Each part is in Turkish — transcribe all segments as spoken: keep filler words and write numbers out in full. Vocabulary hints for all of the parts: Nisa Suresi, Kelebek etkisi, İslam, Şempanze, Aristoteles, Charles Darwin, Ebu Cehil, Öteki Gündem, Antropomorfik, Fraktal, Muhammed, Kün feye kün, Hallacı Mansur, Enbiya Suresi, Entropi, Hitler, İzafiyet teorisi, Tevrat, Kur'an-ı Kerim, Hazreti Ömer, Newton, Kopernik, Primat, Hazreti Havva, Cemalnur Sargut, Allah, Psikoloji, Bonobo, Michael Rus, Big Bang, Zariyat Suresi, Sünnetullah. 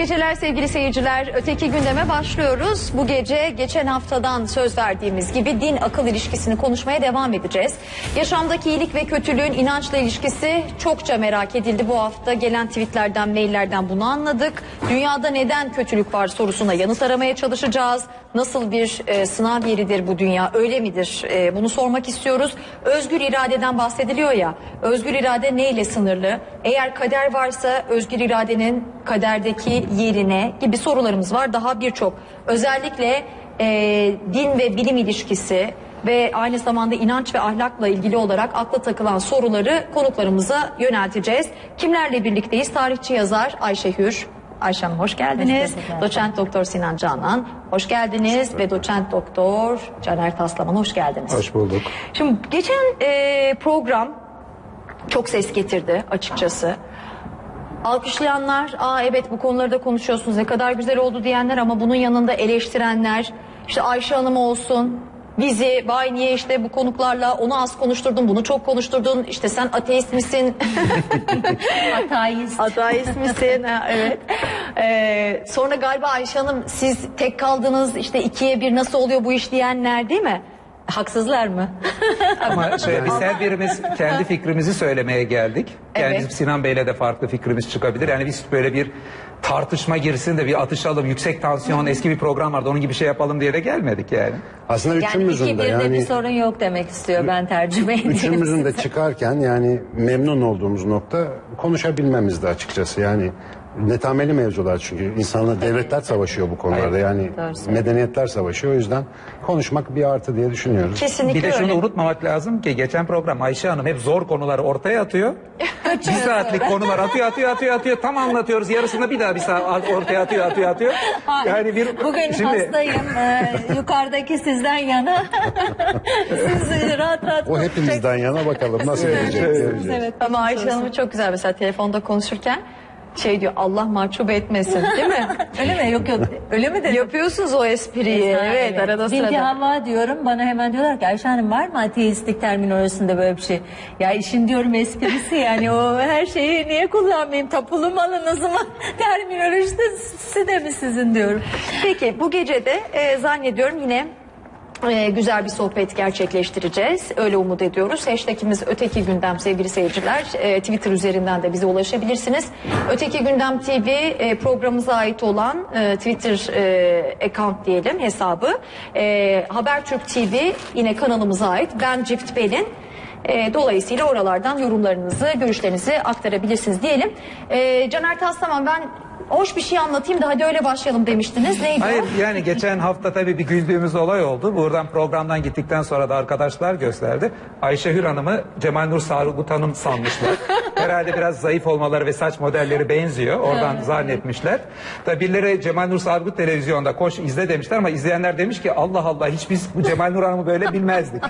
geceler sevgili seyirciler. Öteki gündeme başlıyoruz. Bu gece geçen haftadan söz verdiğimiz gibi din akıl ilişkisini konuşmaya devam edeceğiz. Yaşamdaki iyilik ve kötülüğün inançla ilişkisi çokça merak edildi bu hafta. Gelen tweetlerden, maillerden bunu anladık. Dünyada neden kötülük var sorusuna yanıt aramaya çalışacağız. Nasıl bir e, sınav yeridir bu dünya, öyle midir? E, bunu sormak istiyoruz. Özgür iradeden bahsediliyor ya. Özgür irade neyle sınırlı? Eğer kader varsa özgür iradenin kaderdeki yerine gibi sorularımız var. Daha birçok, özellikle e, din ve bilim ilişkisi ve aynı zamanda inanç ve ahlakla ilgili olarak akla takılan soruları konuklarımıza yönelteceğiz. Kimlerle birlikteyiz? Tarihçi yazar Ayşe Hür. Ayşe Hanım hoş geldiniz. Doçent Doktor Sinan Canan hoş geldiniz ve Doçent Doktor Caner Taslaman hoş geldiniz. Hoş bulduk. Şimdi geçen e, program çok ses getirdi açıkçası. Alkışlayanlar, aa evet bu konuları da konuşuyorsunuz, ne kadar güzel oldu diyenler, ama bunun yanında eleştirenler, işte Ayşe Hanım olsun, bizi, vay niye işte bu konuklarla onu az konuşturdun, bunu çok konuşturdun, işte sen ateist misin? Ateist. Ateist misin? Ha, evet. Ee, sonra galiba Ayşe Hanım siz tek kaldınız, işte ikiye bir nasıl oluyor bu iş diyenler, değil mi? Haksızlar mı? Ama şöyle, biz her birimiz kendi fikrimizi söylemeye geldik. Yani evet. Sinan Bey'le de farklı fikrimiz çıkabilir. Yani biz böyle bir tartışma girsin de bir atışalım, yüksek tansiyon, eski bir program vardı onun gibi şey yapalım diye de gelmedik yani. Aslında üçümüzün yani de yani bir sorun yok demek istiyor, ben tercüme edeyim. Üçümüzün de çıkarken yani memnun olduğumuz nokta konuşabilmemizdi açıkçası yani. Netameli mevzular, çünkü insanlar, devletler savaşıyor bu konularda. Hayır, yani doğrusu. Medeniyetler savaşıyor, o yüzden konuşmak bir artı diye düşünüyoruz. Kesinlikle. Bir de şunu öyle unutmamak lazım ki geçen program Ayşe Hanım hep zor konuları ortaya atıyor. Bir saatlik konular atıyor atıyor atıyor atıyor tam anlatıyoruz, yarısında bir daha bir saat ortaya atıyor atıyor atıyor. Hayır, yani bir bugün şimdi hastayım ee, yukarıdaki sizden yana. Siz rahat rahat. O hepimizden yana, bakalım nasıl gelecek. Evet, evet. Ama Ayşe Hanım'ı çok güzel mesela telefonda konuşurken şey diyor, Allah mahcup etmesin, değil mi? Öyle mi? Yok yok. Öyle mi de yapıyorsunuz o espriyi? Esna, evet, evet, arada sırada. Bilgi Havva diyorum, bana hemen diyorlar ki Ayşe Hanım var mı ateistlik terminolojisinde böyle bir şey? Ya işin diyorum esprisi yani, o her şeyi niye kullanmayayım? Tapulu malınız mı? Terminolojisi de mi sizin diyorum. Peki bu gece de e, zannediyorum yine Ee, güzel bir sohbet gerçekleştireceğiz. Öyle umut ediyoruz. Hashtag'imiz Öteki Gündem sevgili seyirciler. Ee, Twitter üzerinden de bize ulaşabilirsiniz. Öteki Gündem T V e, programımıza ait olan e, Twitter e, account diyelim, hesabı. E, Habertürk T V yine kanalımıza ait. Ben Cift Pelin. E, dolayısıyla oralardan yorumlarınızı, görüşlerinizi aktarabilirsiniz diyelim. E, Caner Taslaman, ben hoş bir şey anlatayım da hadi öyle başlayalım demiştiniz. Neydi? Hayır o? Yani geçen hafta tabii bir güldüğümüz olay oldu. Buradan programdan gittikten sonra da arkadaşlar gösterdi. Ayşe Hür Hanım'ı Cemalnur Sargut Hanım sanmışlar. Herhalde biraz zayıf olmaları ve saç modelleri benziyor. Oradan evet, zannetmişler. Tabii birileri Cemalnur Sargut televizyonda koş izle demişler, ama izleyenler demiş ki Allah Allah, hiç biz bu Cemalnur Hanım'ı böyle bilmezdik.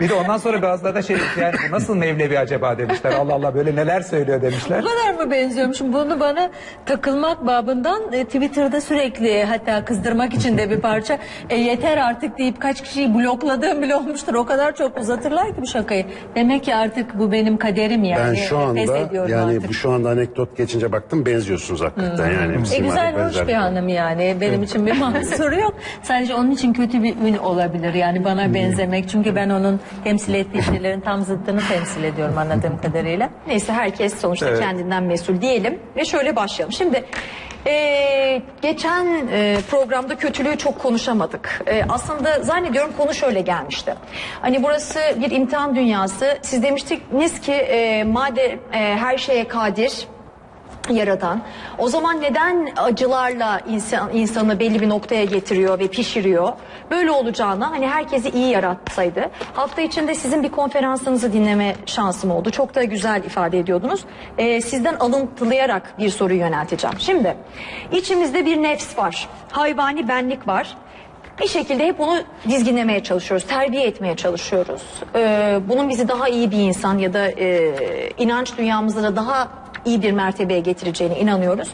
Bir de ondan sonra bazıları da şey, yani bu nasıl Mevlevi acaba demişler. Allah Allah, böyle neler söylüyor demişler. Bu kadar mı benziyormuş? Bunu bana takılma babından e, Twitter'da sürekli, hatta kızdırmak için de bir parça e, yeter artık deyip kaç kişiyi blokladığım bile olmuştur. O kadar çok uzatırlar ki bu şakayı. Demek ki artık bu benim kaderim yani. Ben şu anda yani artık. Bu şu anda anekdot geçince baktım, benziyorsunuz hakikaten. Hmm. Yani e, güzel, hoş bir hanım yani. Benim için bir mahsuru yok. Sadece onun için kötü bir ün olabilir yani bana benzemek. Çünkü ben onun temsil ettiği şeylerin tam zıttını temsil ediyorum anladığım kadarıyla. Neyse, herkes sonuçta evet, kendinden mesul diyelim ve şöyle başlayalım. Şimdi Ee, geçen e, programda kötülüğü çok konuşamadık. E, aslında zannediyorum konu şöyle gelmişti. Hani burası bir imtihan dünyası. Siz demiştiniz ki e, madem e, her şeye kadir yaratan, o zaman neden acılarla insan, insanı belli bir noktaya getiriyor ve pişiriyor? Böyle olacağına hani herkesi iyi yaratsaydı. Hafta içinde sizin bir konferansınızı dinleme şansım oldu. Çok da güzel ifade ediyordunuz. Ee, sizden alıntılayarak bir soruyu yönelteceğim. Şimdi içimizde bir nefs var. Hayvani benlik var. Bir şekilde hep onu dizginlemeye çalışıyoruz, terbiye etmeye çalışıyoruz. Ee, bunun bizi daha iyi bir insan ya da e, inanç dünyamızda da daha iyi bir mertebeye getireceğine inanıyoruz.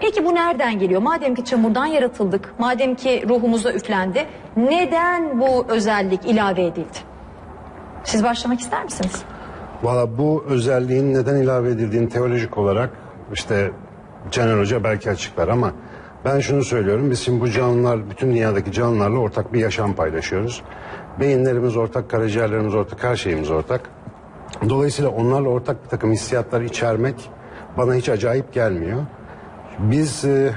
Peki bu nereden geliyor? Madem ki çamurdan yaratıldık, madem ki ruhumuza üflendi, neden bu özellik ilave edildi? Siz başlamak ister misiniz? Valla bu özelliğin neden ilave edildiğini teolojik olarak işte Caner Hoca belki açıklar ama ben şunu söylüyorum. Biz şimdi bu canlılar, bütün dünyadaki canlılarla ortak bir yaşam paylaşıyoruz. Beyinlerimiz ortak, karaciğerlerimiz ortak, her şeyimiz ortak. Dolayısıyla onlarla ortak bir takım hissiyatları içermek bana hiç acayip gelmiyor. Biz e,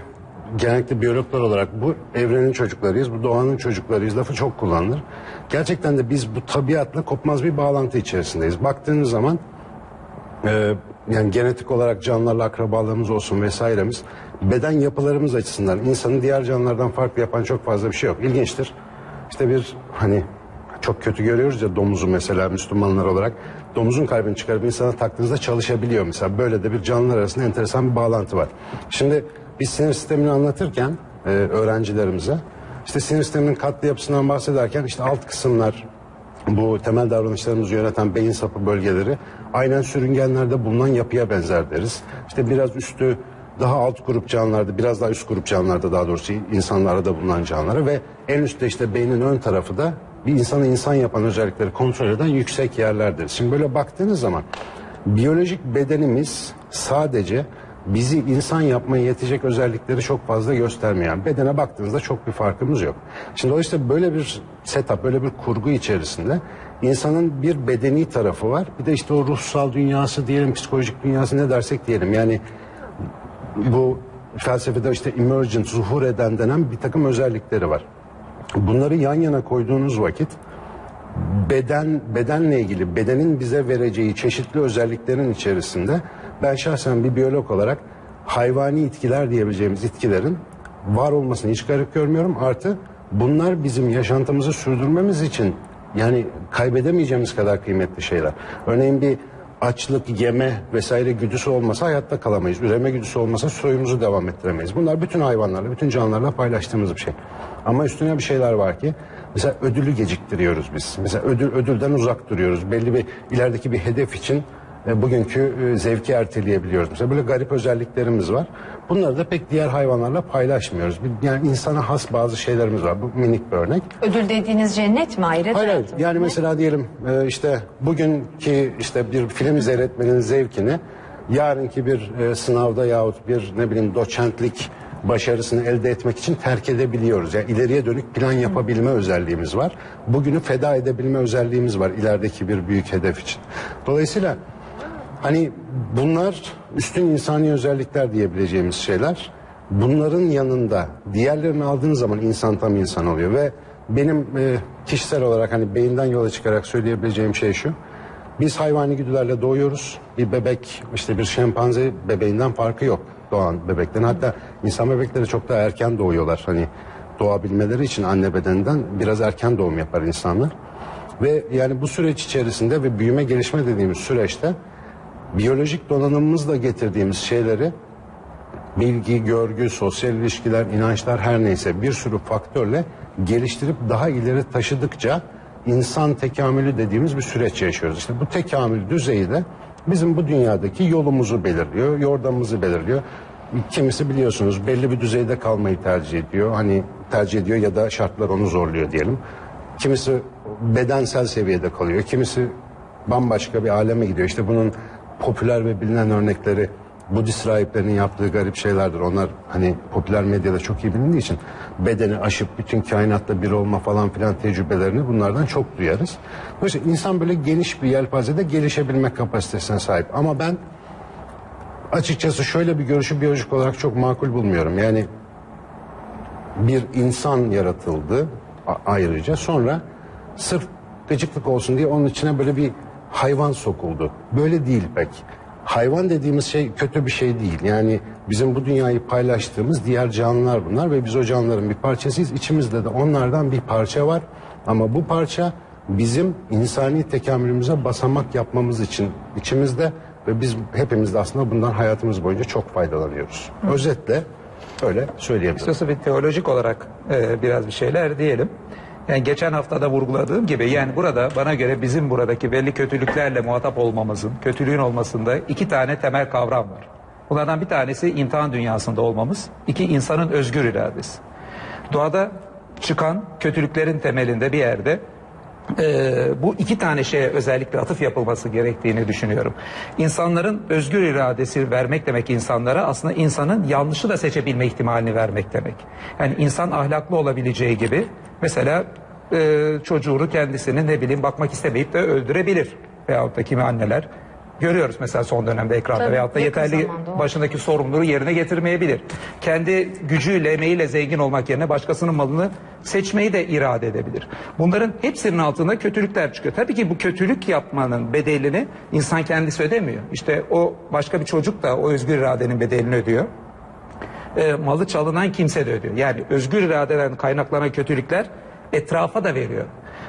genellikle biyologlar olarak bu evrenin çocuklarıyız, bu doğanın çocuklarıyız lafı çok kullanılır. Gerçekten de biz bu tabiatla kopmaz bir bağlantı içerisindeyiz. Baktığınız zaman e, yani genetik olarak canlılarla akrabalığımız olsun vesairemiz, beden yapılarımız açısından insanı diğer canlılardan farklı yapan çok fazla bir şey yok. İlginçtir. İşte bir hani çok kötü görüyoruz ya domuzu mesela Müslümanlar olarak. Domuzun kalbini çıkarıp insana taktığınızda çalışabiliyor mesela. Böyle de bir canlılar arasında enteresan bir bağlantı var. Şimdi biz sinir sistemini anlatırken e, öğrencilerimize işte sinir sisteminin katlı yapısından bahsederken işte alt kısımlar, bu temel davranışlarımızı yöneten beyin sapı bölgeleri aynen sürüngenlerde bulunan yapıya benzer deriz. İşte biraz üstü daha alt grup canlılarda, biraz daha üst grup canlılarda, daha doğrusu insanlarda da bulunan canlılara ve en üstte işte beynin ön tarafı da bir insanı insan yapan özellikleri kontrol eden yüksek yerlerdir. Şimdi böyle baktığınız zaman biyolojik bedenimiz sadece bizi insan yapmaya yetecek özellikleri çok fazla göstermeyen, bedene baktığınızda çok bir farkımız yok. Şimdi dolayısıyla böyle bir setup, böyle bir kurgu içerisinde insanın bir bedeni tarafı var. Bir de işte o ruhsal dünyası diyelim, psikolojik dünyası ne dersek diyelim. Yani bu felsefede işte emergent, zuhur eden denen bir takım özellikleri var. Bunları yan yana koyduğunuz vakit beden, bedenle ilgili, bedenin bize vereceği çeşitli özelliklerin içerisinde ben şahsen bir biyolog olarak hayvani itkiler diyebileceğimiz itkilerin var olmasını hiç garip görmüyorum. Artı bunlar bizim yaşantımızı sürdürmemiz için yani kaybedemeyeceğimiz kadar kıymetli şeyler. Örneğin bir açlık, yeme vesaire güdüsü olmasa hayatta kalamayız. Üreme güdüsü olmasa soyumuzu devam ettiremeyiz. Bunlar bütün hayvanlarla, bütün canlılarla paylaştığımız bir şey. Ama üstüne bir şeyler var ki mesela ödülü geciktiriyoruz biz. Mesela ödül, ödülden uzak duruyoruz. Belli bir ilerideki bir hedef için e, bugünkü e, zevki erteleyebiliyoruz. Mesela böyle garip özelliklerimiz var. Bunları da pek diğer hayvanlarla paylaşmıyoruz. Yani insana has bazı şeylerimiz var. Bu minik bir örnek. Ödül dediğiniz cennet mi? Hayır, hayır. Yani mesela diyelim e, işte bugünkü işte bir film seyretmenin zevkini yarınki bir e, sınavda yahut bir ne bileyim doçentlik başarısını elde etmek için terk edebiliyoruz. Yani ileriye dönük plan yapabilme Hı. özelliğimiz var. Bugünü feda edebilme özelliğimiz var ilerideki bir büyük hedef için. Dolayısıyla hani bunlar üstün insani özellikler diyebileceğimiz şeyler. Bunların yanında diğerlerini aldığın zaman insan tam insan oluyor ve benim e, kişisel olarak hani beyinden yola çıkarak söyleyebileceğim şey şu. Biz hayvani güdülerle doğuyoruz. Bir bebek işte bir şempanze bebeğinden farkı yok. Doğan bebeklerin, hatta insan bebekleri çok daha erken doğuyorlar. Hani doğabilmeleri için anne bedeninden biraz erken doğum yapar insanlar. Ve yani bu süreç içerisinde ve büyüme gelişme dediğimiz süreçte biyolojik donanımımızla getirdiğimiz şeyleri, bilgi, görgü, sosyal ilişkiler, inançlar her neyse bir sürü faktörle geliştirip daha ileri taşıdıkça insan tekamülü dediğimiz bir süreç yaşıyoruz. İşte bu tekamül düzeyi de bizim bu dünyadaki yolumuzu belirliyor, yordamımızı belirliyor. Kimisi biliyorsunuz belli bir düzeyde kalmayı tercih ediyor. Hani tercih ediyor ya da şartlar onu zorluyor diyelim. Kimisi bedensel seviyede kalıyor. Kimisi bambaşka bir aleme gidiyor. İşte bunun popüler ve bilinen örnekleri Budist rahiplerinin yaptığı garip şeylerdir. Onlar hani popüler medyada çok iyi bilindiği için bedeni aşıp bütün kainatla bir olma falan filan tecrübelerini bunlardan çok duyarız. Dolayısıyla insan böyle geniş bir yelpazede gelişebilme kapasitesine sahip. Ama ben açıkçası şöyle bir görüşü biyolojik olarak çok makul bulmuyorum. Yani bir insan yaratıldı ayrıca, sonra sırf gıcıklık olsun diye onun içine böyle bir hayvan sokuldu. Böyle değil pek. Hayvan dediğimiz şey kötü bir şey değil. Yani bizim bu dünyayı paylaştığımız diğer canlılar bunlar ve biz o canlıların bir parçasıyız. İçimizde de onlardan bir parça var. Ama bu parça bizim insani tekamülümüze basamak yapmamız için içimizde ve biz hepimiz de aslında bundan hayatımız boyunca çok faydalanıyoruz. Hı. Özetle öyle söyleyebilirim. İstiyorsa bir teolojik olarak e, biraz bir şeyler diyelim. Yani geçen haftada vurguladığım gibi yani burada bana göre bizim buradaki belli kötülüklerle muhatap olmamızın, kötülüğün olmasında iki tane temel kavram var. Bunlardan bir tanesi imtihan dünyasında olmamız, iki insanın özgür iradesi. Doğada çıkan kötülüklerin temelinde bir yerde Ee, bu iki tane şeye özellikle atıf yapılması gerektiğini düşünüyorum. İnsanların özgür iradesi vermek demek insanlara, aslında insanın yanlışı da seçebilme ihtimalini vermek demek. Yani insan ahlaklı olabileceği gibi mesela e, çocuğunu kendisini ne bileyim bakmak istemeyip de öldürebilir. Veyahut da kimi anneler görüyoruz mesela son dönemde ekranda. Tabii, veyahut da yeterli başındaki sorumluluğu yerine getirmeyebilir. Kendi gücüyle, emeğiyle zengin olmak yerine başkasının malını seçmeyi de irade edebilir. Bunların hepsinin altında kötülükler çıkıyor. Tabii ki bu kötülük yapmanın bedelini insan kendisi ödemiyor. İşte o başka bir çocuk da o özgür iradenin bedelini ödüyor. E, malı çalınan kimse de ödüyor. Yani özgür iradeden kaynaklanan kötülükler etrafa da veriyor.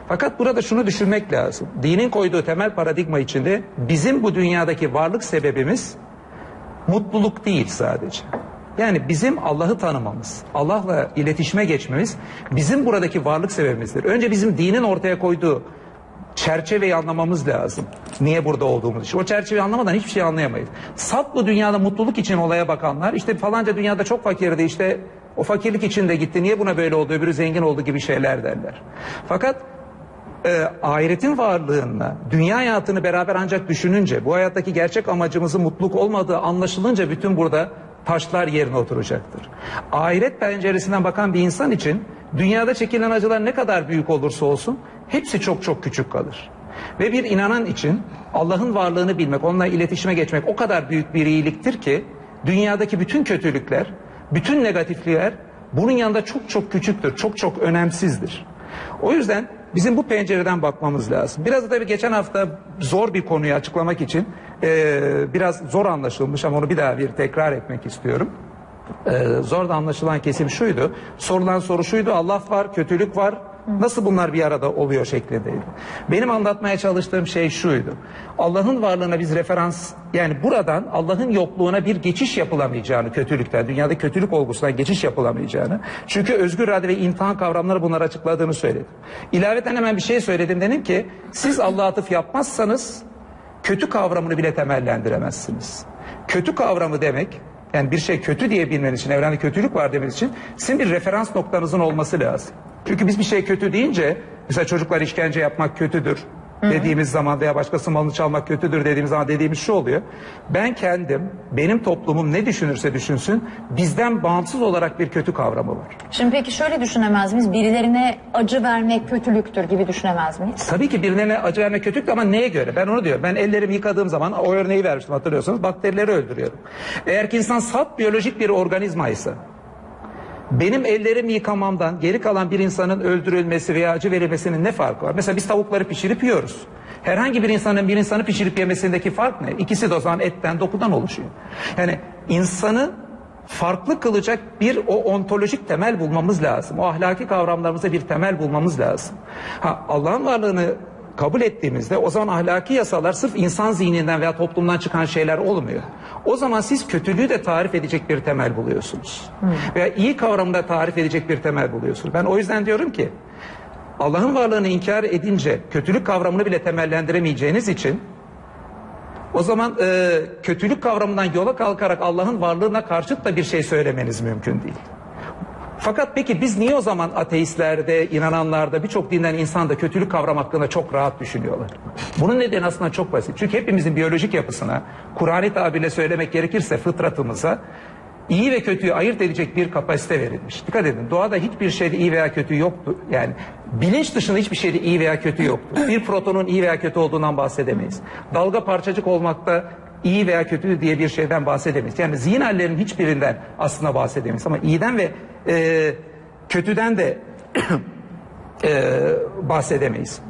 Fakat burada şunu düşünmek lazım. Dinin koyduğu temel paradigma içinde bizim bu dünyadaki varlık sebebimiz mutluluk değil sadece. Yani bizim Allah'ı tanımamız, Allah'la iletişime geçmemiz bizim buradaki varlık sebebimizdir. Önce bizim dinin ortaya koyduğu çerçeveyi anlamamız lazım. Niye burada olduğumuz için. O çerçeveyi anlamadan hiçbir şey anlayamayız. Salt bu dünyada mutluluk için olaya bakanlar, işte falanca dünyada çok fakirdi, işte o fakirlik içinde gitti, niye buna böyle oldu, öbürü zengin oldu gibi şeyler derler. Fakat E, ahiretin varlığına, dünya hayatını beraber ancak düşününce, bu hayattaki gerçek amacımızın mutluluk olmadığı anlaşılınca bütün burada taşlar yerine oturacaktır. Ahiret penceresinden bakan bir insan için dünyada çekilen acılar ne kadar büyük olursa olsun hepsi çok çok küçük kalır. Ve bir inanan için Allah'ın varlığını bilmek, onunla iletişime geçmek o kadar büyük bir iyiliktir ki dünyadaki bütün kötülükler, bütün negatiflikler bunun yanında çok çok küçüktür, çok çok önemsizdir. O yüzden bizim bu pencereden bakmamız lazım. Biraz da tabii geçen hafta zor bir konuyu açıklamak için e, biraz zor anlaşılmış ama onu bir daha bir tekrar etmek istiyorum. E, zor da anlaşılan kesim şuydu. Sorulan soru şuydu. Allah var, kötülük var. Nasıl bunlar bir arada oluyor şeklindeydi. Benim anlatmaya çalıştığım şey şuydu. Allah'ın varlığına biz referans, yani buradan Allah'ın yokluğuna bir geçiş yapılamayacağını, kötülükten, dünyada kötülük olgusundan geçiş yapılamayacağını. Çünkü özgür irade ve imtihan kavramları bunları açıkladığını söyledim. İlaveten hemen bir şey söyledim, dedim ki siz Allah'a atıf yapmazsanız kötü kavramını bile temellendiremezsiniz. Kötü kavramı demek, yani bir şey kötü diye bilmeniz için, evrende kötülük var demeniz için sizin bir referans noktanızın olması lazım. Çünkü biz bir şey kötü deyince, mesela çocuklar işkence yapmak kötüdür dediğimiz zaman veya başkasının malını çalmak kötüdür dediğimiz zaman dediğimiz şu oluyor. Ben kendim, benim toplumum ne düşünürse düşünsün bizden bağımsız olarak bir kötü kavramı var. Şimdi peki şöyle düşünemez miyiz? Birilerine acı vermek kötülüktür gibi düşünemez miyiz? Tabii ki birilerine acı vermek kötülüktür ama neye göre? Ben onu diyorum. Ben ellerimi yıkadığım zaman o örneği vermiştim, hatırlıyorsanız, bakterileri öldürüyorum. Eğer ki insan salt biyolojik bir organizma ise, benim ellerimi yıkamamdan geri kalan bir insanın öldürülmesi veya acı verilmesinin ne farkı var? Mesela biz tavukları pişirip yiyoruz. Herhangi bir insanın bir insanı pişirip yemesindeki fark ne? İkisi de o zaman etten, dokudan oluşuyor. Yani insanı farklı kılacak bir o ontolojik temel bulmamız lazım. O ahlaki kavramlarımıza bir temel bulmamız lazım. Ha, Allah'ın varlığını kabul ettiğimizde o zaman ahlaki yasalar sırf insan zihninden veya toplumdan çıkan şeyler olmuyor. O zaman siz kötülüğü de tarif edecek bir temel buluyorsunuz. Hmm. Veya iyi kavramı da tarif edecek bir temel buluyorsunuz. Ben o yüzden diyorum ki Allah'ın varlığını inkar edince kötülük kavramını bile temellendiremeyeceğiniz için o zaman e, kötülük kavramından yola kalkarak Allah'ın varlığına karşıt da bir şey söylemeniz mümkün değil. Fakat peki biz niye o zaman ateistlerde, inananlarda, birçok dinden insanda kötülük kavramı hakkında çok rahat düşünüyorlar? Bunun nedeni aslında çok basit. Çünkü hepimizin biyolojik yapısına, Kur'an-ı tabirle söylemek gerekirse fıtratımıza iyi ve kötüyü ayırt edecek bir kapasite verilmiş. Dikkat edin, doğada hiçbir şeyde iyi veya kötü yoktu. Yani bilinç dışında hiçbir şeyde iyi veya kötü yoktu. Bir protonun iyi veya kötü olduğundan bahsedemeyiz. Dalga parçacık olmakta iyi veya kötü diye bir şeyden bahsedemeyiz. Yani zihin hallerinin hiçbirinden aslında bahsedemeyiz. Ama iyiden ve e, kötüden de e, bahsedemeyiz.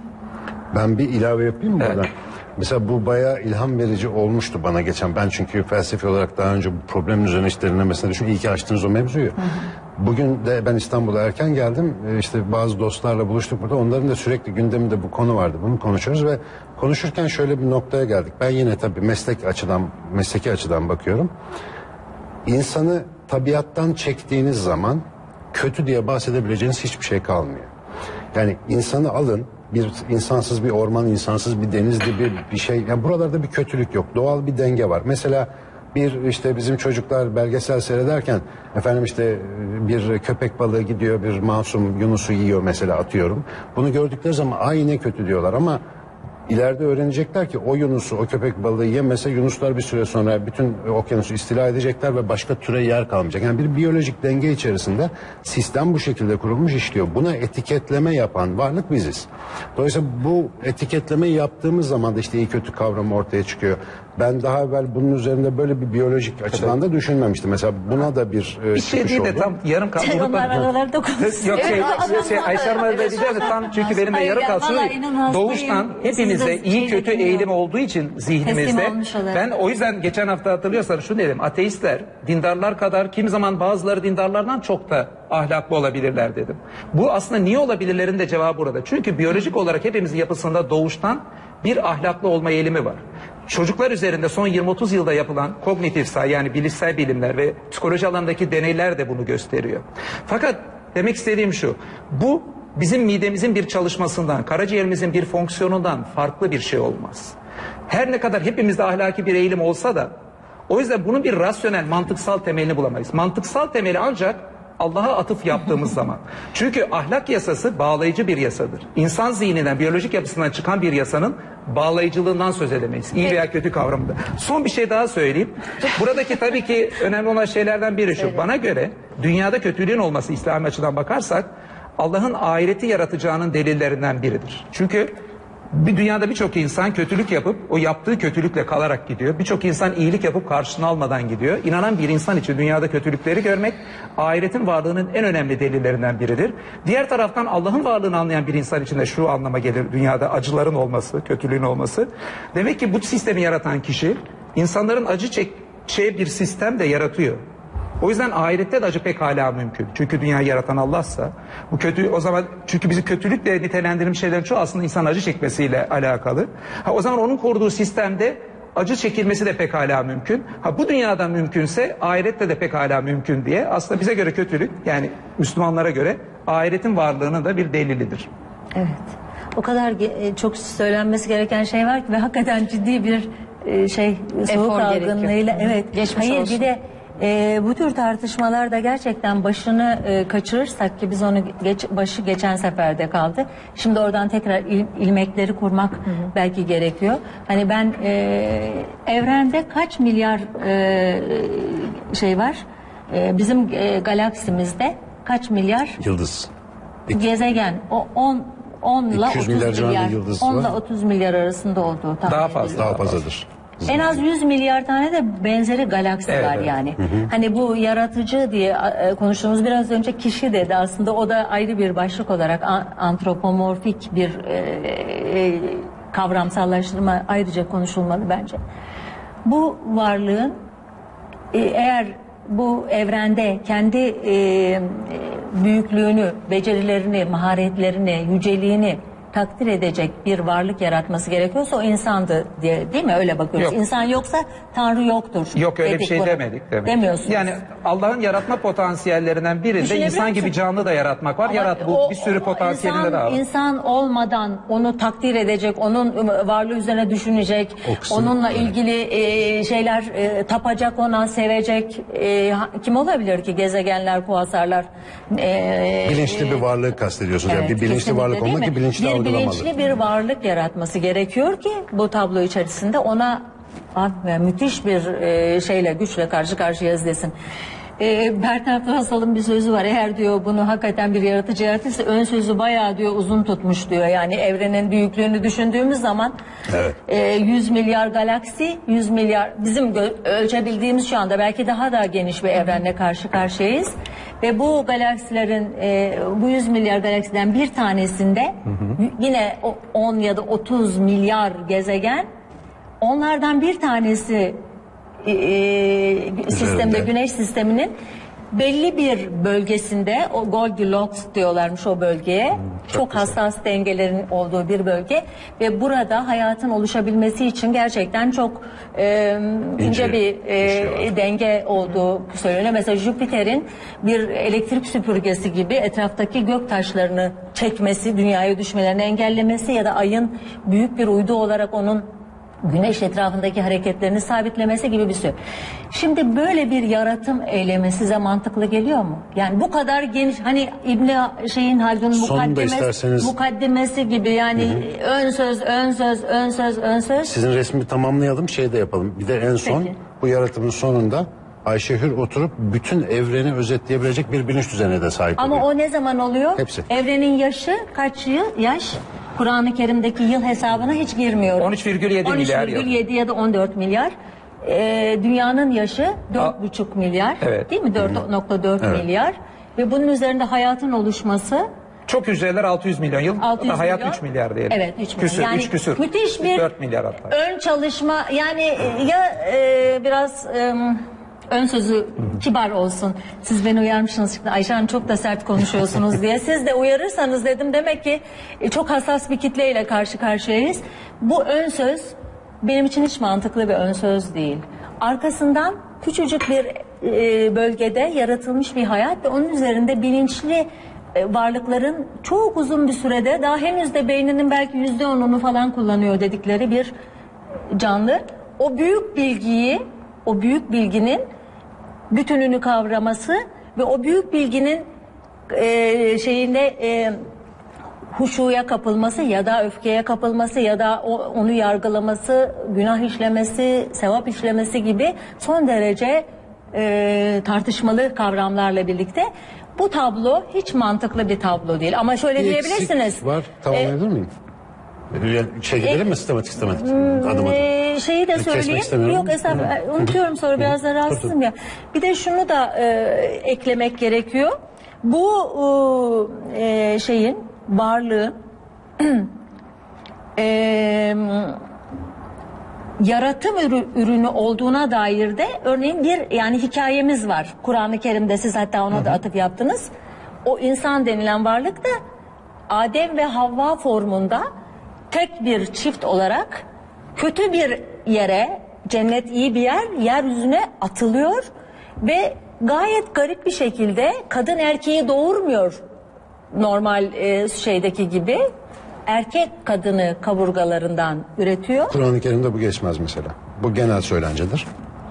Ben bir ilave yapayım mı? Evet. Mesela bu bayağı ilham verici olmuştu bana geçen. Ben çünkü felsefi olarak daha önce bu problemin üzerine hiç derinlemesine düşün. İyi ki açtınız o mevzuyu. Hı hı. Bugün de ben İstanbul'a erken geldim. İşte bazı dostlarla buluştuk burada. Onların da sürekli gündeminde bu konu vardı. Bunu konuşuyoruz ve konuşurken şöyle bir noktaya geldik. Ben yine tabii meslek açıdan, mesleki açıdan bakıyorum. İnsanı tabiattan çektiğiniz zaman kötü diye bahsedebileceğiniz hiçbir şey kalmıyor. Yani insanı alın, bir insansız bir orman, insansız bir denizli bir, bir şey. Yani buralarda bir kötülük yok. Doğal bir denge var. Mesela Bir işte bizim çocuklar belgesel seyrederken efendim işte bir köpek balığı gidiyor bir masum Yunus'u yiyor mesela atıyorum. Bunu gördükleri zaman ay ne kötü diyorlar ama ileride öğrenecekler ki o Yunus'u o köpek balığı yemese Yunuslar bir süre sonra bütün okyanusu istila edecekler ve başka türe yer kalmayacak. Yani bir biyolojik denge içerisinde sistem bu şekilde kurulmuş işliyor. Buna etiketleme yapan varlık biziz. Dolayısıyla bu etiketlemeyi yaptığımız zaman da işte iyi kötü kavramı ortaya çıkıyor. Ben daha evvel bunun üzerinde böyle bir biyolojik açıdan da düşünmemiştim. Mesela buna da bir e, çıkış oldu. Bir şey değil de tam yarım kaldı. Sen onlar aralarda konuşsun. Yok şey, evet, şey Ayşe Hanım'a da diyeceğim de tam çünkü benim de yarım kalsın. Doğuştan hepimizde iyi kötü eğilim olduğu için zihnimizde. Ben o yüzden geçen hafta hatırlıyorsanız şunu dedim. Ateistler dindarlar kadar kimi zaman bazıları dindarlardan çok da ahlaklı olabilirler dedim. Bu aslında niye olabilirlerin de cevabı burada. Çünkü biyolojik olarak hepimizin yapısında doğuştan bir ahlaklı olma eğilimi var. Çocuklar üzerinde son yirmi otuz yılda yapılan kognitif sağ yani bilişsel bilimler ve psikoloji alanındaki deneyler de bunu gösteriyor. Fakat demek istediğim şu, bu bizim midemizin bir çalışmasından, karaciğerimizin bir fonksiyonundan farklı bir şey olmaz. Her ne kadar hepimizde ahlaki bir eğilim olsa da o yüzden bunun bir rasyonel, mantıksal temelini bulamayız. Mantıksal temeli ancak Allah'a atıf yaptığımız zaman. Çünkü ahlak yasası bağlayıcı bir yasadır. İnsan zihninden, biyolojik yapısından çıkan bir yasanın bağlayıcılığından söz edemeyiz. İyi veya kötü kavramında. Son bir şey daha söyleyeyim. Buradaki tabii ki önemli olan şeylerden biri şu. Bana göre dünyada kötülüğün olması İslami açıdan bakarsak Allah'ın ahireti yaratacağının delillerinden biridir. Çünkü bir dünyada birçok insan kötülük yapıp o yaptığı kötülükle kalarak gidiyor. Birçok insan iyilik yapıp karşılığını almadan gidiyor. İnanan bir insan için dünyada kötülükleri görmek ahiretin varlığının en önemli delillerinden biridir. Diğer taraftan Allah'ın varlığını anlayan bir insan için de şu anlama gelir dünyada acıların olması, kötülüğün olması. Demek ki bu sistemi yaratan kişi insanların acı çekeceği bir sistem de yaratıyor. O yüzden ahirette de acı pek hala mümkün. Çünkü dünyayı yaratan Allah'sa bu kötü o zaman çünkü bizi kötülükle nitelendirilmiş şeylerin çoğu aslında insan acı çekmesiyle alakalı. Ha o zaman onun kurduğu sistemde acı çekilmesi de pek hala mümkün. Ha bu dünyada mümkünse ahirette de pek hala mümkün diye aslında bize göre kötülük yani Müslümanlara göre ahiretin varlığının da bir delilidir. Evet. O kadar çok söylenmesi gereken şey var ki ve hakikaten ciddi bir şey soğuk algınlığıyla evet. Geçmiş Hayır olsun. Bir de Ee, bu tür tartışmalarda gerçekten başını e, kaçırırsak ki biz onu geç, başı geçen seferde kaldı. Şimdi oradan tekrar il, ilmekleri kurmak hı hı. belki gerekiyor. Hani ben e, evrende kaç milyar e, şey var? E, bizim e, galaksimizde kaç milyar? Yıldız. Gezegen. O on ile otuz milyar. on ile otuz milyar arasında olduğu tahmin Daha fazla. Daha fazladır. En az yüz milyar tane de benzeri galaksi evet, var evet. yani. Hı hı. Hani bu yaratıcı diye konuştuğumuz biraz önce kişi dedi aslında o da ayrı bir başlık olarak antropomorfik bir e, e, kavramsallaştırma ayrıca konuşulmalı bence. Bu varlığın e, eğer bu evrende kendi e, büyüklüğünü, becerilerini, maharetlerini, yüceliğini takdir edecek bir varlık yaratması gerekiyorsa o insandı diye değil mi? Öyle bakıyoruz. Yok. İnsan yoksa Tanrı yoktur. Yok öyle bir şey olarak. demedik. demedik. Demiyorsunuz. Yani Allah'ın yaratma potansiyellerinden biri de insan gibi canlı da yaratmak var. Ama Yarat bu o, bir sürü potansiyelinde daha var. İnsan olmadan onu takdir edecek, onun varlığı üzerine düşünecek, Oksun. onunla ilgili e, şeyler e, tapacak, ona sevecek. E, kim olabilir ki? Gezegenler, kuasarlar. E, bilinçli e, bir varlığı kastediyorsunuz. Evet, yani bir bilinçli varlık olmak ki bilinçli bir bilinçli bir varlık yaratması gerekiyor ki bu tablo içerisinde ona ah, müthiş bir e, şeyle güçle karşı karşıyayız desin. E, Bertrand Russell'ın bir sözü var. Eğer diyor bunu hakikaten bir yaratıcı yaratırsa ön sözü bayağı diyor uzun tutmuş diyor. Yani evrenin büyüklüğünü düşündüğümüz zaman evet. e, yüz milyar galaksi, yüz milyar bizim ölçebildiğimiz şu anda belki daha da geniş bir evrenle karşı karşıyayız. Ve bu galaksilerin e, bu yüz milyar galaksiden bir tanesinde hı hı. yine on ya da otuz milyar gezegen onlardan bir tanesi E, e, sistemde güneş sisteminin belli bir bölgesinde o Goldilocks diyorlarmış o bölgeye hmm, çok, çok hassas dengelerin olduğu bir bölge ve burada hayatın oluşabilmesi için gerçekten çok e, ince, ince bir e, şey denge olduğu söyleniyor. Mesela Jüpiter'in bir elektrik süpürgesi gibi etraftaki gök taşlarını çekmesi, dünyaya düşmelerini engellemesi ya da ayın büyük bir uydu olarak onun güneş etrafındaki hareketlerini sabitlemesi gibi bir şey. Şimdi böyle bir yaratım eylemi size mantıklı geliyor mu? Yani bu kadar geniş, hani İbn-i şeyin Haldun'un mukaddemesi, isterseniz... mukaddemesi gibi yani, hı hı. ön söz, ön söz, ön söz, ön söz. Sizin resmi tamamlayalım, şey de yapalım. Bir de en son, peki, bu yaratımın sonunda Ayşe Hür oturup bütün evreni özetleyebilecek bir bilinç düzenine de sahip oluyor. Ama o ne zaman oluyor? Hepsi. Evrenin yaşı kaç yıl? Yaş? Kur'an-ı Kerim'deki yıl hesabına hiç girmiyor. on üç virgül yedi milyar yıl. on üç virgül yedi ya da on dört milyar. Ee, dünyanın yaşı dört buçuk milyar. Evet. Değil mi? dört nokta dört evet. milyar. Ve bunun üzerinde hayatın oluşması... Çok hücreler altı yüz milyon yıl. altı yüz hayat milyon. üç milyar diyelim. Evet, üç küsür, yani üç küsür. Müthiş bir dört milyar hatta. Ön çalışma yani, ya e, biraz... E, ön sözü kibar olsun. Siz beni uyarmışsınız. Ayşe Hanım çok da sert konuşuyorsunuz diye. Siz de uyarırsanız dedim. Demek ki çok hassas bir kitleyle karşı karşıyayız. Bu ön söz benim için hiç mantıklı bir ön söz değil. Arkasından küçücük bir bölgede yaratılmış bir hayat ve onun üzerinde bilinçli varlıkların çok uzun bir sürede, daha henüz de beyninin belki yüzde onunu falan kullanıyor dedikleri bir canlı. O büyük bilgiyi, o büyük bilginin bütününü kavraması ve o büyük bilginin e, şeyinde e, huşuya kapılması ya da öfkeye kapılması ya da o, onu yargılaması, günah işlemesi, sevap işlemesi gibi son derece e, tartışmalı kavramlarla birlikte bu tablo hiç mantıklı bir tablo değil. Ama şöyle bir diyebilirsiniz. Var, tamamlayabilir miyim? Şey gidelim e, mi sistematik sistematik adım adım? E, şeyi de söyleyeyim. Yok esas unutuyorum sonra biraz da rahatsızım ya. Bir de şunu da e, eklemek gerekiyor. Bu e, şeyin varlığı e, yaratım ürünü olduğuna dair de örneğin bir yani hikayemiz var. Kur'an-ı Kerim'de siz hatta ona, hı-hı, da atıp yaptınız. O insan denilen varlık da Adem ve Havva formunda tek bir çift olarak kötü bir yere, cennet iyi bir yer, yeryüzüne atılıyor ve gayet garip bir şekilde kadın erkeği doğurmuyor normal e, şeydeki gibi. Erkek kadını kaburgalarından üretiyor. Kur'an-ı Kerim'de bu geçmez mesela. Bu genel söylencedir.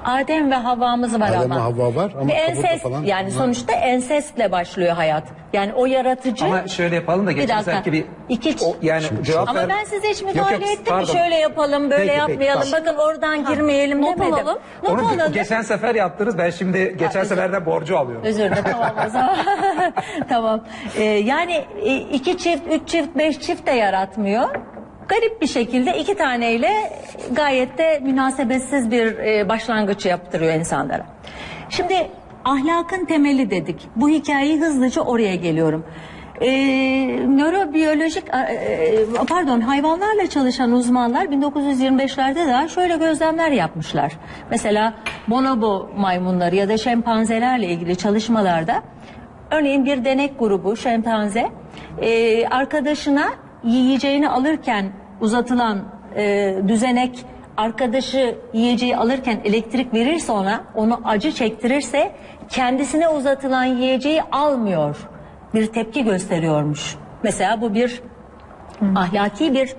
Adem ve Havva'mız var Adem ama. Adem ve Havva var ama ensest, falan. Yani bunlar... sonuçta ensestle başlıyor hayat. Yani o yaratıcı... Ama şöyle yapalım da geçen sanki bir... İki... O, yani şimdi, cevap ama ver... ben size hiç müdahale yok, yok, ettim mi? Şöyle yapalım, böyle peki, yapmayalım. Peki, bakın oradan ha, girmeyelim not demedim. Alalım. Not Onu alalım. Geçen sefer yaptınız. Ben şimdi geçen ha, seferden borcu alıyorum. Özür dilerim. Tamam o zaman. Tamam. Ee, yani iki çift, üç çift, beş çift de yaratmıyor. Garip bir şekilde iki taneyle gayet de münasebetsiz bir başlangıç yaptırıyor insanlara. Şimdi ahlakın temeli dedik. Bu hikayeyi hızlıca oraya geliyorum. Ee, nörobiyolojik, pardon hayvanlarla çalışan uzmanlar bin dokuz yüz yirmi beşlerde daha şöyle gözlemler yapmışlar. Mesela bonobo maymunları ya da şempanzelerle ilgili çalışmalarda örneğin bir denek grubu şempanze arkadaşına yiyeceğini alırken uzatılan e, düzenek, arkadaşı yiyeceği alırken elektrik verirse ona, onu acı çektirirse kendisine uzatılan yiyeceği almıyor. Bir tepki gösteriyormuş. Mesela bu bir hmm. ahlaki bir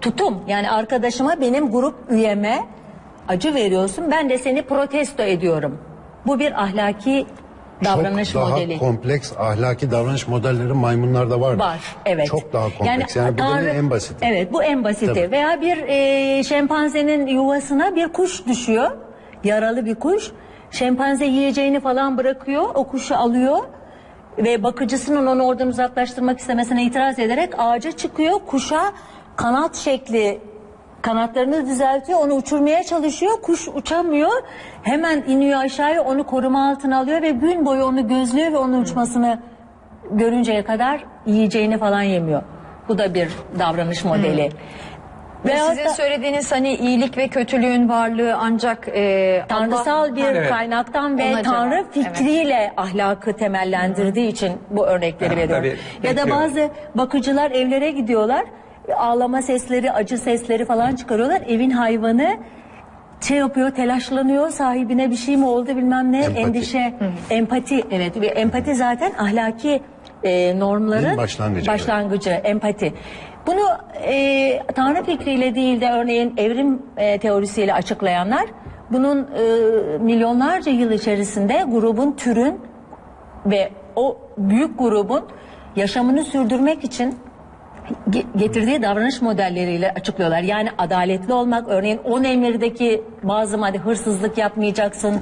tutum. Yani arkadaşıma, benim grup üyeme acı veriyorsun, ben de seni protesto ediyorum. Bu bir ahlaki davranış çok modeli. Daha kompleks ahlaki davranış modelleri maymunlarda var. Var, evet. Çok daha kompleks. Yani, yani bu en basiti. Evet, bu en basiti. Tabii. Veya bir e, şempanzenin yuvasına bir kuş düşüyor. Yaralı bir kuş. Şempanze yiyeceğini falan bırakıyor. O kuşu alıyor. Ve bakıcısının onu oradan uzaklaştırmak istemesine itiraz ederek ağaca çıkıyor. Kuşa kanat şekli, kanatlarını düzeltiyor, onu uçurmaya çalışıyor, kuş uçamıyor, hemen iniyor aşağıya, onu koruma altına alıyor ve gün boyu onu gözlüyor ve onun uçmasını görünceye kadar yiyeceğini falan yemiyor. Bu da bir davranış modeli. Hmm. Ve sizin da, söylediğiniz hani iyilik ve kötülüğün varlığı ancak e, tanrısal Allah, bir evet. kaynaktan ve Tanrı canım. fikriyle evet. ahlakı temellendirdiği hmm. için bu örnekleri yani, veriyorum. Tabii, ya bekliyorum. Da bazı bakıcılar evlere gidiyorlar. Ağlama sesleri, acı sesleri falan çıkarıyorlar. Evin hayvanı şey yapıyor, telaşlanıyor. Sahibine bir şey mi oldu bilmem ne. Empati. Endişe, empati. Evet, empati zaten ahlaki e, normların başlangıcı. başlangıcı evet. Empati. Bunu e, Tanrı fikriyle değil de örneğin evrim e, teorisiyle açıklayanlar bunun e, milyonlarca yıl içerisinde grubun, türün ve o büyük grubun yaşamını sürdürmek için getirdiği davranış modelleriyle açıklıyorlar. Yani adaletli olmak, örneğin on emirdeki bazı madde, hırsızlık yapmayacaksın,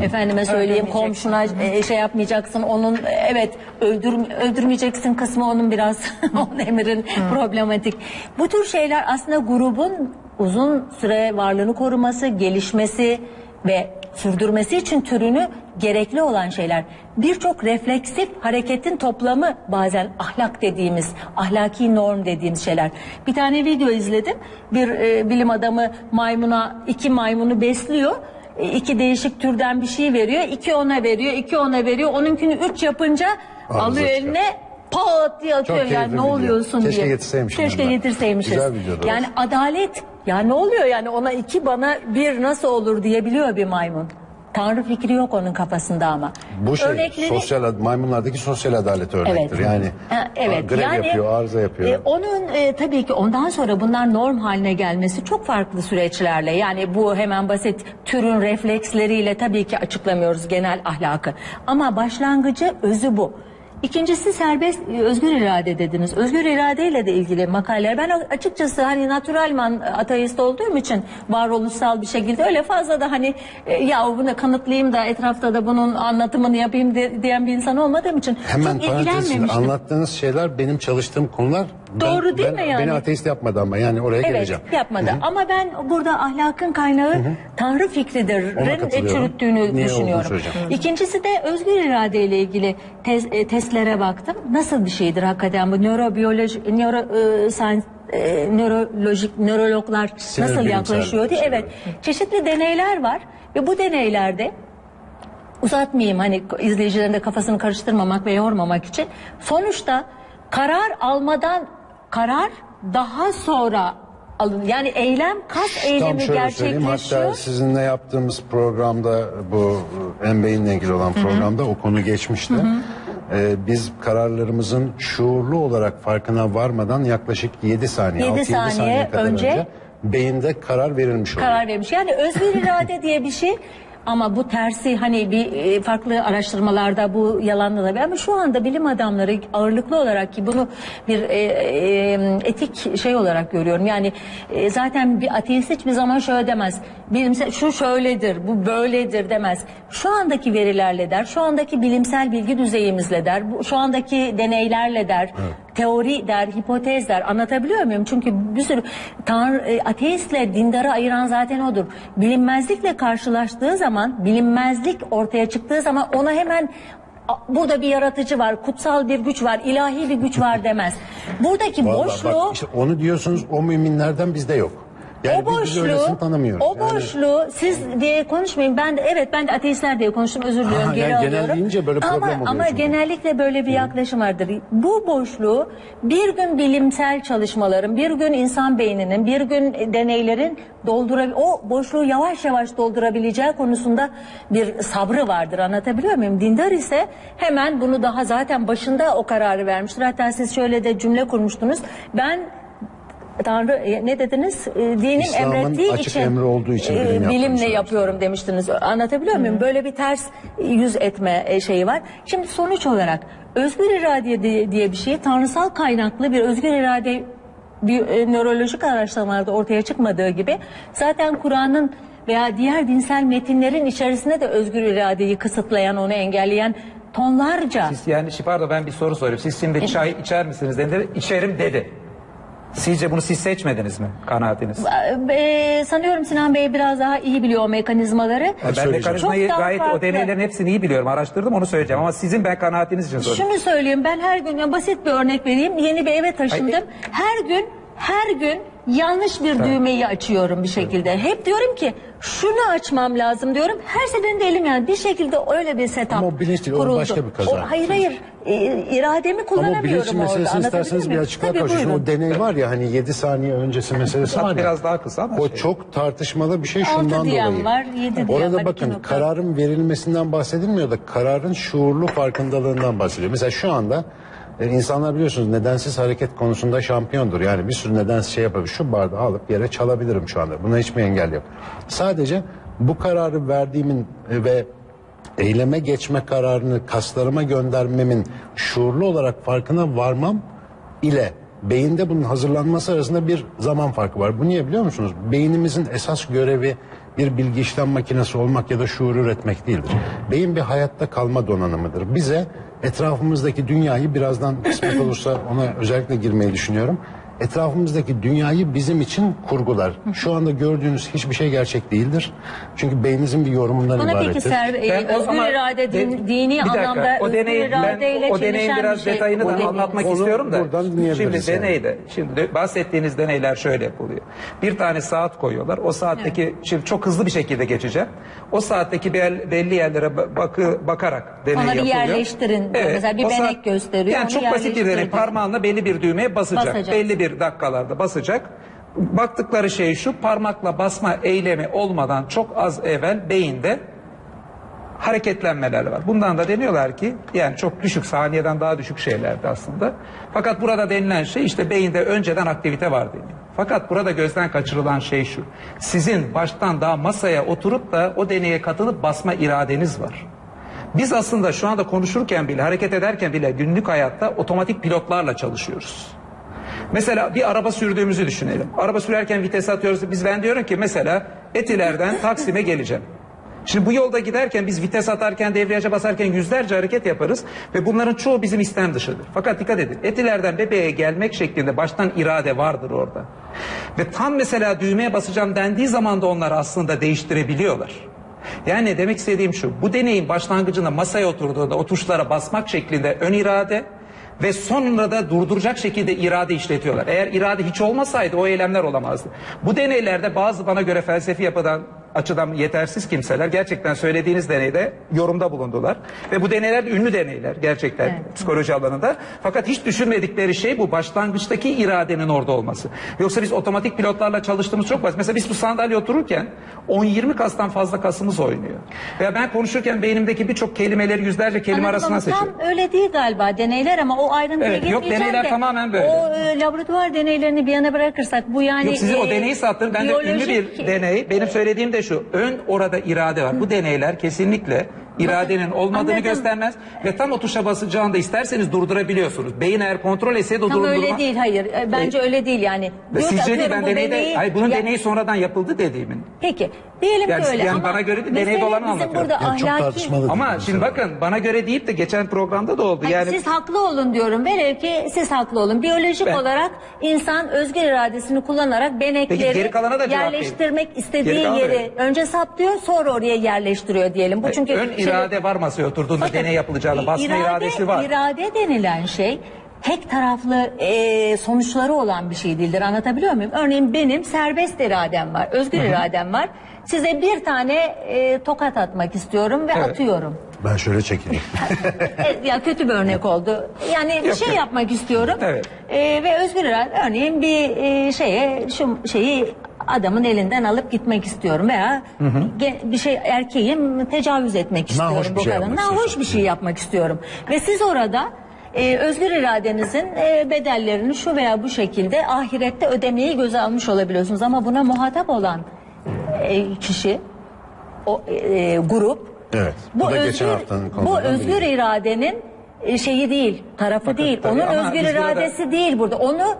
efendime söyleyeyim komşuna e, şey yapmayacaksın, onun evet öldürme, öldürmeyeceksin kısmı onun biraz on emirin Hı. problematik. Bu tür şeyler aslında grubun uzun süre varlığını koruması, gelişmesi ve sürdürmesi için türünü gerekli olan şeyler. Birçok refleksif hareketin toplamı bazen ahlak dediğimiz, ahlaki norm dediğimiz şeyler. Bir tane video izledim. Bir e, bilim adamı maymuna, iki maymunu besliyor. E, iki değişik türden bir şey veriyor. İki ona veriyor, iki ona veriyor. Onunkini üç yapınca Arıza alıyor çıkar. Eline pat diye atıyor. Çok yani ne oluyorsun video. Keşke diye. Getirseymişim Keşke getirseymişiz. Yani adalet. Ya ne oluyor yani, ona iki bana bir nasıl olur diyebiliyor bir maymun. Tanrı fikri yok onun kafasında ama. Bu şey örnekleri... sosyal, maymunlardaki sosyal adalet örnektir. Evet. Yani ha, evet. grev yani, yapıyor, arıza yapıyor. E, onun e, tabii ki ondan sonra bunlar norm haline gelmesi çok farklı süreçlerle. Yani bu hemen basit türün refleksleriyle tabii ki açıklamıyoruz genel ahlakı. Ama başlangıcı, özü bu. İkincisi serbest, özgür irade dediniz. Özgür iradeyle de ilgili makaleler. Ben açıkçası hani naturalman ateist olduğum için varoluşsal bir şekilde öyle fazla da hani ya bunu kanıtlayayım da etrafta da bunun anlatımını yapayım de, diyen bir insan olmadığım için hemen çok ilgilenmemiştim. Anlattığınız şeyler benim çalıştığım konular. Doğru ben, değil ben, mi yani? Beni ateist yapmadı ama yani oraya evet, geleceğim. Evet yapmadı. Hı-hı. Ama ben burada ahlakın kaynağı Hı-hı. Tanrı fikridir'in çürüttüğünü Niye düşünüyorum. İkincisi de özgür iradeyle ilgili tez, e, testlere baktım. Nasıl bir şeydir hakikaten bu nörobiyoloji, nöro, e, science, e, nörolojik, nörologlar Sinir nasıl yaklaşıyor diye. Evet Hı-hı. çeşitli deneyler var ve bu deneylerde uzatmayayım hani izleyicilerin de kafasını karıştırmamak ve yormamak için. Sonuçta karar almadan karar daha sonra alın. Yani eylem, kas eylemi gerçekleşiyor. Hatta sizinle yaptığımız programda, bu en ile ilgili olan programda Hı -hı. o konu geçmişti. Hı -hı. Ee, biz kararlarımızın şuurlu olarak farkına varmadan yaklaşık yedi saniye, yedi saniye kadar önce, önce beyinde karar verilmiş oluyor. Karar verilmiş. Yani özgür irade diye bir şey. Ama bu tersi hani bir farklı araştırmalarda bu yalanlanabilir. Ama şu anda bilim adamları ağırlıklı olarak ki bunu bir e, e, etik şey olarak görüyorum. Yani e, zaten bir ateist hiçbir zaman şöyle demez. Bilimsel şu şöyledir, bu böyledir demez. Şu andaki verilerle der, şu andaki bilimsel bilgi düzeyimizle der, bu, şu andaki deneylerle der. Evet. Teori der, hipotez der. Anlatabiliyor muyum? Çünkü bir sürü tanrı, ateistle dindarı ayıran zaten odur. Bilinmezlikle karşılaştığı zaman, bilinmezlik ortaya çıktığı zaman ona hemen burada bir yaratıcı var, kutsal bir güç var, ilahi bir güç var demez. Buradaki vallahi boşluğu... Bak, işte onu diyorsunuz, o müminlerden bizde yok. Yani o boşluğu, o boşluğu yani... siz diye konuşmayın. Ben de, evet ben de ateistler diye konuştum. Özür diliyorum. Geri yani alıyorum. Böyle ama ama genellikle böyle bir yaklaşım vardır. Bu boşluğu bir gün bilimsel çalışmaların, bir gün insan beyninin, bir gün deneylerin doldurabilir, o boşluğu yavaş yavaş doldurabileceği konusunda bir sabrı vardır. Anlatabiliyor muyum? Dindar ise hemen bunu daha zaten başında o kararı vermiştir. Hatta siz şöyle de cümle kurmuştunuz. Ben Tanrı ne dediniz? Dinin İslam'ın emrettiği açık için, emri olduğu için bilim bilimle yapıyorum demiştiniz. Anlatabiliyor muyum? Hı. Böyle bir ters yüz etme şeyi var. Şimdi sonuç olarak özgür irade diye bir şey, tanrısal kaynaklı bir özgür irade bir e, nörolojik araştırmalarda ortaya çıkmadığı gibi zaten Kur'an'ın veya diğer dinsel metinlerin içerisinde de özgür iradeyi kısıtlayan, onu engelleyen tonlarca. Siz yani pardon ben bir soru soruyorum. Siz şimdi çay içer misiniz dedi. İçerim dedi. Sizce bunu siz seçmediniz mi, kanaatiniz? Ee, sanıyorum Sinan Bey biraz daha iyi biliyor o mekanizmaları. Ben, ben mekanizmayı gayet farklı. O deneylerin hepsini iyi biliyorum, araştırdım, onu söyleyeceğim. Ama sizin ben kanaatiniz için soruyorum. Şunu söyleyeyim, ben her gün basit bir örnek vereyim. Yeni bir eve taşındım. Ay, her gün, her gün yanlış bir evet. düğmeyi açıyorum bir şekilde. Evet. Hep diyorum ki şunu açmam lazım diyorum. Her seferinde elim yani bir şekilde öyle bir setup kuruldu. Ama o bilinç değil, o başka bir kaza. O, hayır hayır. İrademi kullanamıyorum. Ama o bilinç isterseniz bir açıklığa karşı. O deney var ya hani yedi saniye öncesi meselesi var ya. Biraz daha kısa ama. O şey. Çok tartışmalı bir şey şundan dolayı. altı diyen var, yedi diyen var. Orada bakın kararın verilmesinden bahsedilmiyor da kararın şuurlu farkındalığından bahsediyor. Mesela şu anda E, insanlar biliyorsunuz nedensiz hareket konusunda şampiyondur. Yani bir sürü nedensiz şey yapabilir. Şu bardağı alıp yere çalabilirim şu anda. Buna hiçbir engel yok. Sadece bu kararı verdiğimin ve eyleme geçme kararını kaslarıma göndermemin şuurlu olarak farkına varmam ile beyinde bunun hazırlanması arasında bir zaman farkı var. Bu niye biliyor musunuz? Beynimizin esas görevi bir bilgi işlem makinesi olmak ya da şuur üretmek değildir. Beyin bir hayatta kalma donanımıdır. Bize etrafımızdaki dünyayı, birazdan kısmet olursa ona özellikle girmeyi düşünüyorum. Etrafımızdaki dünyayı bizim için kurgular. Şu anda gördüğünüz hiçbir şey gerçek değildir. Çünkü beyninizin bir yorumundan Bana ibarettir. Bana peki ser, e, özgür ama, irade, din, dini bir dakika, anlamda o deney, ben, o deneyin biraz bir şey, detayını da deney. anlatmak Onu istiyorum da. Şimdi deneyde, yani. şimdi bahsettiğiniz deneyler şöyle yapılıyor. Bir tane saat koyuyorlar. O saatteki, evet. şimdi çok hızlı bir şekilde geçeceğim. O saatteki belli yerlere bakı, bakarak deney yapılıyor. Onları yerleştirin. Evet, mesela bir saat, benek gösteriyor. Yani çok basit bir deney. Parmağınla belli bir düğmeye basacak. basacak. Belli bir dakikalarda basacak. Baktıkları şey şu: parmakla basma eylemi olmadan çok az evvel beyinde hareketlenmeler var. Bundan da deniyorlar ki, yani çok düşük, saniyeden daha düşük şeylerdi aslında. Fakat burada denilen şey işte beyinde önceden aktivite var deniyor. Fakat burada gözden kaçırılan şey şu: sizin baştan daha masaya oturup da o deneye katılıp basma iradeniz var. Biz aslında şu anda konuşurken bile, hareket ederken bile günlük hayatta otomatik pilotlarla çalışıyoruz. Mesela bir araba sürdüğümüzü düşünelim. Araba sürerken vites atıyoruz. Biz ben diyorum ki mesela Etiler'den Taksim'e geleceğim. Şimdi bu yolda giderken biz vites atarken, debriyaja basarken yüzlerce hareket yaparız ve bunların çoğu bizim istem dışıdır. Fakat dikkat edin, Etiler'den Bebe'ye gelmek şeklinde baştan irade vardır orada. Ve tam mesela düğmeye basacağım dendiği zaman da onları aslında değiştirebiliyorlar. Yani demek istediğim şu: bu deneyin başlangıcında masaya oturduğunda o tuşlara basmak şeklinde ön irade ve sonra da durduracak şekilde irade işletiyorlar. Eğer irade hiç olmasaydı o eylemler olamazdı. Bu deneylerde bazı, bana göre felsefi yapıdan açıdan yetersiz kimseler gerçekten söylediğiniz deneyde yorumda bulundular. Ve bu deneyler ünlü deneyler gerçekten, evet, psikoloji alanında. Fakat hiç düşünmedikleri şey bu başlangıçtaki iradenin orada olması. Yoksa biz otomatik pilotlarla çalıştığımız çok basit. Mesela biz bu sandalye otururken on yirmi kastan fazla kasımız oynuyor. Veya ben konuşurken beynimdeki birçok kelimeleri yüzlerce kelime arasından seçiyorum. Tam öyle değil galiba deneyler, ama o ayrıntıya evet, gitmeyeceğim. Yok, deneyler de, tamamen böyle. O e, laboratuvar deneylerini bir yana bırakırsak bu yani... Yok, sizi e, o deneyi sattırın. Ben de ünlü bir deney. Benim söylediğim de şu: ön orada irade var. Hı. Bu deneyler kesinlikle iradenin olmadığını Anladım. göstermez ve tam o tuşa basacağında isterseniz durdurabiliyorsunuz. Beyin eğer kontrol etse de durdurma. Tam öyle değil, hayır. Bence e, öyle değil yani. Sizce değil, ben bu deneyde, deneyi, hayır, bunun ya, deneyi sonradan yapıldı dediğimin. Peki, diyelim yani, ki öyle yani ama bana göre de deneyde olanı anlatıyorum. Yani çok tartışmalı. Ama şimdi bakın, bana göre deyip de geçen programda da oldu. Hayır, yani siz haklı olun diyorum. Velev ki siz haklı olun. Biyolojik ben, olarak insan özgür iradesini kullanarak benekleri peki, yerleştirmek değil. istediği yeri evet. önce saptıyor, sonra oraya yerleştiriyor diyelim. Bu e, çünkü ön irade var masaya oturduğunda, bakın, deney yapılacağını, basma irade, iradesi var. İrade denilen şey tek taraflı e, sonuçları olan bir şey değildir. Anlatabiliyor muyum? Örneğin benim serbest iradem var, özgür Hı -hı. iradem var. Size bir tane e, tokat atmak istiyorum ve evet. atıyorum. Ben şöyle çekileyim. Ya kötü bir örnek oldu. Yani yok, şey yok. yapmak istiyorum. Evet. E, ve özgür irade, örneğin bir e, şeye, şu şeyi adamın elinden alıp gitmek istiyorum veya hı hı. bir şey, erkeğim, tecavüz etmek istiyorum. Nahoş bir, şey Nahoş bir şey yapmak istiyorum. Ve siz orada e, özgür iradenizin e, bedellerini şu veya bu şekilde ahirette ödemeyi göze almış olabiliyorsunuz. Ama buna muhatap olan e, kişi, o e, grup, evet, bu, bu, özgür, bu özgür bileyim. iradenin e, şeyi değil, tarafı Fakat değil. Onun özgür iradesi da... değil burada. Onu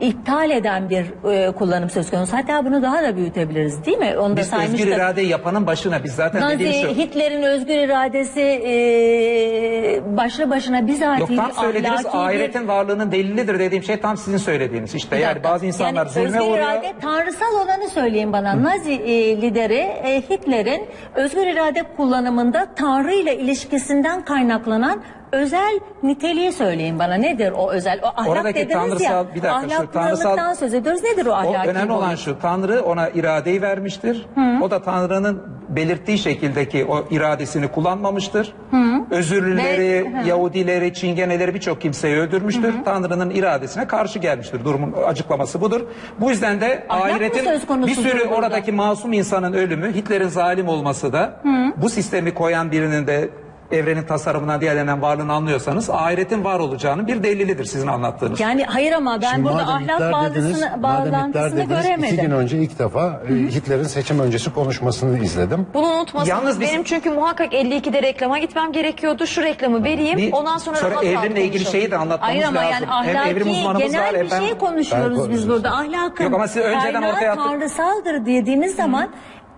İptal eden bir e, kullanım söz konusu. Hatta bunu daha da büyütebiliriz, değil mi? Onu da biz özgür irade yapanın başına biz zaten Nazi, dediğimiz şu. Hitler'in özgür iradesi e, başlı başına bizatihi. Yok, tam söylediğiniz ahiretin bir... varlığının delilidir dediğim şey tam sizin söylediğiniz. İşte yani bazı insanlar yani zulme oluyor. Özgür irade tanrısal olanı söyleyin bana. Hı. Nazi e, lideri e, Hitler'in özgür irade kullanımında Tanrı ile ilişkisinden kaynaklanan özel niteliği söyleyin bana. Nedir o özel? O ahlak Oradaki dediniz tanrısal, ya. Bir dakika, şu tanrısal söz ediyoruz. Nedir o ahlaki? O önemli olan şu: Tanrı ona iradeyi vermiştir. Hı. O da Tanrı'nın belirttiği şekildeki o iradesini kullanmamıştır. Hı. Özürlüleri, Hı. Yahudileri, Çingeneleri, birçok kimseyi öldürmüştür. Tanrı'nın iradesine karşı gelmiştir. Durumun açıklaması budur. Bu yüzden de ahlak ahiretin bir sürü durumda. Oradaki masum insanın ölümü, Hitler'in zalim olması da Hı. bu sistemi koyan birinin de evrenin tasarımına diyelenen varlığını anlıyorsanız ahiretin var olacağının bir delilidir sizin anlattığınız. Yani hayır ama ben şimdi burada ahlak bağlantısını, bağlantısını göremedim. İki gün önce ilk defa Hitler'in seçim öncesi konuşmasını izledim. Bunu unutmasınız. Benim biz... çünkü muhakkak elli ikide reklama gitmem gerekiyordu. Şu reklamı vereyim. Bir, ondan sonra, sonra evrimle ilgili şeyi de anlatmamız hayır ama lazım. Yani ahlaki, hem evrim uzmanımız var. Genel bir efendim, şey konuşuyoruz ben, biz burada. Ahlakın yok, ama siz önceden ortaya tanrısaldır diye dediğimiz zaman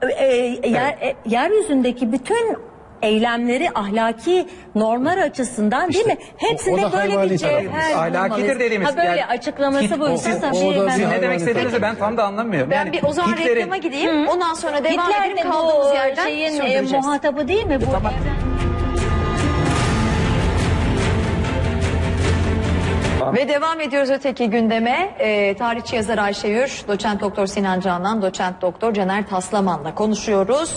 e, e, yer, evet. e, yeryüzündeki bütün eylemleri ahlaki normlar açısından işte, değil mi? Hepsinde böyle bir cevher ahlakidir dediğimiz. Ha böyle yani, açıklaması boyunca tabii ne demek istediğinizi ben tam da anlamıyorum. Ben yani, bir o zaman Hitler'in... reklama gideyim. Hı. Ondan sonra devam Hitler edip kaldığımız yerden şeyin e, muhatabı değil mi? E, bu tamam. Ve devam ediyoruz öteki gündeme. E, tarihçi yazar Ayşe Hür, doçent doktor Sinan Canan, doçent doktor Caner Taslaman'la konuşuyoruz.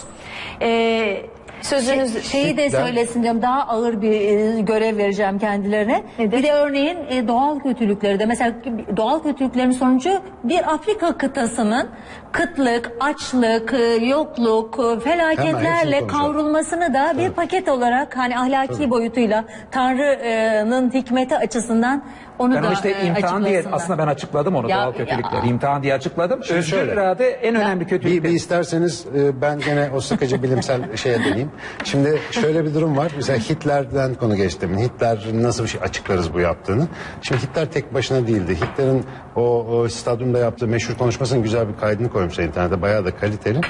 E, sözünüz şeyi de söylesin diyorum, daha ağır bir e, görev vereceğim kendilerine. Nedir? Bir de örneğin e, doğal kötülükleri de, mesela doğal kötülüklerin sonucu bir Afrika kıtasının kıtlık, açlık, e, yokluk, e, felaketlerle kavrulmasını da bir paket olarak hani ahlaki tabii boyutuyla Tanrı'nın e, hikmeti açısından onu ben da işte e, imtihan diye aslında ben açıkladım onu ya, doğal kötülükleri. İmtihan diye açıkladım. Özgür irade en önemli kötülük. Bir, bir isterseniz e, ben gene o sıkıcı bilimsel şeye döneyim. Şimdi şöyle bir durum var. Mesela Hitler'den konu geçti. Hitler nasıl bir şey açıklarız bu yaptığını. Şimdi Hitler tek başına değildi. Hitler'in o, o stadyumda yaptığı meşhur konuşmasının güzel bir kaydını koymuşlar internette. Bayağı da kaliteli.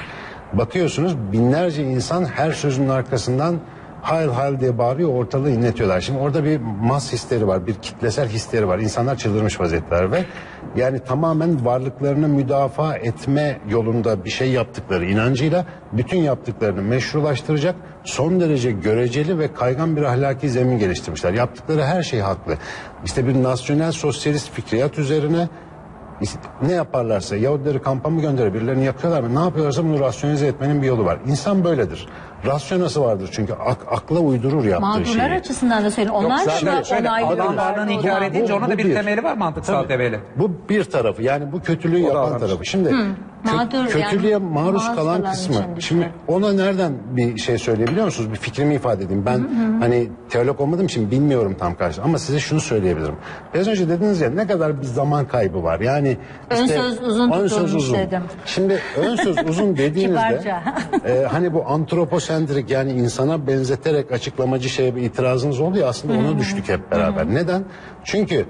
Bakıyorsunuz binlerce insan her sözünün arkasından hayl hayl diye bağırıyor, ortalığı inletiyorlar. Şimdi orada bir mas histeri var, bir kitlesel histeri var. İnsanlar çıldırmış vaziyetler ve yani tamamen varlıklarını müdafaa etme yolunda bir şey yaptıkları inancıyla bütün yaptıklarını meşrulaştıracak son derece göreceli ve kaygan bir ahlaki zemin geliştirmişler. Yaptıkları her şey haklı. İşte bir nasyonel sosyalist fikriyat üzerine ne yaparlarsa, Yahudileri kampa mı gönderir, birilerini yakıyorlar mı, ne yapıyorlarsa bunu rasyonize etmenin bir yolu var. İnsan böyledir. Rasyonası vardır çünkü ak, akla uydurur yaptığı mağdurlar şeyi. Mağdurlar açısından da söyleyeyim. Onlar da onaylıdır. Adam varlığını inkar edince bu, ona da bir, bir temeli var mantıksal temeli. Bu bir tarafı yani bu kötülüğü yapan tarafı. Şimdi Hı, kö, mağdur, kötülüğe yani, maruz kalan kısmı. Şimdi, şimdi ona nereden bir şey söyleyebiliyor musunuz? Bir fikrimi ifade edeyim. Ben hı hı. hani teolog olmadığım için bilmiyorum tam karşı ama size şunu söyleyebilirim. Biraz önce dediniz ya ne kadar bir zaman kaybı var. Yani işte, ön söz uzun ön söz uzun. Dedim. Şimdi ön söz uzun dediğinizde e, hani bu antroposen yani insana benzeterek açıklamacı şeye bir itirazınız oldu ya aslında ona düştük hep beraber. Neden? Çünkü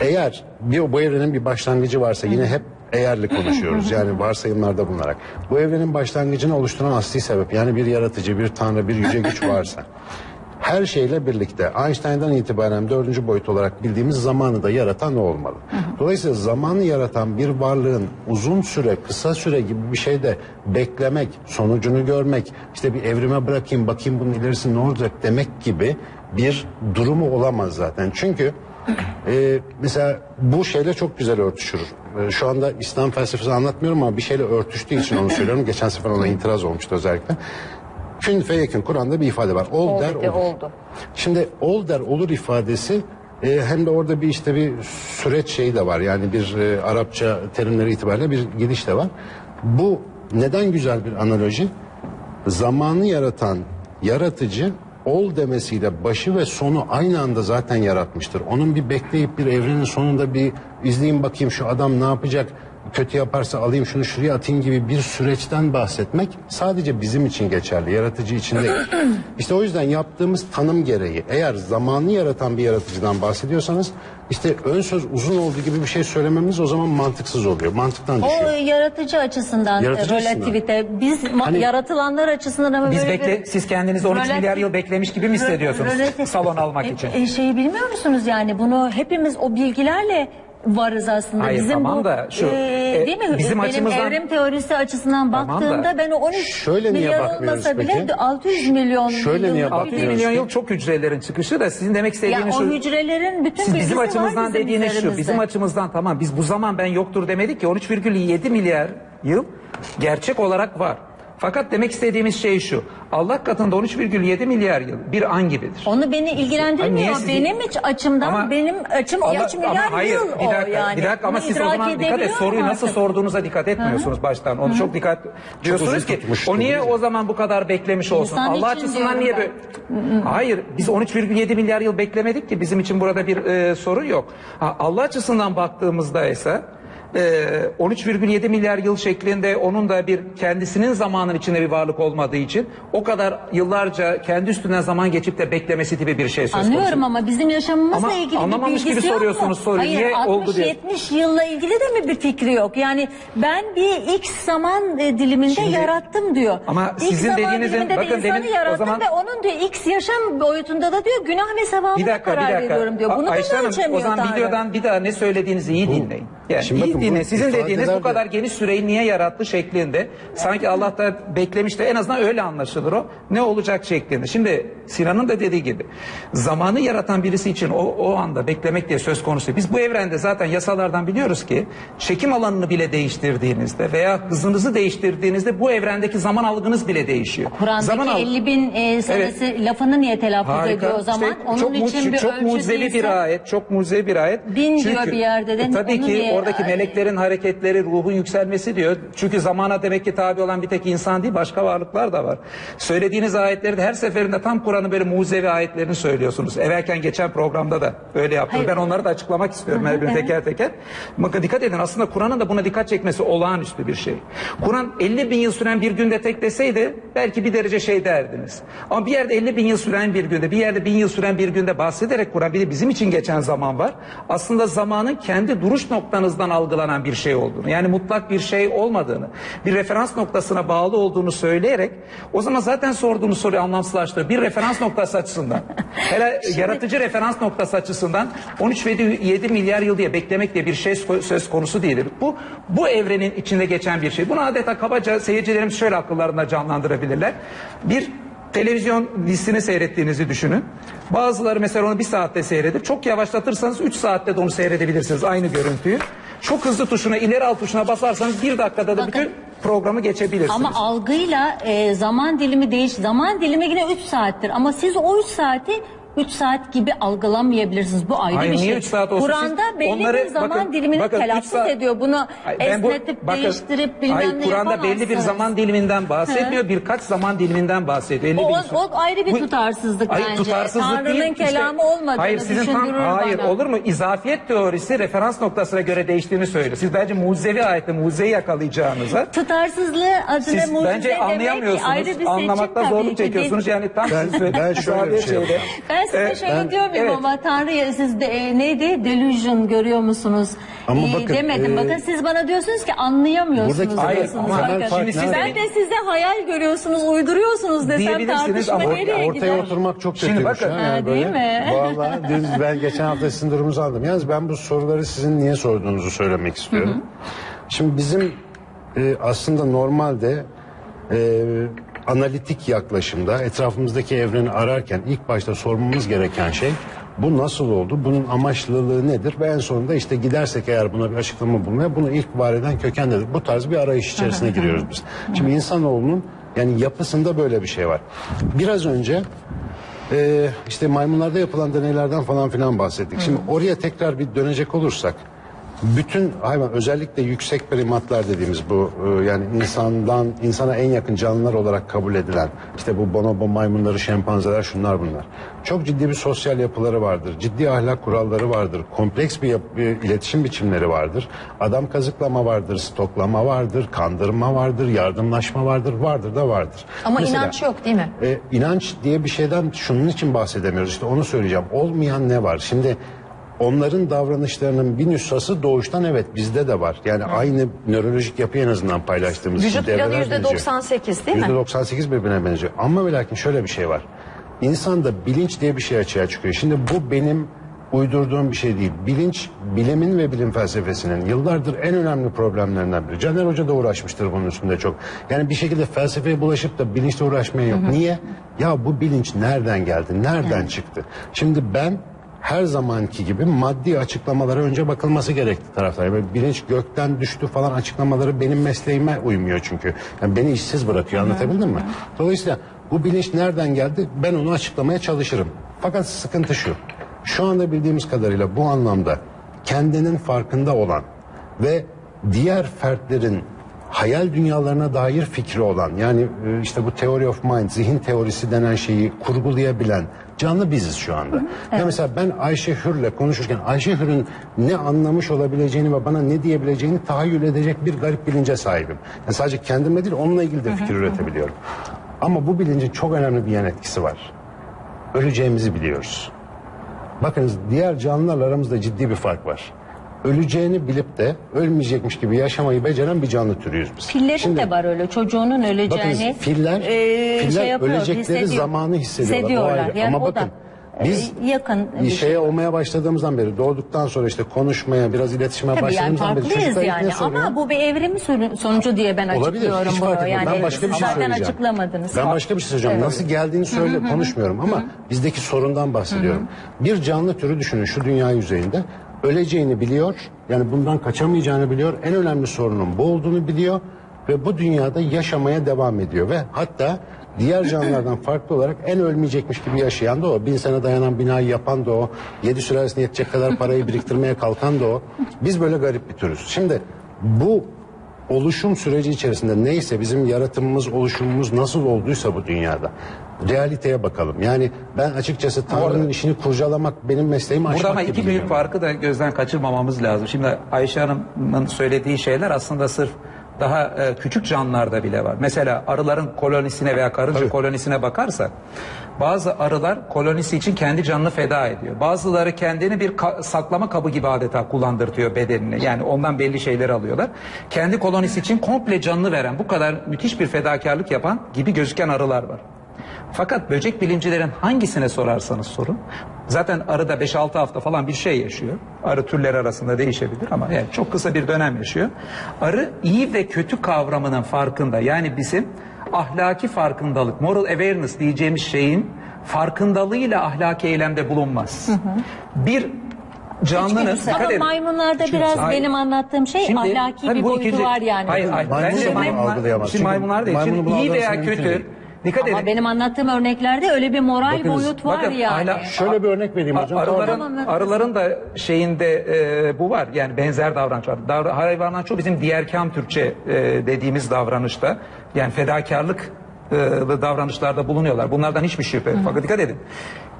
eğer bir, bu evrenin bir başlangıcı varsa yine hep eğerli konuşuyoruz yani varsayımlarda bulunarak. Bu evrenin başlangıcını oluşturan asli sebep yani bir yaratıcı, bir tanrı, bir yüce güç varsa her şeyle birlikte Einstein'dan itibaren dördüncü boyut olarak bildiğimiz zamanı da yaratan o olmalı. Dolayısıyla zamanı yaratan bir varlığın uzun süre, kısa süre gibi bir şeyde beklemek, sonucunu görmek, işte bir evrime bırakayım, bakayım bunun ilerisi ne olacak demek gibi bir durumu olamaz zaten. Çünkü e, mesela bu şeyle çok güzel örtüşür. E, şu anda İslam felsefesi anlatmıyorum ama bir şeyle örtüştüğü için onu söylüyorum. Geçen sefer ona itiraz olmuştu özellikle. Kün feye kün, Kur'an'da bir ifade var. Ol, ol der olur. Oldu. Şimdi ol der olur ifadesi e, hem de orada bir işte bir süreç şeyi de var. Yani bir e, Arapça terimleri itibariyle bir gidiş de var. Bu neden güzel bir analoji? Zamanı yaratan yaratıcı ol demesiyle başı ve sonu aynı anda zaten yaratmıştır. Onun bir bekleyip bir evrenin sonunda bir izleyeyim bakayım şu adam ne yapacak, kötü yaparsa alayım şunu şuraya atayım gibi bir süreçten bahsetmek sadece bizim için geçerli, yaratıcı için değil. İşte o yüzden yaptığımız tanım gereği eğer zamanı yaratan bir yaratıcıdan bahsediyorsanız işte ön söz uzun olduğu gibi bir şey söylememiz o zaman mantıksız oluyor. Mantıktan düşüyor. O yaratıcı açısından yaratıcı relativite. Biz hani, yaratılanlar açısından ama biz böyle bekle, bir... Siz kendinizi on üç milyar yıl beklemiş gibi mi hissediyorsunuz? Salon almak e, için. E, şeyi bilmiyor musunuz yani bunu hepimiz o bilgilerle varız aslında. Hayır, bizim tamam bu da şu, e, değil mi? Bizim benim açımızdan, evrim teorisi açısından tamam baktığımda da, ben o on üç milyar olmasa bile peki? altı yüz milyon şöyle milyon, altı yüz milyon yıl çok hücrelerin çıkışı da sizin demek istediğiniz ya, şu. O hücrelerin bütün siz bizim açımızdan bizim dediğiniz üzerimizde. Şu. Bizim açımızdan tamam biz bu zaman ben yoktur demedik ki on üç virgül yedi milyar yıl gerçek olarak var. Fakat demek istediğimiz şey şu. Allah katında on üç virgül yedi milyar yıl bir an gibidir. Onu beni ilgilendirmiyor. Hani benim hiç açımdan ama benim açım Allah, üç milyar hayır, yıl bir dakika, o yani. Bir dakika ama bunu siz o zaman dikkat et. Soruyu artık nasıl sorduğunuza dikkat etmiyorsunuz Hı -hı. baştan. Onu Hı -hı. çok dikkat diyorsunuz ki o niye o zaman bu kadar beklemiş olsun? İnsan Allah açısından niye böyle? Hayır biz on üç virgül yedi milyar yıl beklemedik ki bizim için burada bir e, sorun yok. Ha, Allah açısından baktığımızda ise on üç virgül yedi milyar yıl şeklinde onun da bir kendisinin zamanın içinde bir varlık olmadığı için o kadar yıllarca kendi üstünden zaman geçip de beklemesi gibi bir şey söz konusu. Anlıyorum ama bizim yaşamımızla ama ilgili bir bilgisi gibi soruyorsunuz soruyu. Hayır, niye oldu diye. altmış yetmiş yılla ilgili de mi bir fikri yok? Yani ben bir X zaman diliminde Şimdi, yarattım diyor. Ama X sizin dediğinizin de bakın de demin o zaman ve onun diyor X yaşam boyutunda da diyor günah ve sevabına dakika, karar veriyorum diyor. Bunu Ayşe da mı ölçemiyor? O zaman Tanrı. Videodan bir daha ne söylediğinizi iyi dinleyin. Yani Şimdi iyi Yine, sizin dediğiniz bu kadar geniş süreyi niye yarattı şeklinde. Sanki Allah da beklemiş de en azından öyle anlaşılır o. Ne olacak şeklinde. Şimdi Sinan'ın da dediği gibi zamanı yaratan birisi için o, o anda beklemek diye söz konusu. Biz bu evrende zaten yasalardan biliyoruz ki çekim alanını bile değiştirdiğinizde veya hızınızı değiştirdiğinizde bu evrendeki zaman algınız bile değişiyor. Kur'an'daki elli bin e, senesi evet. lafını niye telaffuz ediyor o zaman? İşte, Onun çok için bir çok mucizevi değilse, bir ayet. Çok mucizevi bir ayet. Bin Çünkü, diyor bir yerde de. E, tabii ki oradaki melek meleklerin hareketleri, ruhun yükselmesi diyor. Çünkü zamana demek ki tabi olan bir tek insan değil, başka varlıklar da var. Söylediğiniz ayetleri de her seferinde tam Kur'an'ın böyle mucizevi ayetlerini söylüyorsunuz. Evvelken geçen programda da öyle yaptım. Hayır. Ben onları da açıklamak istiyorum her birini teker teker. Bakın dikkat edin, aslında Kur'an'ın da buna dikkat çekmesi olağanüstü bir şey. Kur'an elli bin yıl süren bir günde tek deseydi belki bir derece şey derdiniz. Ama bir yerde elli bin yıl süren bir günde, bir yerde bin yıl süren bir günde bahsederek Kur'an, bir de bizim için geçen zaman var. Aslında zamanın kendi duruş noktanızdan algılanan bir şey olduğunu, yani mutlak bir şey olmadığını, bir referans noktasına bağlı olduğunu söyleyerek o zaman zaten sorduğunuz soruyu anlamsızlaştırıyor. Bir referans noktası açısından, hele Şimdi... yaratıcı referans noktası açısından on üç virgül yedi milyar yıl diye beklemek diye bir şey söz konusu değildir. Bu bu evrenin içinde geçen bir şey. Bunu adeta kabaca seyircilerimiz şöyle akıllarında canlandırabilirler. Bir televizyon dizisini seyrettiğinizi düşünün. Bazıları mesela onu bir saatte seyredip çok yavaşlatırsanız üç saatte de onu seyredebilirsiniz aynı görüntüyü. Çok hızlı tuşuna, ileri alt tuşuna basarsanız bir dakikada da bütün programı geçebilirsiniz. Ama algıyla e, zaman dilimi değiş, zaman dilimi yine üç saattir. Ama siz o üç saati üç saat gibi algılamayabilirsiniz. Bu ayrı Hayır, bir şey. Kur'an'da belli onları, bir zaman bakın, dilimini bakın, telaffuz saat, ediyor. Bunu esnetip bu, bakın, değiştirip bilmem hayır, ne yapamazsınız. Kur'an'da belli bir zaman diliminden bahsetmiyor. He. Birkaç zaman diliminden bahsediyor. O, o, o ayrı bir tutarsızlık bu, bence. Tutarsızlık Tanrı'nın değil, kelamı işte, olmadığını hayır, sizin tam, hayır bana. Olur mu? İzafiyet teorisi referans noktasına göre değiştiğini söylüyor. Siz bence mucizevi ayette mucizeyi yakalayacağınıza. Tutarsızlığı adına mucize bence anlayamıyorsunuz. Anlamakta zorluk çekiyorsunuz. Yani tam şöyle bir şey. Ben size ee, şöyle ben, diyor muyum evet. ama Tanrı siz de, e, neydi? Delusion görüyor musunuz? Ama e, bakın, demedim. E, bakın siz bana diyorsunuz ki anlayamıyorsunuz. Hayır, şimdi siz ben de sizde hayal görüyorsunuz, uyduruyorsunuz desem tartışma nereye gider? Ortaya oturmak çok kötüymüş. Şimdi bakın. Ha, yani değil mi? Vallahi ben geçen hafta sizin durumunuzu aldım. Yalnız ben bu soruları sizin niye sorduğunuzu söylemek istiyorum. Hı -hı. Şimdi bizim e, aslında normalde e, analitik yaklaşımda etrafımızdaki evreni ararken ilk başta sormamız gereken şey bu nasıl oldu, bunun amaçlılığı nedir ve en sonunda işte gidersek eğer buna bir açıklama bulmaya bunu ilk var eden köken nedir? Bu tarz bir arayış içerisine giriyoruz biz. Şimdi insanoğlunun yani yapısında böyle bir şey var. Biraz önce e, işte maymunlarda yapılan deneylerden falan filan bahsettik. Şimdi oraya tekrar bir dönecek olursak bütün hayvan özellikle yüksek primatlar dediğimiz bu yani insandan insana en yakın canlılar olarak kabul edilen işte bu bonobo maymunları, şempanzeler şunlar bunlar. Çok ciddi bir sosyal yapıları vardır. Ciddi ahlak kuralları vardır. Kompleks bir, bir iletişim biçimleri vardır. Adam kazıklama vardır, stoklama vardır, kandırma vardır, yardımlaşma vardır, vardır da vardır. Ama mesela, inanç yok değil mi? E, inanç diye bir şeyden şunun için bahsedemiyoruz. İşte onu söyleyeceğim. Olmayan ne var? Şimdi onların davranışlarının bir nüshası doğuştan evet bizde de var. Yani Hı. aynı nörolojik yapı en azından paylaştığımız vücut planı yüzde doksan sekiz değil mi? yüzde doksan sekiz birbirine benziyor. Ama ve lakin şöyle bir şey var. İnsanda bilinç diye bir şey açığa çıkıyor. Şimdi bu benim uydurduğum bir şey değil. Bilinç, bilimin ve bilim felsefesinin yıllardır en önemli problemlerinden biri. Caner Hoca da uğraşmıştır bunun üstünde çok. Yani bir şekilde felsefeye bulaşıp da bilinçle uğraşmaya yok. Hı hı. Niye? Ya bu bilinç nereden geldi? Nereden Hı. çıktı? Şimdi ben her zamanki gibi maddi açıklamalara önce bakılması gerektiği taraftar. Yani bilinç gökten düştü falan açıklamaları benim mesleğime uymuyor çünkü. Yani beni işsiz bırakıyor, anlatabildim mi? Dolayısıyla bu bilinç nereden geldi? Ben onu açıklamaya çalışırım. Fakat sıkıntı şu. Şu anda bildiğimiz kadarıyla bu anlamda kendinin farkında olan ve diğer fertlerin hayal dünyalarına dair fikri olan, yani işte bu theory of mind, zihin teorisi denen şeyi kurgulayabilen canlı biziz şu anda. Hı hı, evet. Ya mesela ben Ayşe Hür'le konuşurken Ayşe Hür'ün ne anlamış olabileceğini ve bana ne diyebileceğini tahayyül edecek bir garip bilince sahibim. Yani sadece kendimle değil onunla ilgili de fikir hı hı, üretebiliyorum. Hı. Ama bu bilincin çok önemli bir yan etkisi var. Öleceğimizi biliyoruz. Bakınız diğer canlılarla aramızda ciddi bir fark var. Öleceğini bilip de ölmeyecekmiş gibi yaşamayı beceren bir canlı türüyüz biz. Fillerin şimdi, de var öyle, çocuğunun öleceğini. Bakınız filler, ee, filler şey yapıyor, ölecekleri hissediyor, zamanı hissediyorlar. hissediyorlar. Yani ama bakın da, biz yakın bir şeye şey olmaya başladığımızdan beri, doğduktan sonra işte konuşmaya, biraz iletişime tabii başladığımızdan yani beri çocuklar yani, ne soruyor? Ama bu bir evrimi sonucu diye ben açıklıyorum bunu. Olabilir, yani ben başka bir şey söyleyeceğim. Ben başka bir şey söyleyeceğim. Evet. Nasıl geldiğini söyle, hı hı, konuşmuyorum ama hı hı, bizdeki sorundan bahsediyorum. Hı hı. Bir canlı türü düşünün şu dünya yüzeyinde. Öleceğini biliyor, yani bundan kaçamayacağını biliyor, en önemli sorunun bu olduğunu biliyor ve bu dünyada yaşamaya devam ediyor ve hatta diğer canlılardan farklı olarak en ölmeyecekmiş gibi yaşayan da o, bin sene dayanan binayı yapan da o, yedi sülalesine yetecek kadar parayı biriktirmeye kalkan da o. Biz böyle garip bir türüz. Şimdi bu oluşum süreci içerisinde neyse bizim yaratımımız, oluşumumuz nasıl olduysa bu dünyada realiteye bakalım. Yani ben açıkçası Tanrı'nın işini kurcalamak benim mesleğimi aşmak gibi. Burada ama iki büyük farkı da gözden kaçırmamamız lazım. Şimdi Ayşe Hanım'ın söylediği şeyler aslında sırf daha e, küçük canlılarda bile var. Mesela arıların kolonisine veya karınca tabii, kolonisine bakarsak bazı arılar kolonisi için kendi canını feda ediyor. Bazıları kendini bir ka saklama kabı gibi adeta kullandırtıyor bedenini. Yani ondan belli şeyleri alıyorlar. Kendi kolonisi için komple canını veren, bu kadar müthiş bir fedakarlık yapan gibi gözüken arılar var. Fakat böcek bilimcilerin hangisine sorarsanız sorun, zaten arıda beş altı hafta falan bir şey yaşıyor. Arı türleri arasında değişebilir ama yani çok kısa bir dönem yaşıyor. Arı iyi ve kötü kavramının farkında, yani bizim ahlaki farkındalık, moral awareness diyeceğimiz şeyin farkındalığıyla ahlaki eylemde bulunmaz. Hı hı. Bir canlının... Ama maymunlarda edin, biraz hayır, benim anlattığım şey şimdi, ahlaki bir boyutu ikinci, var yani. Hayır, hayır. Maymunlar, maymunlar, şimdi maymunlar değil. Şimdi iyi veya kötü... Dikkat ama edin, benim anlattığım örneklerde öyle bir moral bakınız, boyut var bakın, yani. Aynen. Şöyle bir örnek vereyim hocam. Arıların, arıların da şeyinde e, bu var. Yani benzer davranış var. Davra, hayvanlar çoğu bizim diğerkâm Türkçe e, dediğimiz davranışta. Yani fedakarlık e, davranışlarda bulunuyorlar. Bunlardan hiçbir şüphe yok. Fakat dikkat edin.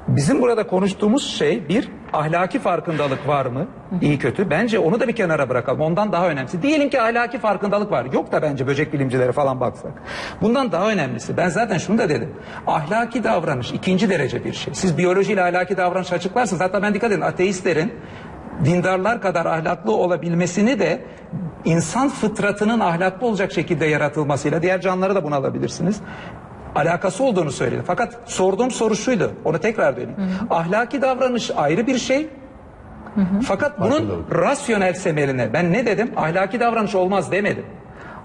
Bizim burada konuştuğumuz şey bir ahlaki farkındalık var mı? İyi kötü. Bence onu da bir kenara bırakalım. Ondan daha önemlisi. Diyelim ki ahlaki farkındalık var. Yok da bence böcek bilimcilere falan baksak. Bundan daha önemlisi. Ben zaten şunu da dedim. Ahlaki davranış ikinci derece bir şey. Siz biyolojiyle ahlaki davranış açıklarsınız. Hatta ben dikkat edin ateistlerin dindarlar kadar ahlaklı olabilmesini de insan fıtratının ahlaklı olacak şekilde yaratılmasıyla, diğer canlılara da bunu alabilirsiniz, alakası olduğunu söyledi. Fakat sorduğum soru şuydu. Onu tekrar döneyim. Hı-hı. Ahlaki davranış ayrı bir şey. Hı-hı. Fakat bunun rasyonel semeline ben ne dedim? Ahlaki davranış olmaz demedim.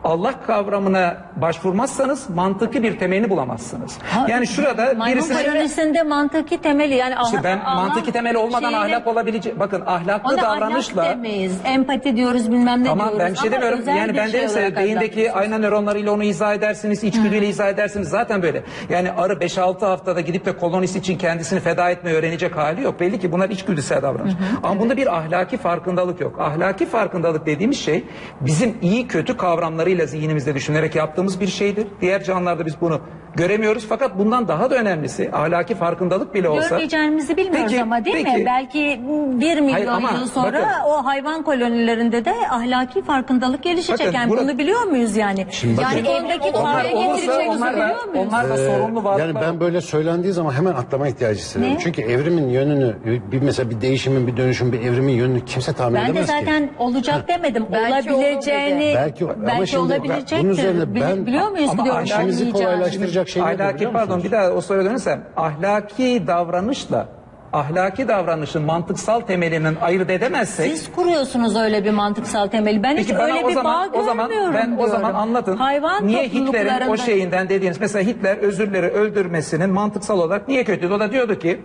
Allah kavramına başvurmazsanız mantıki bir temelini bulamazsınız. Ha, yani şurada maymun kolonisinde mantıki temeli yani işte ben Allah, mantıki temeli olmadan şeyine, ahlak olabilecek. Bakın ahlaklı davranışla ahlak demeyiz. Empati diyoruz, bilmem ne tamam, diyoruz. Tamam ben bir şey demiyorum. Yani ben derim size beyindeki ayna nöronlarıyla onu izah edersiniz, içgüdüyle izah edersiniz. Zaten böyle. Yani arı beş altı haftada gidip de kolonisi için kendisini feda etmeyi öğrenecek hali yok. Belli ki bunlar içgüdüsel davranış. Hı hı. Ama bunda bir ahlaki farkındalık yok. Ahlaki farkındalık dediğimiz şey bizim iyi kötü kavramları ile zihnimizde düşünerek yaptığımız bir şeydir. Diğer canlılarda biz bunu göremiyoruz. Fakat bundan daha da önemlisi ahlaki farkındalık bile olsa. Görmeyeceğimizi bilmiyoruz peki, ama değil peki, mi? Belki bir milyon yıl sonra bakın, o hayvan kolonilerinde de ahlaki farkındalık gelişecek. Bakın, yani bunu, bunu biliyor muyuz yani? Şimdi bakın, yani evdeki farkı getireceğimizi biliyor muyuz? Onlar da sorumlu varlıklar. Yani ben böyle söylendiği zaman hemen atlama ihtiyacı hissediyorum. Çünkü evrimin yönünü bir mesela bir değişimin, bir dönüşün, bir evrimin yönünü kimse tahmin ben edemez ki. Ben de zaten ki olacak demedim. Belki olabileceğini. Belki, belki şimdi, olabilecektir. Bunun üzerine ben biliyor muyuz ama diyorum, işimizi kolaylaştıracak şey ahlaki, pardon bir daha o soruya dönürsem ahlaki davranışla ahlaki davranışın mantıksal temelinin ayırt edemezsek. Siz kuruyorsunuz öyle bir mantıksal temeli. Ben peki hiç öyle bir zaman, bağ o zaman, görmüyorum ben diyorum. O zaman anlatın. Hayvan niye Hitler'in o şeyinden dediğiniz mesela Hitler özürleri öldürmesinin mantıksal olarak niye kötüydü? O da diyordu ki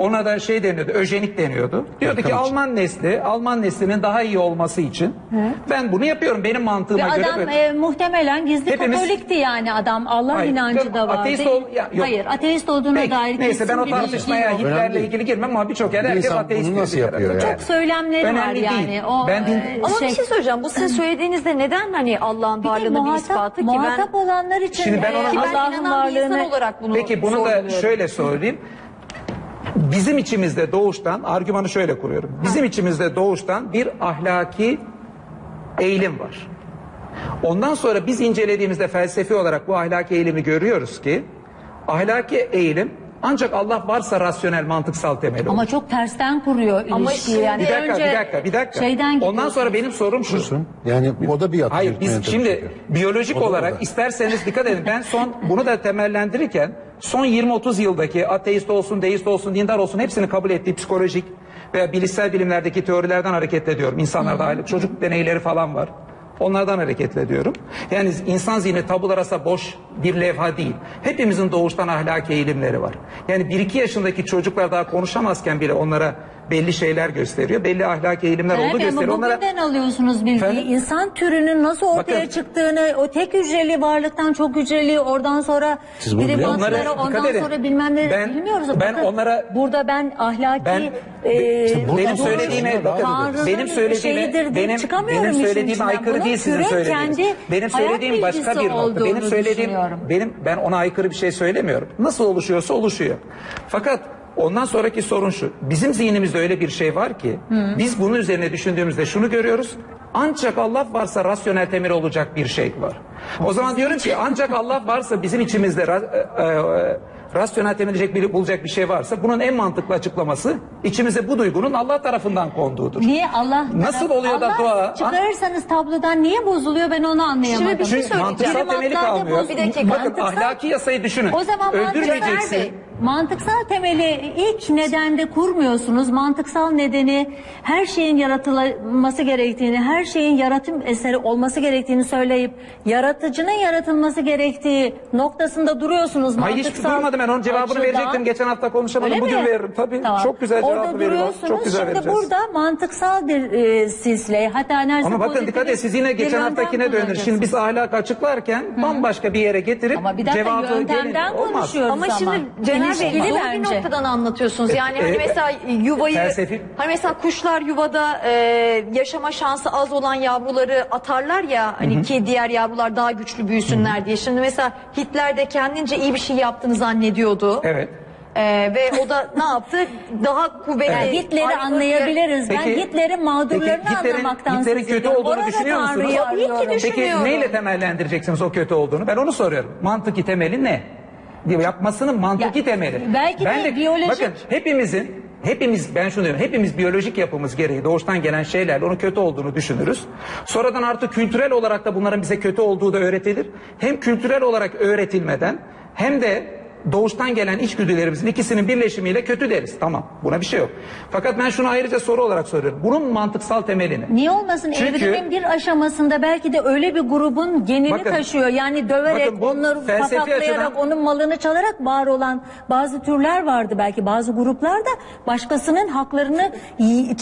Ona da şey deniyordu, öjenik deniyordu. Diyordu ki Alman nesli, Alman neslinin daha iyi olması için He? ben bunu yapıyorum. Benim mantığıma Ve göre adam böyle. E, muhtemelen gizli Hepimiz... katolikti yani adam. Allah Hayır, inancı da vardı. Ateist ol... ya, Hayır, ateist olduğuna Peki, dair kesin neyse ben o tartışmaya Hitler'le ilgili girmem ama birçok yer herkes ateist. Nasıl yapıyor yani? Çok söylemleri Önemli var yani. Değil. O, ben din... şey... Ama bir şey söyleyeceğim. Bu sizin söylediğinizde neden hani Allah'ın varlığının bir ispatı ki ben... Muhatap olanlar için Şimdi ben ona... ki ben inanan bir insan olarak bunu Peki bunu da şöyle söyleyeyim. Bizim içimizde doğuştan, argümanı şöyle kuruyorum. Bizim içimizde doğuştan bir ahlaki eğilim var. Ondan sonra biz incelediğimizde felsefi olarak bu ahlaki eğilimi görüyoruz ki, ahlaki eğilim ancak Allah varsa rasyonel, mantıksal temeli olur. Ama çok tersten kuruyor ilişkiyi. Yani. Bir dakika, bir dakika, bir dakika. Ondan sonra benim sorum şu. Yani o da bir yatırım. Hayır, biz şimdi biyolojik olarak isterseniz dikkat edin. Ben son bunu da temellendirirken, son yirmi otuz yıldaki ateist olsun, deist olsun, dindar olsun hepsini kabul ettiği psikolojik veya bilişsel bilimlerdeki teorilerden hareketle diyorum. İnsanlar dahil, çocuk deneyleri falan var. Onlardan hareketle diyorum. Yani insan zihni tabula rasa boş bir levha değil. Hepimizin doğuştan ahlaki eğilimleri var. Yani bir iki yaşındaki çocuklar daha konuşamazken bile onlara belli şeyler gösteriyor. Belli ahlaki eğilimler evet, olduğu gösteriyor. Ama onlara... bugünden alıyorsunuz bilgiyi. Efendim? İnsan türünün nasıl ortaya Bakın, çıktığını, o tek hücreli varlıktan çok hücreli, oradan sonra primatlara, ondan edin. Sonra bilmem ne ben, bilmiyoruz. Bakın, ben onlara... Burada ben ahlaki... Ben, e, işte benim söylediğime... Bakın, benim söylediğime... Benim, benim söylediğime aykırı değil sizin söylediğiniz. Benim söylediğim başka bir nokta. Benim söylediğim... Benim, ben ona aykırı bir şey söylemiyorum. Nasıl oluşuyorsa oluşuyor. Fakat... Ondan sonraki sorun şu, bizim zihnimizde öyle bir şey var ki, Hı. biz bunun üzerine düşündüğümüzde şunu görüyoruz, ancak Allah varsa rasyonel temel olacak bir şey var. O zaman diyorum ki ancak Allah varsa bizim içimizde ra e e rasyonel temel bir, bulacak bir şey varsa, bunun en mantıklı açıklaması içimize bu duygunun Allah tarafından konduğudur. Niye Allah? Nasıl oluyor Allah da dua? Çıkarırsanız tablodan niye bozuluyor ben onu anlayamadım. Şimdi bir şey söyleyeceğim. Mantıksal temeli kalmıyor. Bir dakika, Bakın mantıksal... ahlaki yasayı düşünün. O zaman öldürmeyeceksin. Mantıksal temeli ilk nedende kurmuyorsunuz. Mantıksal nedeni her şeyin yaratılması gerektiğini, her şeyin yaratım eseri olması gerektiğini söyleyip yaratıcının yaratılması gerektiği noktasında duruyorsunuz. Hayır hiç durmadım ben onun cevabını açıdan. Verecektim. Geçen hafta konuşamadım. Öyle Bugün mi? Veririm tabii. Tamam. Çok güzel cevabı Orada veririm. Çok güzel Şimdi vereceğiz. Burada mantıksal bir e, sisle hatta enerji Ama bakın dikkat edin siz yine geçen haftakine dönün. Şimdi biz ahlak açıklarken Hı. bambaşka bir yere getirip Ama bir dakika, cevabı yöntemden konuşuyoruz ama. Ama şimdi Cener Bey, doğru bir noktadan anlatıyorsunuz. Yani e, hani e, mesela yuvayı, felsefi. hani mesela kuşlar yuvada e, yaşama şansı az olan yavruları atarlar ya, hani Hı -hı. ki diğer yavrular daha güçlü büyüsünler Hı -hı. diye. Şimdi mesela Hitler de kendince iyi bir şey yaptığını zannediyordu. Evet. Ee, ve o da ne yaptı? Daha kuvvetli. Yani Hitler'i anlayabiliriz. Peki, ben Hitler'in mağdurlarını peki, Hitler'in, anlamaktan Hitler'in kötü ediyorum. olduğunu Orada düşünüyor musunuz? Peki neyle temellendireceksiniz o kötü olduğunu? Ben onu soruyorum. Mantıki temeli ne? Yapmasının mantıki ya, temeli. Belki ben de, de biyolojik... Bakın hepimizin, hepimiz ben şunu diyorum, hepimiz biyolojik yapımız gereği doğuştan gelen şeylerle onun kötü olduğunu düşünürüz. Sonradan artık kültürel olarak da bunların bize kötü olduğu da öğretilir. Hem kültürel olarak öğretilmeden hem de doğuştan gelen içgüdülerimizin ikisinin birleşimiyle kötü deriz. Tamam buna bir şey yok. Fakat ben şunu ayrıca soru olarak soruyorum. Bunun mantıksal temelini. Niye olmasın? Çünkü, evrenin bir aşamasında belki de öyle bir grubun genini bakın, taşıyor. Yani döverek, onları patlayarak, onun malını çalarak var olan bazı türler vardı belki. Bazı gruplarda başkasının haklarını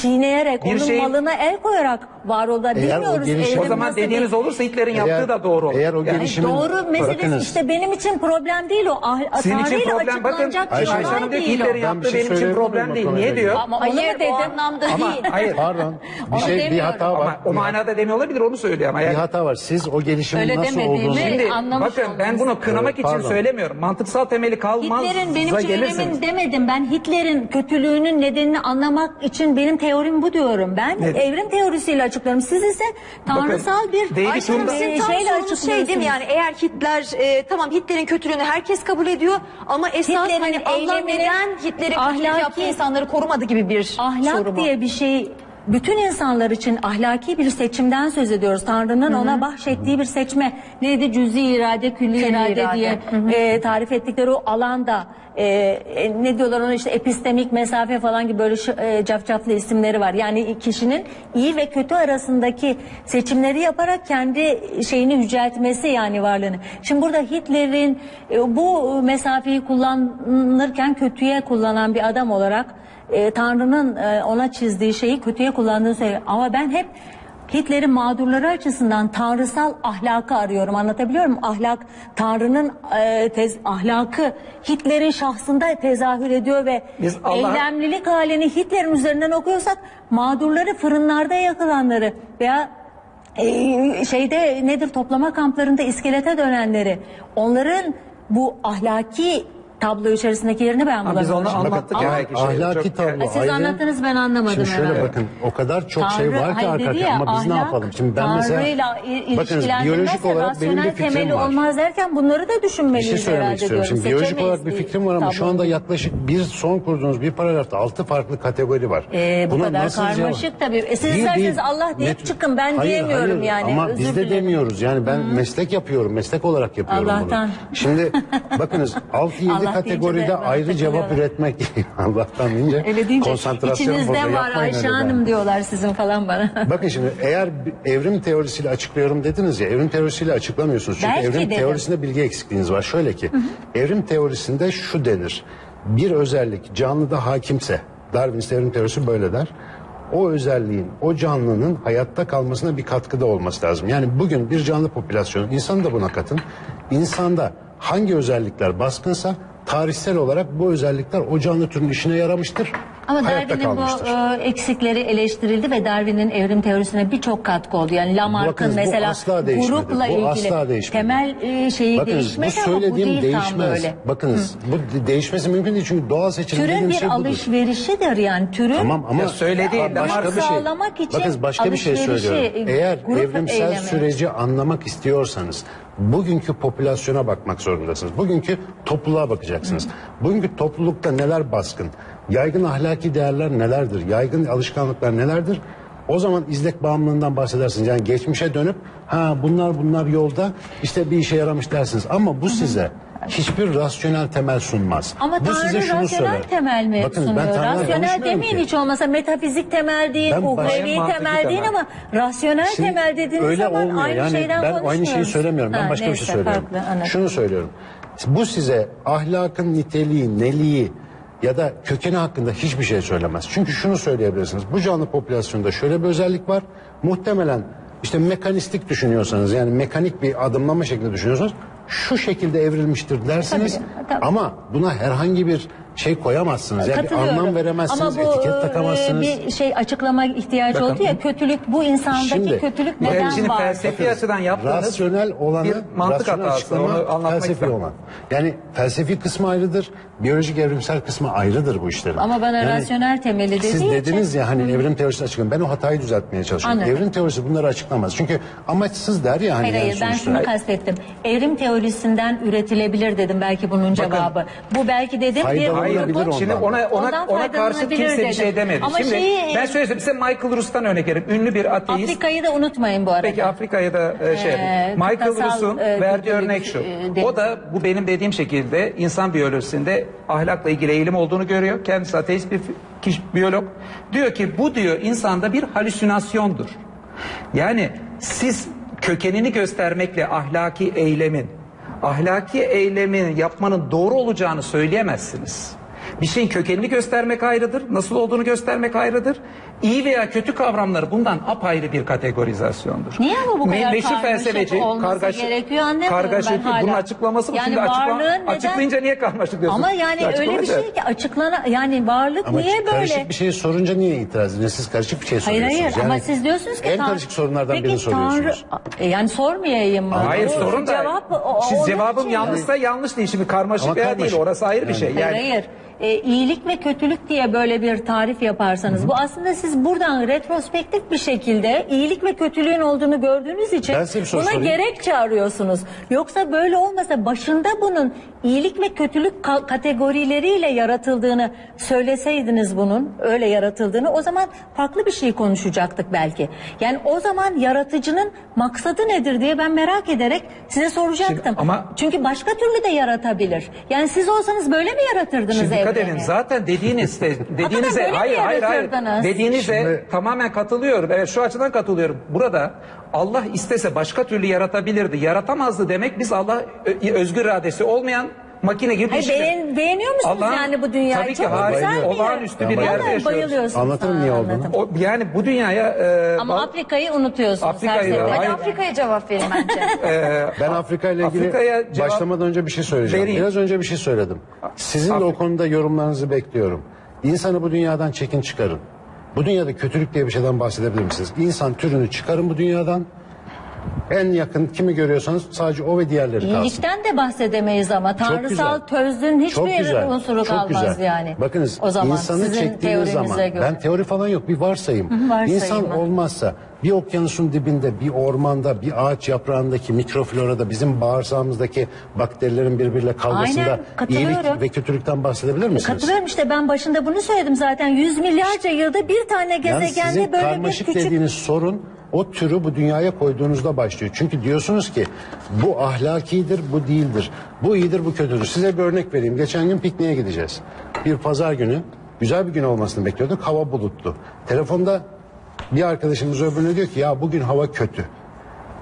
çiğneyerek, onun şeyin, malına el koyarak var oldu. Bilmiyoruz. O, gelişim, o zaman dediğiniz bir, olursa Hitler'in eğer, yaptığı da doğru olur. Eğer o gelişimin, yani doğru meselesi işte benim için problem değil o. Ah, Senin için problem bakın Ayşe Hanım diyor ki Hitler'in yaptığı şey benim için problem değil. Niye diyor? Ama hayır dedim. O anlamda ama, değil. Hayır pardon. Bir, şey, bir hata var. Ama, o manada demiyor olabilir onu söylüyor. Ama bir yani. hata var. Siz o gelişimin Öyle nasıl olduğunu... Şimdi bakın ben bunu kınamak evet, için söylemiyorum. Mantıksal temeli kalmaz. Hitler'in benim önemin demedim. Ben Hitler'in kötülüğünün nedenini anlamak için benim teorim bu diyorum. Ben evet. evrim teorisiyle açıklarım. Siz ise tanrısal bir Ayşe Hanım sizin tanrısalınız şey değil mi? Yani eğer Hitler tamam Hitler'in kötülüğünü herkes kabul ediyor. Ama esas hani Allah neden Hitler'in ahlaki insanları korumadı gibi bir ahlak soruma. diye bir şey bütün insanlar için ahlaki bir seçimden söz ediyoruz. Tanrı'nın Hı-hı. ona bahşettiği bir seçme. Neydi? Cüz'i irade, külli irade, irade diye e, tarif ettikleri o alanda e, e, ne diyorlar ona, işte epistemik mesafe falan gibi böyle e, cafcaflı isimleri var. Yani kişinin iyi ve kötü arasındaki seçimleri yaparak kendi şeyini yüceltmesi, yani varlığını. Şimdi burada Hitler'in e, bu mesafeyi kullanırken kötüye kullanan bir adam olarak E, Tanrı'nın e, ona çizdiği şeyi kötüye kullandığı şey. Ama ben hep Hitler'in mağdurları açısından tanrısal ahlakı arıyorum. Anlatabiliyor muyum? Ahlak, Tanrı'nın e, tez, ahlakı Hitler'in şahsında tezahür ediyor ve eylemlilik halini Hitler'in üzerinden okuyorsak, mağdurları, fırınlarda yakılanları veya e, şeyde nedir, toplama kamplarında iskelete dönenleri, onların bu ahlaki tablo içerisindeki yerini ben bulamadım. Biz onu anlattık. Ama ya, ahlaki çok... tablo. Siz aynen anlattınız, ben anlamadım. Şimdi şöyle herhalde. Bakın, o kadar çok Tanrı, şey var ki arka arkaya, ama ahlak, biz ne yapalım? Şimdi ben mesela bakın, biyolojik olarak benim bir fikrim var. Olmaz derken bunları da düşünmeliyiz. Bir şey söylemek istiyorum. Şimdi biyolojik olarak bir fikrim var ama tabii. Şu anda yaklaşık bir son kurduğunuz bir paragrafta altı farklı kategori var. Ee, bu Buna kadar karmaşık tabii. E, siz isterseniz Allah deyip çıkın, ben hayır, diyemiyorum hayır, yani. Ama biz de demiyoruz. Yani ben meslek yapıyorum. Meslek olarak yapıyorum bunu. Şimdi bakınız altı yedi kategoride ayrı cevap üretmek Allah'tan deyince, deyince konsantrasyon bozuluyor. İçinizde var Ayşe Hanım diyorlar sizin falan bana. Bakın şimdi, eğer evrim teorisiyle açıklıyorum dediniz ya, evrim teorisiyle açıklamıyorsunuz. Çünkü belki evrim dedim. Teorisinde bilgi eksikliğiniz var. Şöyle ki, hı hı. evrim teorisinde şu denir. Bir özellik canlıda hakimse, Darwin'in evrim teorisi böyle der. O özelliğin, o canlının hayatta kalmasına bir katkıda olması lazım. Yani bugün bir canlı popülasyonu, insanı da buna katın, insanda hangi özellikler baskınsa tarihsel olarak bu özellikler o canlı türünün işine yaramıştır. Ama Darwin'in bu e, eksikleri eleştirildi ve Darwin'in evrim teorisine birçok katkı oldu. Yani Lamarck'ın mesela grupla ilgili temel e, şeyi değişmez ama bu değil değişmez. Tam böyle. Bakınız Hı. bu değişmesi mümkün değil çünkü doğal seçilim dediğimiz şey budur. Türün bir alışverişidir yani. Türün tamam, ama söylediği Lamarck'ı sağlamak için bakınız başka bir şey söylüyorum. Eğer evrimsel eylemi. süreci anlamak istiyorsanız bugünkü popülasyona bakmak zorundasınız. Bugünkü topluluğa bakacaksınız. Hı. Bugünkü toplulukta neler baskın? Yaygın ahlaki değerler nelerdir? Yaygın alışkanlıklar nelerdir? O zaman izlek bağımlılığından bahsedersiniz. Yani geçmişe dönüp ha bunlar bunlar yolda işte bir işe yaramış dersiniz. Ama bu Hı -hı. size hiçbir rasyonel temel sunmaz. Ama bu Tanrı size şunu söyler. Temel mi Bakın, sunuyor? Ben rasyonel demeyin ki. Hiç olmasa metafizik temel değil, uhrevi temel değil ama rasyonel Şimdi, temel dediğiniz zaman aynı yani şeyden konuşmuyoruz. Ben aynı şeyi söylemiyorum. Ben ha, başka neyse, bir şey söylüyorum. Farklı, şunu söylüyorum. Bu size ahlakın niteliği, neliği ya da kökeni hakkında hiçbir şey söylemez. Çünkü şunu söyleyebilirsiniz. Bu canlı popülasyonunda şöyle bir özellik var. Muhtemelen işte mekanistik düşünüyorsanız, yani mekanik bir adımlama şeklinde düşünüyorsanız şu şekilde evrilmiştir dersiniz. Tabii, tabii. Ama buna herhangi bir şey koyamazsınız. Yani bir anlam veremezsiniz, ama bu, etiket takamazsınız. Bir şey açıklama ihtiyacı oldu ya, kötülük bu insandaki şimdi, kötülük neden şimdi var? Felsefi açıdan yaptığınız rasyonel olanı, bir mantık hatası, onu anlatmak felsefi olan. Yani felsefi kısmı ayrıdır, biyolojik evrimsel kısmı ayrıdır bu işlerin. Ama bana yani, rasyonel temeli dediği siz dediniz için, ya hani hı. evrim teorisi açıklayın. Ben o hatayı düzeltmeye çalışıyorum. Anladım. Evrim teorisi bunları açıklamaz. Çünkü amaçsız der ya. Hani hayır hayır, yani ben şunu kastettim. Evrim teorisinden üretilebilir dedim, belki bunun cevabı. Bakın, bu belki dedim bir Şimdi ona, ona, ona karşı kimse dedim. bir şey demedi. Ama Şimdi şeyi, ben şöyle söyleyeyim, size Michael Rus'tan örnek vereyim. Ünlü bir ateist. Afrika'yı da unutmayın bu arada. Peki Afrika'ya da e, şey ee, Michael Rus'un e, verdiği örnek şu. E, o da bu benim dediğim şekilde insan biyolojisinde ahlakla ilgili eğilim olduğunu görüyor. Kendisi ateist bir kişi, biyolog. Diyor ki bu diyor insanda bir halüsinasyondur. Yani siz kökenini göstermekle ahlaki eylemin, ahlaki eylemin yapmanın doğru olacağını söyleyemezsiniz. Bir şeyin kökenini göstermek ayrıdır, nasıl olduğunu göstermek ayrıdır. İyi veya kötü kavramları bundan apayrı bir kategorizasyondur. Niye ama bu kadar Me kargaşık olması kargaşık, gerekiyor anlamıyorum ben hala. Bunun açıklaması yani bu. Açıkla, açıklayınca niye karmaşık diyorsun? Ama yani Açıklamayı öyle bir şey ki açıklana yani varlık ama niye böyle? Karışık bir şey sorunca niye itiraz ediyorsunuz? Siz karışık bir şey soruyorsunuz. Hayır hayır yani ama siz diyorsunuz ki en karışık sorunlardan peki, birini soruyorsunuz. Tanrı, yani sormayayım mı? Hayır o, sorun da cevap, o, siz cevabım şey yanlışsa yani. yanlış değil. Şimdi karmaşık veya değil, orası ayrı bir şey. Hayır hayır. İyilik ve kötülük diye böyle bir tarif yaparsanız bu aslında siz siz buradan retrospektif bir şekilde iyilik ve kötülüğün olduğunu gördüğünüz için buna gerek çağırıyorsunuz. Yoksa böyle olmasa, başında bunun iyilik ve kötülük ka kategorileriyle yaratıldığını söyleseydiniz, bunun öyle yaratıldığını, o zaman farklı bir şey konuşacaktık belki. Yani o zaman yaratıcının maksadı nedir diye ben merak ederek size soracaktım. Şimdi, ama... Çünkü başka türlü de yaratabilir. Yani siz olsanız böyle mi yaratırdınız evreni? Şimdi dikkat edin, zaten dediğiniz de, dediğinize hayır hayır hayır dediğinize şimdi... tamamen katılıyorum. Evet, şu açıdan katılıyorum. Burada Allah istese başka türlü yaratabilirdi. Yaratamazdı demek, biz Allah özgür iradesi olmayan makine gibi bir şey. Beğen, beğeniyor musunuz Allah, yani bu dünyayı? Tabii ki harika, olağanüstü bir yerde yaşıyoruz. Anlatın niye olduğunu. Yani bu dünyaya... E, ama Afrika'yı unutuyorsunuz. Afrika'yı Hadi Afrika'ya cevap verin bence. ben Afrika ile ilgili cevap... başlamadan önce bir şey söyleyeceğim. Vereyim. Biraz önce bir şey söyledim. Sizin Afrika. de o konuda yorumlarınızı bekliyorum. İnsanı bu dünyadan çekin çıkarın. Bu dünyada kötülük diye bir şeyden bahsedebilir misiniz? İnsan türünü çıkarın bu dünyadan. En yakın kimi görüyorsanız sadece o ve diğerleri kalsın. İyilikten de bahsedemeyiz ama tanrısal tözün hiçbir unsuru kalmaz yani. Bakınız, o zaman insanı çektiğiniz zaman göre. ben teori falan yok, bir varsayım. Hı, varsayım İnsan ben. olmazsa bir okyanusun dibinde, bir ormanda, bir ağaç yaprağındaki mikroflorada, bizim bağırsağımızdaki bakterilerin birbiriyle kavgasında iyilik ve kötülükten bahsedebilir misiniz? Katılıyorum, işte ben başında bunu söyledim zaten. Yüz milyarca yılda bir tane gezegende yani böyle bir karmaşık küçük... dediğiniz sorun o türü bu dünyaya koyduğunuzda başlıyor. Çünkü diyorsunuz ki bu ahlakidir, bu değildir. Bu iyidir, bu kötüdür. Size bir örnek vereyim. Geçen gün pikniğe gideceğiz. Bir pazar günü, güzel bir gün olmasını bekliyorduk. Hava bulutlu. Telefonda bir arkadaşımız öbürüne diyor ki ya bugün hava kötü.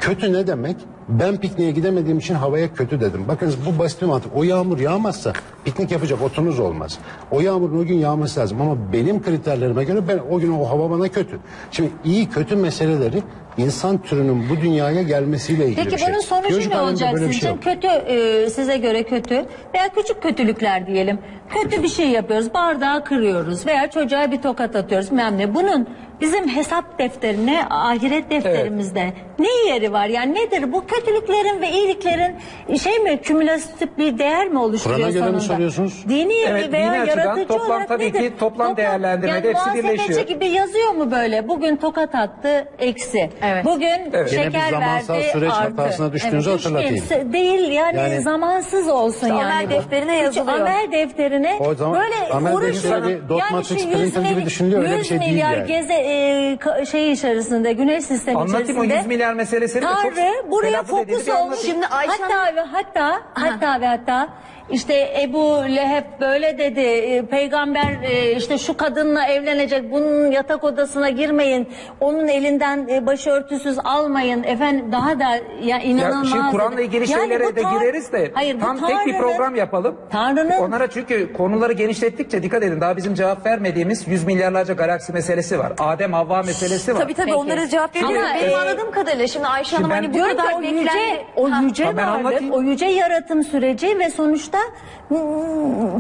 Kötü ne demek? Ben pikniğe gidemediğim için havaya kötü dedim. Bakınız, bu basit bir mantık. O yağmur yağmazsa piknik yapacak otunuz olmaz. O yağmurun o gün yağması lazım. Ama benim kriterlerime göre ben o gün o hava bana kötü. Şimdi iyi kötü meseleleri insan türünün bu dünyaya gelmesiyle ilgili Peki, bir şey. Peki bunun sonucu Gözük ne olacak sizin şey kötü e, size göre kötü veya küçük kötülükler diyelim. Kötü bir şey yapıyoruz. Bardağı kırıyoruz veya çocuğa bir tokat atıyoruz. Memle. Bunun bizim hesap defterine, ahiret defterimizde evet. ne yeri var? Yani nedir bu kötülüklerin ve iyiliklerin şey mi, kümülatif bir değer mi oluşturuyor sonunda? Kur'an'a göre mi soruyorsunuz? Dini evet, veya yaratıcı toplam, olarak tabii nedir? Ki toplam, toplam değerlendirmede yani hepsi birleşiyor. Yani gibi yazıyor mu böyle? Bugün tokat attı, eksi. Evet. Bugün evet. şeker verdi, artı. Yine bir zamansal süreç hatasına düştüğünüzü evet, hatırlatayım. Değil yani, yani zamansız olsun yani. Amel defterine yazılıyor. Amel defterine o zaman, böyle vuruşun. Yani şu yüz milyar geze Ee, şey içerisinde, güneş sistemi Anlatayım içerisinde. Anlatayım o yüz milyar meselesini de çok... Tanrı buraya fokus olmuş. Şimdi Ayşe hatta ve hatta, ha. hatta ve hatta işte Ebu Leheb böyle dedi, peygamber işte şu kadınla evlenecek, bunun yatak odasına girmeyin, onun elinden başörtüsüz almayın, efendim daha da ya inanılmaz. Ya şimdi Kur'an'la ilgili yani şeylere de gireriz de hayır, tam Tanrı'nın, tek bir program yapalım. Tanrı'nın... Onlara çünkü konuları genişlettikçe dikkat edin, daha bizim cevap vermediğimiz yüz milyarlarca galaksi meselesi var. Adem Havva meselesi var. Tabii tabii Peki. onlara cevap veriyoruz. Ama benim e... anladığım kadarıyla şimdi Ayşe Hanım hani bu kadar o yüce, beklen... o yüce ha, varlık, o yüce yaratım süreci ve sonuçta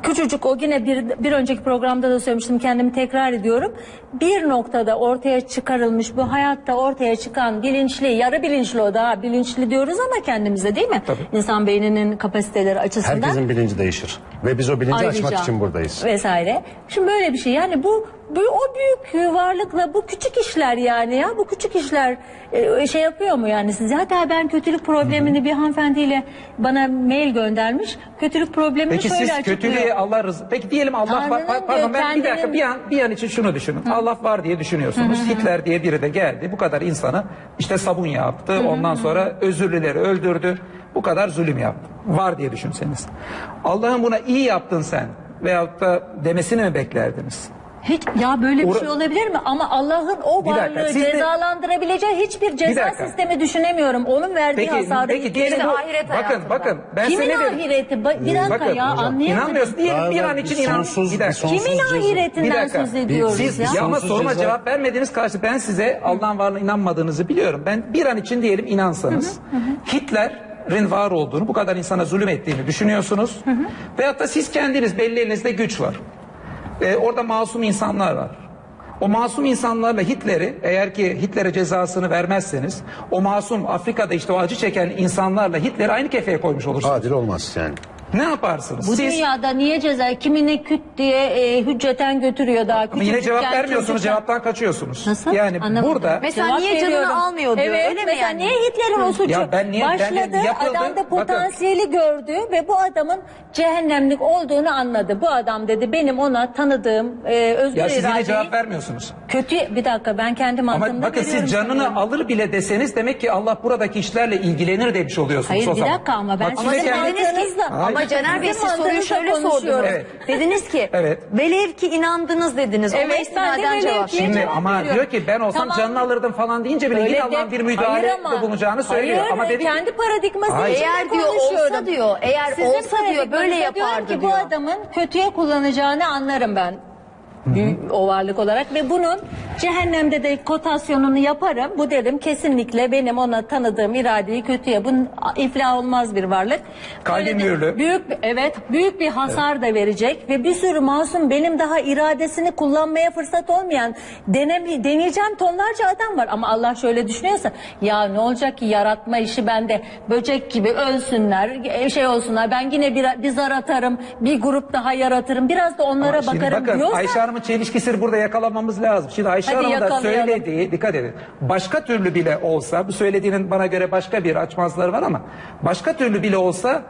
küçücük, o yine bir, bir önceki programda da söylemiştim, kendimi tekrar ediyorum. Bir noktada ortaya çıkarılmış, bu hayatta ortaya çıkan bilinçli, yarı bilinçli, o daha bilinçli diyoruz ama kendimize değil mi? Tabii. İnsan beyninin kapasiteleri açısından. Herkesin bilinci değişir ve biz o bilinci Ayrıca, açmak için buradayız. Vesaire. Şimdi böyle bir şey yani bu, bu o büyük varlıkla bu küçük işler yani ya bu küçük işler e, şey yapıyor mu yani siz? Hatta ben kötülük problemini Hı -hı. bir hanımefendiyle bana mail göndermiş. Kötülük problemini Peki şöyle siz kötülüğe Allah rızı... Peki diyelim Allah var. Pardon ben kendinin... bir dakika bir an, bir an için şunu düşünün. Hı -hı. Allah var diye düşünüyorsunuz. Hı -hı. Hitler diye biri de geldi. Bu kadar insana işte sabun yaptı. Hı -hı. Ondan sonra özürlüleri öldürdü. Bu kadar zulüm yaptı. Var diye düşünseniz. Allah'ın buna iyi yaptın sen veyahut da demesini mi beklerdiniz? Hiç, ya böyle bir Or şey olabilir mi? Ama Allah'ın o varlığı cezalandırabileceği hiçbir ceza sistemi düşünemiyorum. Onun verdiği peki, hasarı. Peki, diyelim bu, bakın hayatında. bakın. Ben Kimin ahireti? Ba bir dakika bakın, ya anlayamıyorum. İnanmıyorsun diyelim bir an için sonsuz, inan. Sonsuz, Kimin sonsuz, ahiretinden söz ediyoruz siz, ya? Ya ama soruma ceza. cevap vermediğiniz karşı ben size Allah'ın varlığına inanmadığınızı biliyorum. Ben bir an için diyelim inansanız. Hı hı, hı. Hitler'in var olduğunu, bu kadar insana zulüm ettiğini düşünüyorsunuz. Hı hı. Veyahut da siz kendiniz belli elinizde güç var. Ee, orada masum insanlar var. O masum insanlarla Hitler'i, eğer ki Hitler'e cezasını vermezseniz, o masum Afrika'da işte o acı çeken insanlarla Hitler'i aynı kefeye koymuş olursunuz. Adil olmaz yani. Ne yaparsınız? Bu siz, dünyada niye ceza? Kimini küt diye e, hücceten götürüyor daha küçük. Ama yine cevap vermiyorsunuz, çocukken. Cevaptan kaçıyorsunuz. Nasıl? Yani anlamadım. Burada... Mesela cevap niye canını almıyor diyor, evet, öyle mi yani? Niye Hitler'in o suçu ya ben niye, başladı, ben yani yapıldı, adamda potansiyeli bakın. gördü ve bu adamın cehennemlik olduğunu anladı. Bu adam dedi benim ona tanıdığım e, özgür iradeyi... Ya siz yine cevap vermiyorsunuz. Kötü, bir dakika ben kendi mantığımda ama bakın siz canını yani. alır bile deseniz demek ki Allah buradaki işlerle ilgilenir demiş oluyorsunuz. Hayır, o zaman. Hayır bir dakika ama ben... Ama siz Ama Caner Bey siz soruyu şöyle sordunuz. Evet. Dediniz ki evet. velev ki inandınız dediniz. Evet ben de velev ki. Şimdi ama diyor ki ben olsam tamam. canını alırdım falan deyince bile yine Allah'ın bir müdahalede bulunacağını söylüyor. Hayır, ama dedi kendi paradigması eğer diyor olsa diyor. Eğer Sizin olsa diyor böyle yapardı ki diyor. Bu adamın kötüye kullanacağını anlarım ben. Büyük, o varlık olarak ve bunun cehennemde de kotasyonunu yaparım. Bu dedim kesinlikle benim ona tanıdığım iradeyi kötüye. Bunun iflah olmaz bir varlık. Kalbi mühürlü. Büyük, evet büyük bir hasar evet. da verecek ve bir sürü masum benim daha iradesini kullanmaya fırsat olmayan deneme, deneyeceğim tonlarca adam var. Ama Allah şöyle düşünüyorsa ya ne olacak ki yaratma işi bende böcek gibi ölsünler şey olsunlar ben yine bir, bir zar atarım bir grup daha yaratırım biraz da onlara Aa, bakarım bakın, diyorsa. Ayşe Hanım çelişkisini burada yakalamamız lazım. Şimdi Ayşe Hadi Hanım da söylediği, dikkat edin. Başka türlü bile olsa, bu söylediğinin bana göre başka bir açmazları var ama başka türlü bile olsa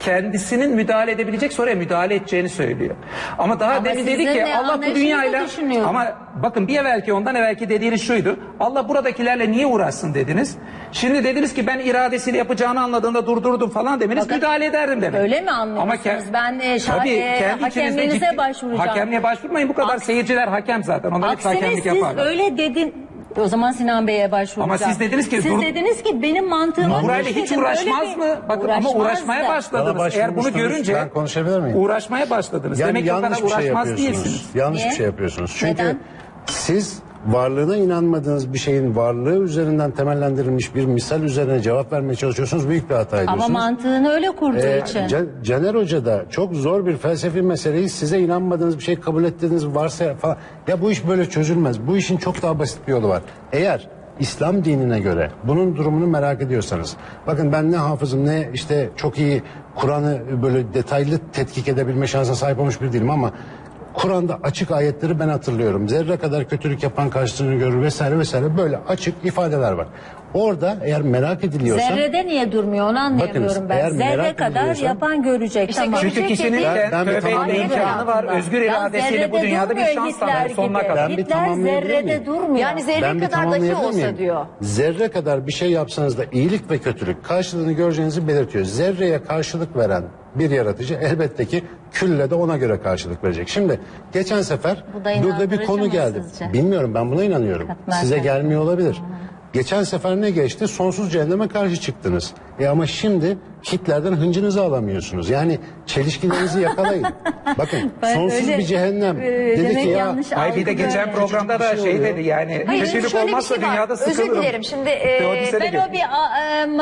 kendisinin müdahale edebilecek soruya müdahale edeceğini söylüyor. Ama daha ama demin dedik ki Allah bu dünyayla ama bakın bir evvelki ondan evvelki dediğiniz şuydu. Allah buradakilerle niye uğraşsın dediniz. Şimdi dediniz ki ben iradesiyle yapacağını anladığında durdurdum falan demeniz Fakat, müdahale ederdim demek. Öyle mi anlıyorsunuz? Ben e, şahane hakemlerinize ciddi, başvuracağım. Hakemliğe başvurmayın bu kadar Aks, seyirciler hakem zaten. Onlar hep hakemlik yaparlar. Aksine siz öyle dedin. O zaman Sinan Bey'e başvuracağım. Ama siz dediniz ki... Siz dur... dediniz ki benim mantığımı... Burayla hiç uğraşmaz mı? Bir... Bakın uğraşmaz ama uğraşmaya da. başladınız. Eğer bunu görünce... Ben konuşabilir miyim? Uğraşmaya başladınız. Yani demek ki o kadar uğraşmaz şey değilsiniz. Yanlış Niye? bir şey yapıyorsunuz. Çünkü Neden? siz varlığına inanmadığınız bir şeyin varlığı üzerinden temellendirilmiş bir misal üzerine cevap vermeye çalışıyorsunuz. Büyük bir hata ediyorsunuz. Ama mantığını öyle kurduğu ee, için. Caner Hoca da çok zor bir felsefi meseleyi size inanmadığınız bir şey kabul ettiğiniz varsa falan. Ya bu iş böyle çözülmez. Bu işin çok daha basit bir yolu var. Eğer İslam dinine göre bunun durumunu merak ediyorsanız. Bakın ben ne hafızım ne işte çok iyi Kur'an'ı böyle detaylı tetkik edebilme şansına sahip olmuş bir değilim ama... Kur'an'da açık ayetleri ben hatırlıyorum. Zerre kadar kötülük yapan karşılığını görür vesaire vesaire böyle açık ifadeler var. Orada eğer merak ediliyorsa... Zerrede niye durmuyor onu anlayamıyorum bakınız, ben. Zerre kadar yapan görecek. İşte tamam. Çünkü kişinin tövbeyle imkanı var. Özgür iradesiyle bu dünyada bir şans tanır sonuna kadar. Hitler zerrede durmuyor. Yani zerre kadar da ki olsa diyor. Zerre kadar bir şey yapsanız da iyilik ve kötülük karşılığını göreceğinizi belirtiyor. Zerreye karşılık veren bir yaratıcı elbette ki külle de ona göre karşılık verecek. Şimdi geçen sefer burada bir konu geldi. Sizce? Bilmiyorum ben buna inanıyorum. Size gelmiyor olabilir. Hı. Geçen sefer ne geçti? Sonsuz cehenneme karşı çıktınız. E ama şimdi Hitler'den hıncınızı alamıyorsunuz. Yani çelişkilerinizi yakalayın. Bakın ben sonsuz öyle, bir cehennem. Öyle, dedi ki ya. Ay bir de geçen yani. programda da şey, şey dedi yani. Kötülük olmazsa şey dünyada sıkılırım. Özür dilerim şimdi. E, ben o bir a,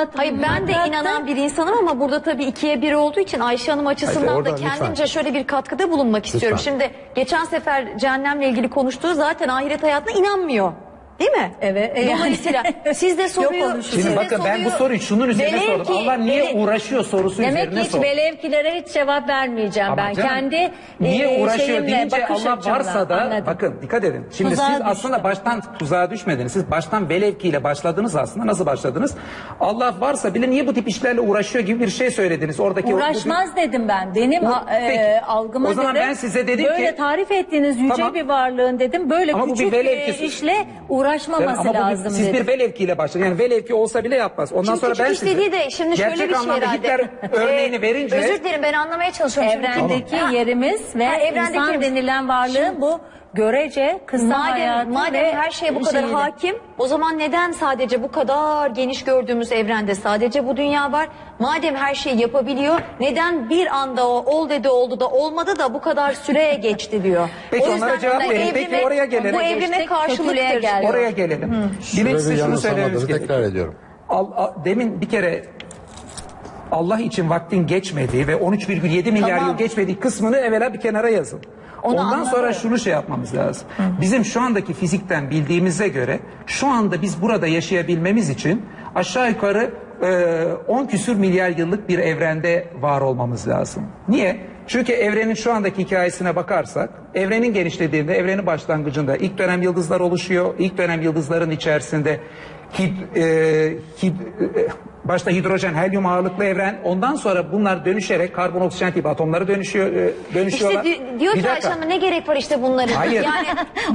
a, Hayır ben de inanan bir insanım ama burada tabii ikiye bir olduğu için Ayşe Hanım açısından Hayır, da kendimce lütfen. şöyle bir katkıda bulunmak istiyorum. Lütfen. Şimdi geçen sefer cehennemle ilgili konuştuğu zaten ahiret hayatına inanmıyor. Değil mi? Evet. E Dolayısıyla yani. siz de soruyu... Şimdi bakın soruyu, ben bu soruyu şunun üzerine sordum. Ki, Allah niye velev, uğraşıyor sorusu üzerine sordum. Demek ki hiç velevkilere hiç cevap vermeyeceğim ama ben. Canım, kendi niye e, uğraşıyor deyince Allah varsa da... Anladım. Bakın dikkat edin. Şimdi tuzağa siz düştüm. aslında baştan tuzağa düşmediniz. Siz baştan velevkiyle başladınız aslında. Nasıl başladınız? Allah varsa bile niye bu tip işlerle uğraşıyor gibi bir şey söylediniz. Oradaki Uğraşmaz o, dedim ben. Benim e, algıma o zaman dedim. Ben size dedim böyle ki... Böyle tarif ettiğiniz yüce tamam. bir varlığın dedim. Böyle ama küçük bir işle uğraşıyor. uğraşmaması evet, ama lazım. Siz dedi. bir velevkiyle başladınız. Yani velevki olsa bile yapmaz. Ondan Çünkü sonra ben size de şimdi şöyle gerçek bir şey anlamda Hitler örneğini verince... Özür dilerim ben anlamaya çalışıyorum. Evrendeki tamam. yerimiz ve ha, evrendeki insan denilen varlığın bu görece kısa madem, hayatı madem ve her şeye bu kadar şeyini. hakim o zaman neden sadece bu kadar geniş gördüğümüz evrende sadece bu dünya var? Madem her şeyi yapabiliyor neden bir anda o ol dedi oldu da olmadı da bu kadar süreye geçti diyor. Peki o onlara cevap verin. Peki oraya gelelim. Bu evrime karşılıktır. Oraya gelelim. Birincisi şunu söylememiz tekrar ediyorum. Al, a, demin bir kere Allah için vaktin geçmediği ve on üç virgül yedi milyar tamam. yıl geçmediği kısmını evvela bir kenara yazın. Onu Ondan anladım. sonra şunu şey yapmamız lazım. Hı. Bizim şu andaki fizikten bildiğimize göre şu anda biz burada yaşayabilmemiz için aşağı yukarı on küsür milyar yıllık bir evrende var olmamız lazım. Niye? Çünkü evrenin şu andaki hikayesine bakarsak, evrenin genişlediğinde, evrenin başlangıcında ilk dönem yıldızlar oluşuyor. İlk dönem yıldızların içerisinde hid, e, hid, e, başta hidrojen, helyum ağırlıklı evren, ondan sonra bunlar dönüşerek karbon, oksijen tipi atomları dönüşüyor, e, dönüşüyorlar. İşte diyor ki Ayşe Hanım, ne gerek var işte bunların? Hayır. Yani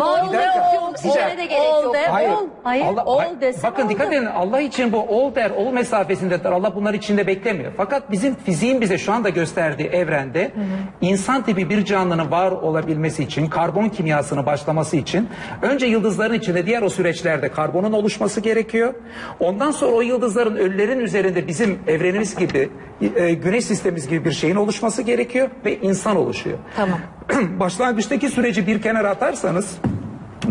ol de ol, ol de gerek yok. Hayır. Hayır. Allah, ol desin, bakın dikkat oldu. edin, Allah için bu ol der, ol mesafesinde der. Allah bunları içinde beklemiyor. Fakat bizim fiziğin bize şu anda gösterdiği evrende, hı hı, insan tipi bir canlının var olabilmesi için, karbon kimyasının başlaması için önce yıldızların içinde, diğer o süreçlerde karbonun oluşması gerekiyor. Ondan sonra o yıldızların, ölülerin üzerinde bizim evrenimiz gibi, e, güneş sistemimiz gibi bir şeyin oluşması gerekiyor ve insan oluşuyor. Tamam. Başlangıçtaki süreci bir kenara atarsanız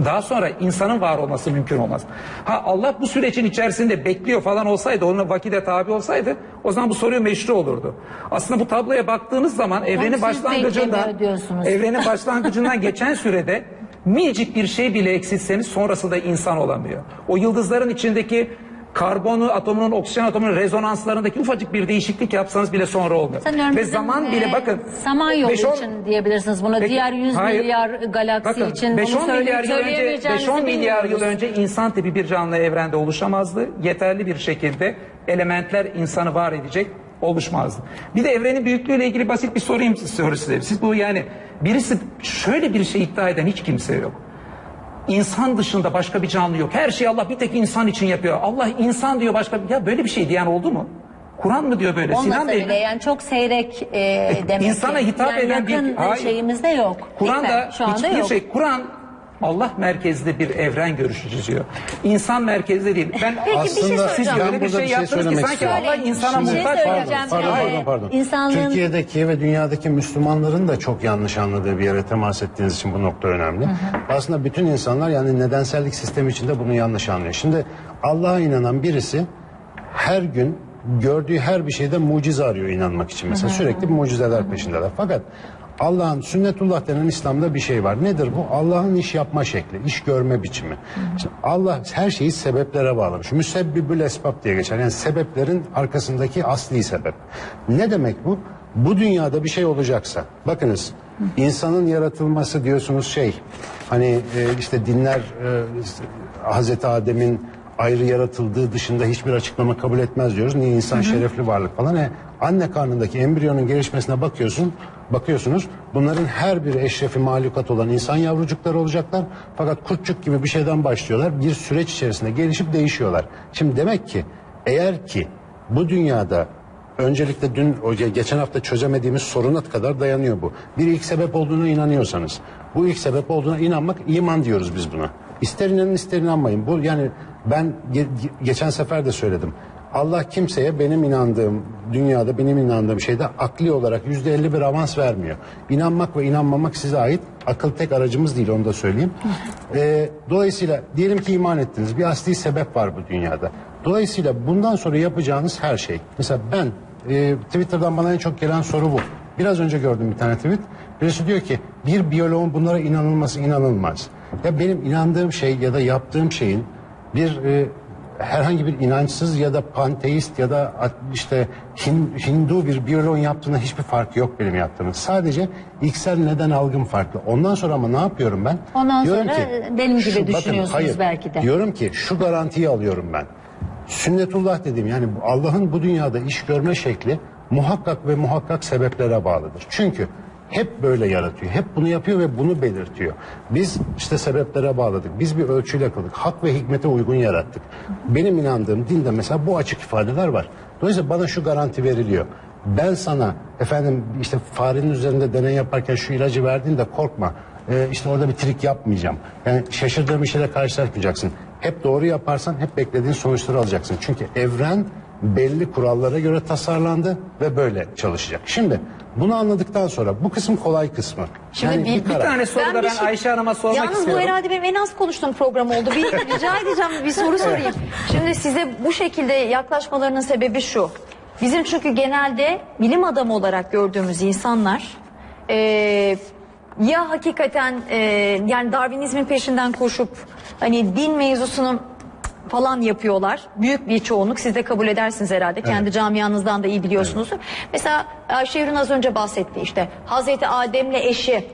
daha sonra insanın var olması mümkün olmaz. Ha, Allah bu sürecin içerisinde bekliyor falan olsaydı, onun vakide tabi olsaydı, o zaman bu soruyu meşru olurdu. Aslında bu tabloya baktığınız zaman evrenin başlangıcından, evrenin başlangıcından geçen sürede minicik bir şey bile eksilseniz sonrası da insan olamıyor. O yıldızların içindeki karbonu atomunun, oksijen atomunun rezonanslarındaki ufacık bir değişiklik yapsanız bile sonra olmuyor. Ve zaman e, bile bakın. Samanyolu için diyebilirsiniz buna. Peki, diğer yüz hayır, milyar galaksi bakın, için beş, bunu söyleyemeyeceğinizi biliyoruz. beş on milyar yıl önce insan tipi bir canlı evrende oluşamazdı. Yeterli bir şekilde elementler insanı var edecek oluşmazdı. Bir de evrenin büyüklüğüyle ilgili basit bir sorayım size. Siz bu yani birisi şöyle bir şey iddia eden hiç kimse yok. İnsan dışında başka bir canlı yok. Her şeyi Allah bir tek insan için yapıyor. Allah insan diyor başka. Ya böyle bir şey diyen oldu mu? Kur'an mı diyor böyle? Olmasa Sinan bile Bey, yani çok seyrek e, demek. İnsana hitap yani eden bir şeyimizde yok. Kur'an'da hiçbir şey. Kur'an Allah merkezli bir evren görüşü çiziyor. İnsan merkezli değil. Ben peki, aslında siz böyle bir şey yaptınız şey ki sanki Allah insana muhtaç. Şey pardon, pardon, pardon, pardon. İnsanlığın... Türkiye'deki ve dünyadaki Müslümanların da çok yanlış anladığı bir yere temas ettiğiniz için bu nokta önemli. Hı hı. Aslında bütün insanlar yani nedensellik sistemi içinde bunu yanlış anlıyor. Şimdi Allah'a inanan birisi her gün gördüğü her bir şeyde mucize arıyor inanmak için. Mesela hı hı. sürekli mucizeler hı hı. peşindeler. Fakat Allah'ın, sünnetullah denen İslam'da bir şey var. Nedir bu? Allah'ın iş yapma şekli, iş görme biçimi. Şimdi Allah her şeyi sebeplere bağlamış. Müsebbibül esbab diye geçer. Yani sebeplerin arkasındaki asli sebep. Ne demek bu? Bu dünyada bir şey olacaksa, bakınız insanın yaratılması diyorsunuz şey, hani işte dinler Hazreti Adem'in ayrı yaratıldığı dışında hiçbir açıklama kabul etmez diyoruz. Niye? İnsan hı hı. şerefli varlık falan. E, anne karnındaki embriyonun gelişmesine bakıyorsun, bakıyorsunuz. Bunların her biri eşrefi mahlukat olan insan yavrucukları olacaklar. Fakat kurtçuk gibi bir şeyden başlıyorlar. Bir süreç içerisinde gelişip değişiyorlar. Şimdi demek ki eğer ki bu dünyada öncelikle dün, geçen hafta çözemediğimiz soruna kadar dayanıyor bu. Bir ilk sebep olduğuna inanıyorsanız, bu ilk sebep olduğuna inanmak, iman diyoruz biz buna. İster inanın ister inanmayın. Bu yani ben ge geçen sefer de söyledim. Allah kimseye benim inandığım dünyada, benim inandığım şeyde akli olarak yüzde elli bir avans vermiyor. İnanmak ve inanmamak size ait. Akıl tek aracımız değil, onu da söyleyeyim. Ee, dolayısıyla diyelim ki iman ettiniz. Bir asli sebep var bu dünyada. Dolayısıyla bundan sonra yapacağınız her şey. Mesela ben e, Twitter'dan bana en çok gelen soru bu. Biraz önce gördüm bir tane tweet. Birisi diyor ki bir biyoloğun bunlara inanılması inanılmaz. Ya benim inandığım şey ya da yaptığım şeyin bir e, herhangi bir inançsız ya da panteist ya da işte Hindu bir biyoloğun yaptığına hiçbir farkı yok benim yaptığımın. Sadece içsel neden algım farklı. Ondan sonra ama ne yapıyorum ben? Ondan diyorum sonra ki, benim gibi şu, düşünüyorsunuz bakın, hayır, belki de. Diyorum ki şu garantiyi alıyorum ben. Sünnetullah dediğim yani Allah'ın bu dünyada iş görme şekli muhakkak ve muhakkak sebeplere bağlıdır. Çünkü hep böyle yaratıyor. Hep bunu yapıyor ve bunu belirtiyor. Biz işte sebeplere bağladık. Biz bir ölçüyle kıldık. Hak ve hikmete uygun yarattık. Benim inandığım dinde mesela bu açık ifadeler var. Dolayısıyla bana şu garanti veriliyor. Ben sana efendim işte farenin üzerinde deney yaparken şu ilacı verdiğinde korkma. Ee, işte orada bir trik yapmayacağım. Yani şaşırdığım işle karşılaşmayacaksın. Hep doğru yaparsan hep beklediğin sonuçları alacaksın. Çünkü evren belli kurallara göre tasarlandı ve böyle çalışacak. Şimdi bunu anladıktan sonra bu kısım kolay kısmı. Şimdi yani bir, bir, bir tane soru ben da ben şey, Ayşe Hanım'a sormak yalnız istiyorum. Yalnız bu herhalde benim en az konuştuğum program oldu. Bir, rica edeceğim bir soru sorayım. Şimdi size bu şekilde yaklaşmalarının sebebi şu. Bizim çünkü genelde bilim adamı olarak gördüğümüz insanlar e, ya hakikaten e, yani Darwinizmin peşinden koşup hani din mevzusunu falan yapıyorlar. Büyük bir çoğunluk, siz de kabul edersiniz herhalde. Evet. Kendi camianızdan da iyi biliyorsunuzdur. Evet. Mesela Ayşe Hür'ün az önce bahsettiği işte Hazreti Adem'le eşi,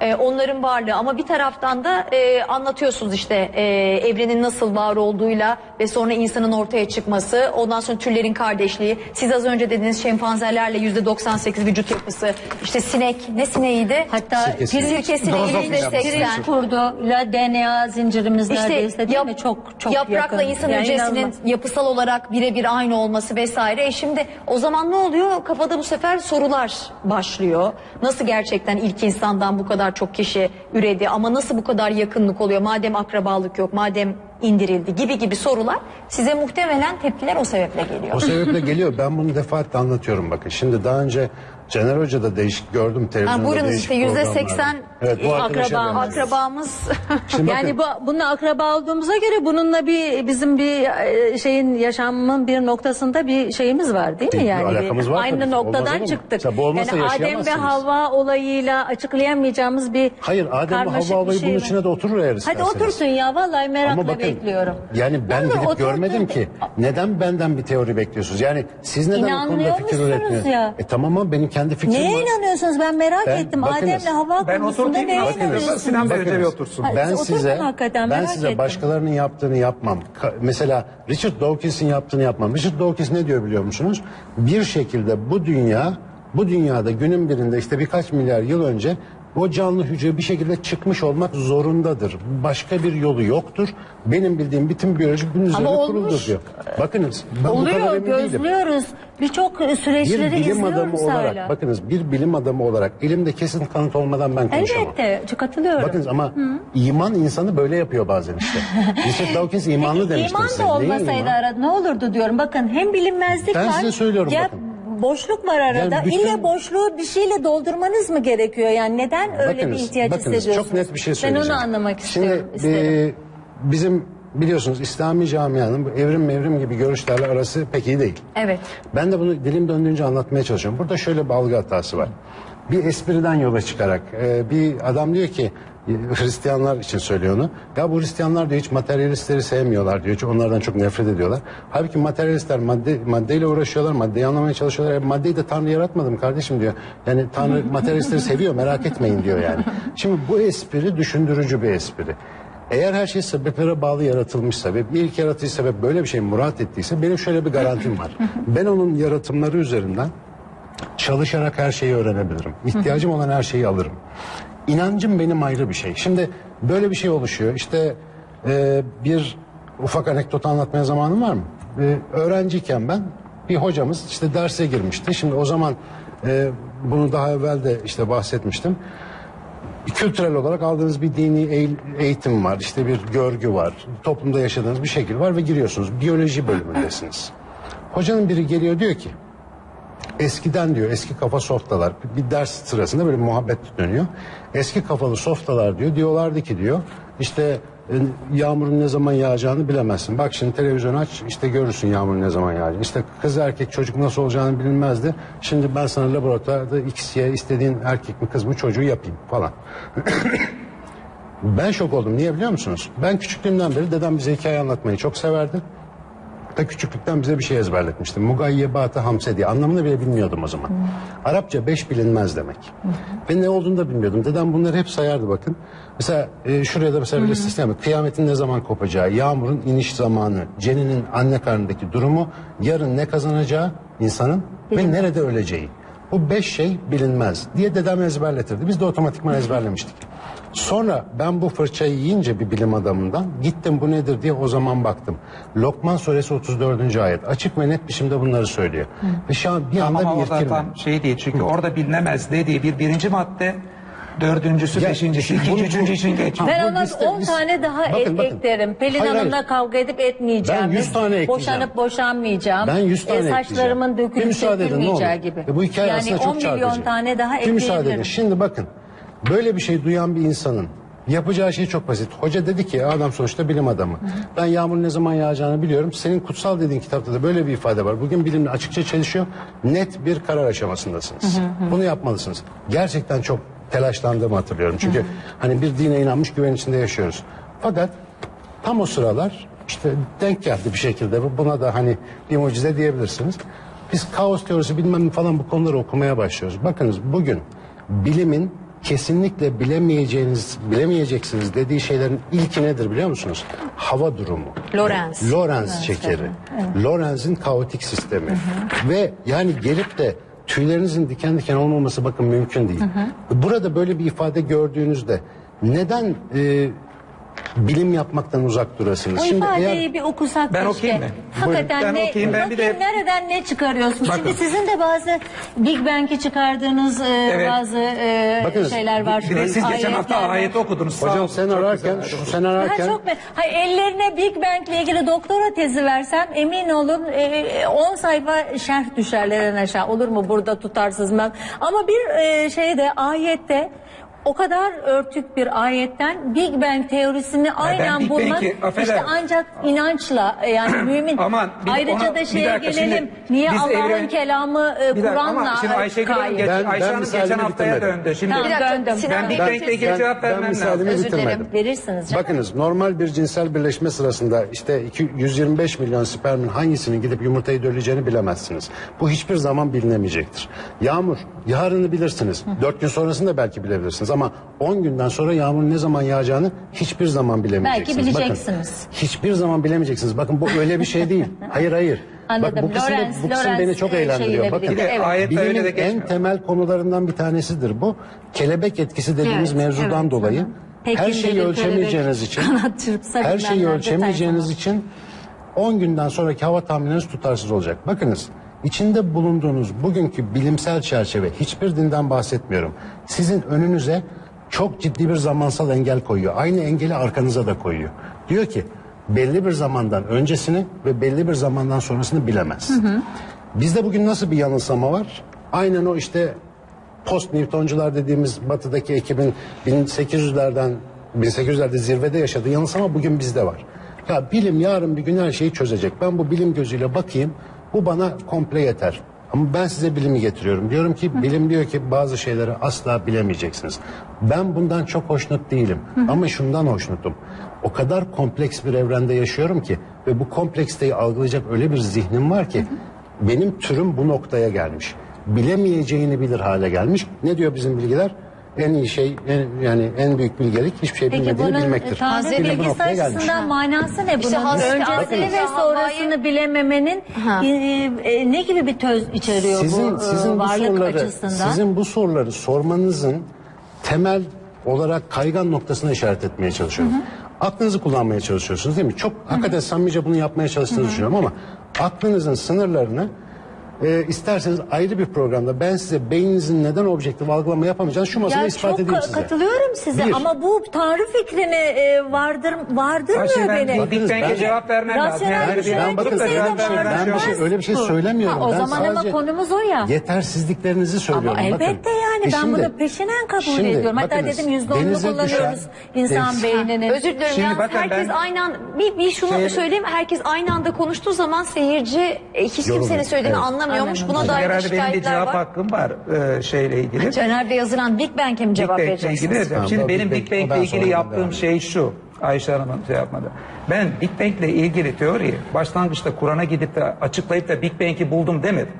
Ee, onların varlığı, ama bir taraftan da e, anlatıyorsunuz işte e, evrenin nasıl var olduğuyla ve sonra insanın ortaya çıkması, ondan sonra türlerin kardeşliği, siz az önce dediğiniz şempanzelerle yüzde doksan sekiz vücut yapısı, işte sinek, ne sineğiydi, hatta sirkesini eliyle seksen kurduyla D N A zincirimiz neredeyse değil mi? Çok çok yaprakla yakın. İnsan yani hücresinin inanılmaz yapısal olarak birebir aynı olması vesaire. E şimdi o zaman ne oluyor? Kafada bu sefer sorular başlıyor. Nasıl gerçekten ilk insandan bu kadar çok kişi üredi, ama nasıl bu kadar yakınlık oluyor madem akrabalık yok, madem indirildi gibi gibi sorular, size muhtemelen tepkiler o sebeple geliyor. O sebeple geliyor. Ben bunu defaatle anlatıyorum bakın. Şimdi daha önce Caner Hoca'da değişik gördüm televizyonda. Ha, buyurunuz işte yüzde seksen evet, akraba, akrabamız. Bakın, yani bu, bununla akraba olduğumuza göre bununla bir bizim bir şeyin, yaşamın bir noktasında bir şeyimiz var değil mi? Yani alakamız var, aynı noktadan çıktık. Yani Adem ve Havva olayıyla açıklayamayacağımız bir hayır, Adem ve Havva olayı şey bunun mi? içine de oturur eğer isterseniz. Hadi otursun ya, vallahi merakla bakın, bekliyorum. Yani ben bunu gidip görmedim ki. Neden benden bir teori bekliyorsunuz? Yani siz neden bu konuda fikir üretmiyorsunuz? E tamam ama benim kendi fikrim neye var. Neye inanıyorsunuz? Ben merak ben, ettim. Adem'le Havva konusunda neye inanıyorsunuz? Sinan Bey'e bir otursun. Hayır, ben size, ben size ettim. Başkalarının yaptığını yapmam. Ka mesela Richard Dawkins'in yaptığını yapmam. Richard Dawkins ne diyor biliyor musunuz? Bir şekilde bu dünya, bu dünyada günün birinde işte birkaç milyar yıl önce o canlı hücre bir şekilde çıkmış olmak zorundadır. Başka bir yolu yoktur. Benim bildiğim bütün biyoloji bunun üzerine kuruldu diyor. Bakınız. Oluyor, gözlüyoruz. Birçok süreçleri bir bilim adamı olarak, hala. Bakınız bir bilim adamı olarak elimde kesin kanıt olmadan ben konuşamam. Elbette, çok katılıyorum. Bakınız ama hı, iman insanı böyle yapıyor bazen işte. Richard Dawkins imanlı demiştim. İman da olmasaydı arada ne olurdu diyorum. Bakın hem bilinmezlik ben var. Ben size söylüyorum ya, bakın. Boşluk var arada. Yani bütün... İlle boşluğu bir şeyle doldurmanız mı gerekiyor? Yani neden bakınız, öyle bir ihtiyaç bakınız, hissediyorsunuz? Çok net bir şey söyleyeceğim. Ben onu anlamak istiyorum. Şimdi e, bizim biliyorsunuz İslami camianın evrim mevrim gibi görüşlerle arası pek iyi değil. Evet. Ben de bunu dilim döndüğünce anlatmaya çalışıyorum. Burada şöyle bir algı hatası var. Bir espriden yola çıkarak e, bir adam diyor ki, Hristiyanlar için söylüyor onu. Ya bu Hristiyanlar diyor hiç materyalistleri sevmiyorlar diyor. Onlardan çok nefret ediyorlar. Halbuki materyalistler madde, maddeyle uğraşıyorlar. Maddeyi anlamaya çalışıyorlar. Maddeyi de Tanrı yaratmadı mı kardeşim diyor. Yani Tanrı materyalistleri seviyor, merak etmeyin diyor yani. Şimdi bu espri düşündürücü bir espri. Eğer her şey sebeplere bağlı yaratılmışsa ve bir ilk yaratıcı sebep böyle bir şey murat ettiyse benim şöyle bir garantim var. Ben onun yaratımları üzerinden çalışarak her şeyi öğrenebilirim. İhtiyacım olan her şeyi alırım. İnancım benim ayrı bir şey. Şimdi böyle bir şey oluşuyor. İşte e, bir ufak anekdotu anlatmaya zamanım var mı? E, öğrenciyken ben bir hocamız işte derse girmişti. Şimdi o zaman e, bunu daha evvel de işte bahsetmiştim. Kültürel olarak aldığınız bir dini eğitim var. İşte bir görgü var. Toplumda yaşadığınız bir şekil var ve giriyorsunuz. Biyoloji bölümündesiniz. Hocanın biri geliyor diyor ki, eskiden diyor eski kafa softalar bir ders sırasında böyle muhabbet dönüyor. Eski kafalı softalar diyor diyorlardı ki diyor işte yağmurun ne zaman yağacağını bilemezsin. Bak şimdi televizyon aç işte görürsün yağmurun ne zaman yağacağını. İşte kız erkek çocuk nasıl olacağını bilinmezdi. Şimdi ben sana laboratuvarda ikisiye istediğin erkek mi kız mı çocuğu yapayım falan. Ben şok oldum. Niye biliyor musunuz? Ben küçüklüğümden beri dedem bize hikaye anlatmayı çok severdi. Da küçüklükten bize bir şey ezberletmişti. Mugayyebat-ı hamse diye. Anlamını bile bilmiyordum o zaman. Hmm. Arapça beş bilinmez demek. Hmm. Ben ne olduğunu da bilmiyordum. Dedem bunları hep sayardı bakın. Mesela e, şuraya da mesela bir liste yapayım. Kıyametin ne zaman kopacağı, yağmurun iniş zamanı, ceninin anne karnındaki durumu, yarın ne kazanacağı insanın Bilmiyorum. ve nerede öleceği. Bu beş şey bilinmez diye dedem ezberletirdi. Biz de otomatikman ezberlemiştik. Sonra ben bu fırçayı yiyince bir bilim adamından gittim bu nedir diye o zaman baktım. Lokman suresi otuz dördüncü ayet açık ve net biçimde bunları söylüyor. Hı. Ve şu an bir anda tamam, bir irkilme. Tam şey değil çünkü Hı. orada bilinemez dediği bir birinci madde, dördüncüsü, ya, beşincisi, ikinci, üçüncü için geç. Ben ona on tane daha bakın, bakın. eklerim. Pelin hayır, Hanım'la hayır. kavga edip etmeyeceğim. Ben yüz tane ekleyeceğim. Boşanıp boşanmayacağım. Ben yüz tane e, saçlarımın dökülüp dökülmeyeceği gibi. E, bu hikaye yani aslında çok çarpıcı. Yani on milyon tane daha ekleyebilirim. Müsaade edin. Şimdi bakın. Böyle bir şey duyan bir insanın yapacağı şey çok basit. Hoca dedi ki adam sonuçta bilim adamı. Ben yağmurun ne zaman yağacağını biliyorum. Senin kutsal dediğin kitapta da böyle bir ifade var. Bugün bilimle açıkça çelişiyor. Net bir karar aşamasındasınız. Hı hı. Bunu yapmalısınız. Gerçekten çok telaşlandığımı hatırlıyorum. Çünkü hı hı. hani bir dine inanmış güven içinde yaşıyoruz. Fakat tam o sıralar işte denk geldi bir şekilde. Buna da hani bir mucize diyebilirsiniz. Biz kaos teorisi bilmem falan bu konuları okumaya başlıyoruz. Bakınız bugün bilimin kesinlikle bilemeyeceğiniz, bilemeyeceksiniz dediği şeylerin ilki nedir biliyor musunuz? Hava durumu. Lorenz. Lorenz çekeri. Evet. Lorenz'in kaotik sistemi. Hı hı. Ve yani gelip de tüylerinizin diken diken olmaması bakın mümkün değil. Hı hı. Burada böyle bir ifade gördüğünüzde neden e, bilim yapmaktan uzak durasınız? O şimdi ifadeyi eğer... bir okusak. Ben okuyayım mı? Hakikaten ben ne, okuyayım, ben bir de... nereden ne çıkarıyorsunuz? Bakın. Şimdi sizin de bazı Big Bang'i çıkardığınız e, evet. bazı e, bakınız, şeyler var. Direkt siz geçen hafta ayeti okudunuz. Hocam sen ararken, sen ararken. Çok be... Hayır, ellerine Big Bang'le ilgili doktora tezi versem emin olun on e, sayfa şerh düşerlerden aşağı. Olur mu burada tutarsız ben? Ama bir e, şeyde ayette o kadar örtük bir ayetten Big Bang teorisini aynen Big bulmak Bang'i, işte ancak inançla yani mümin. Aman, bir, ayrıca ona, da şeye dakika, gelelim. Şimdi, niye Allah'ın kelamı e, Kur'an'la kayıp? Ben, Ayşe Hanım geçen haftaya döndü. Şimdi tamam, döndüm. döndüm. Ben Big Bang'le ilgili cevap vermem lazım. Özür dilerim. Verirsiniz canım. Bakınız normal bir cinsel birleşme sırasında işte iki yüz yirmi beş milyon spermin hangisinin gidip yumurtayı döleceğini bilemezsiniz. Bu hiçbir zaman bilinemeyecektir. Yağmur, yarını bilirsiniz. Dört gün sonrasını da belki bilebilirsiniz. Ama on günden sonra yağmurun ne zaman yağacağını hiçbir zaman bilemeyeceksiniz. Belki bileceksiniz. Bakın, hiçbir zaman bilemeyeceksiniz. Bakın bu öyle bir şey değil. Hayır hayır. Anladım. Bak, bu kısım, Lorenz, bu kısım Lorenz beni çok eğlendiriyor. Bakın, evet. Bilimin en temel konularından bir tanesidir bu. Kelebek etkisi dediğimiz evet, mevzudan evet. dolayı Peki, her şeyi dedi, ölçemeyeceğiniz için her şeyi ölçemeyeceğiniz için on günden sonraki hava tahmininiz tutarsız olacak. Bakınız. İçinde bulunduğunuz bugünkü bilimsel çerçeve, hiçbir dinden bahsetmiyorum, sizin önünüze çok ciddi bir zamansal engel koyuyor. Aynı engeli arkanıza da koyuyor. Diyor ki belli bir zamandan öncesini ve belli bir zamandan sonrasını bilemez. Hı hı. Bizde bugün nasıl bir yanılsama var? Aynen o işte post Newtoncular dediğimiz batıdaki ekibin bin sekiz yüzlerden bin sekiz yüzlerde zirvede yaşadığı yanılsama bugün bizde var. Ya bilim yarın bir gün her şeyi çözecek. Ben bu bilim gözüyle bakayım. Bu bana komple yeter. Ama ben size bilimi getiriyorum. Diyorum ki Hı. bilim diyor ki bazı şeyleri asla bilemeyeceksiniz. Ben bundan çok hoşnut değilim. Hı. Ama şundan hoşnutum. O kadar kompleks bir evrende yaşıyorum ki ve bu kompleksiteyi algılayacak öyle bir zihnim var ki Hı. benim türüm bu noktaya gelmiş. Bilemeyeceğini bilir hale gelmiş. Ne diyor bizim bilgiler? En iyi şey, en, yani en büyük bilgelik hiçbir şey Peki bilmediğini bunun, bilmektir. Hazreti bilgi sayısından manası ne bunun? İşte öncesini ve sonrasını bilememenin e, e, ne gibi bir töz içeriyor sizin, bu sizin e, varlık bu soruları, açısından? Sizin bu soruları sormanızın temel olarak kaygan noktasına işaret etmeye çalışıyorum. Hı hı. Aklınızı kullanmaya çalışıyorsunuz değil mi? Çok hı hı. hakikaten samimice bunu yapmaya çalıştığınızı hı hı. düşünüyorum ama aklınızın sınırlarını Ee, isterseniz ayrı bir programda ben size beyninizin neden objektif algılama yapamayacağını şu masada ya ispat edeyim size. Çok katılıyorum size bir. Ama bu tanrı fikrini e, vardır vardırmıyor beni. Bakınız, ben, ben cevap vermem lazım. Yani şey, ben bakın ben, ben bir şey, öyle bir şey söylemiyorum. Ha, o ben zaman ama konumuz o ya. Yetersizliklerinizi söylüyorum. Ama elbette bakın. Yani e ben şimdi, bunu peşinen kabul şimdi, ediyorum. Hatta bakınız, dedim yüzde onunu kullanıyoruz insan deniz. beynini. Ha, özür dilerim. Yalnız herkes aynı anda bir, bir şunu şey, söyleyeyim. Herkes aynı anda konuştuğu zaman seyirci hiç kimsenin söylediğini anlamıyor. Anlamış. Buna dair herhalde benim bir cevap var. hakkım var e, şeyle ilgili. Caner Bey yazılan Big Bang'e mi cevap vereceksiniz? Tamam, şimdi benim Big Bang'le Bang ilgili yaptığım şey şu. Ayşe Hanım'ın şey yapmadı. Ben Big Bang'le ilgili teoriyi başlangıçta Kur'an'a gidip de açıklayıp da Big Bang'i buldum demedim.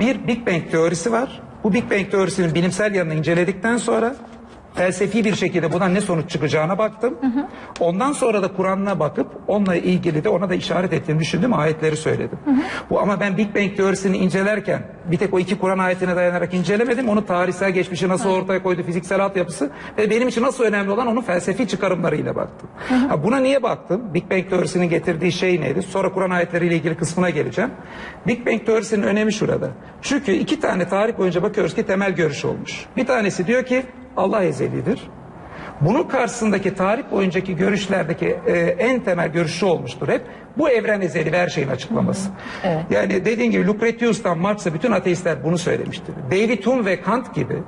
Bir Big Bang teorisi var. Bu Big Bang teorisinin bilimsel yanını inceledikten sonra felsefi bir şekilde bundan ne sonuç çıkacağına baktım. Hı hı. Ondan sonra da Kur'an'ına bakıp onunla ilgili de ona da işaret ettiğimi düşündüm, ayetleri söyledim. Hı hı. Bu ama ben Big Bang teorisini incelerken bir tek o iki Kur'an ayetine dayanarak incelemedim. Onun tarihsel geçmişi nasıl hı. ortaya koydu, fiziksel altyapısı ve benim için nasıl önemli olan onun felsefi çıkarımlarıyla baktım. Hı hı. Ha, buna niye baktım? Big Bang teorisinin getirdiği şey neydi? Sonra Kur'an ayetleriyle ilgili kısmına geleceğim. Big Bang teorisinin önemi şurada. Çünkü iki tane tarih boyunca bakıyoruz ki temel görüş olmuş. Bir tanesi diyor ki Allah ezelidir. Bunun karşısındaki tarih boyuncaki görüşlerdeki e, en temel görüşü olmuştur hep. Bu evren ezeli ve her şeyin açıklaması. Hı hı. Evet. Yani dediğim gibi Lucretius'tan Marx'a bütün ateistler bunu söylemiştir. David Hume ve Kant gibi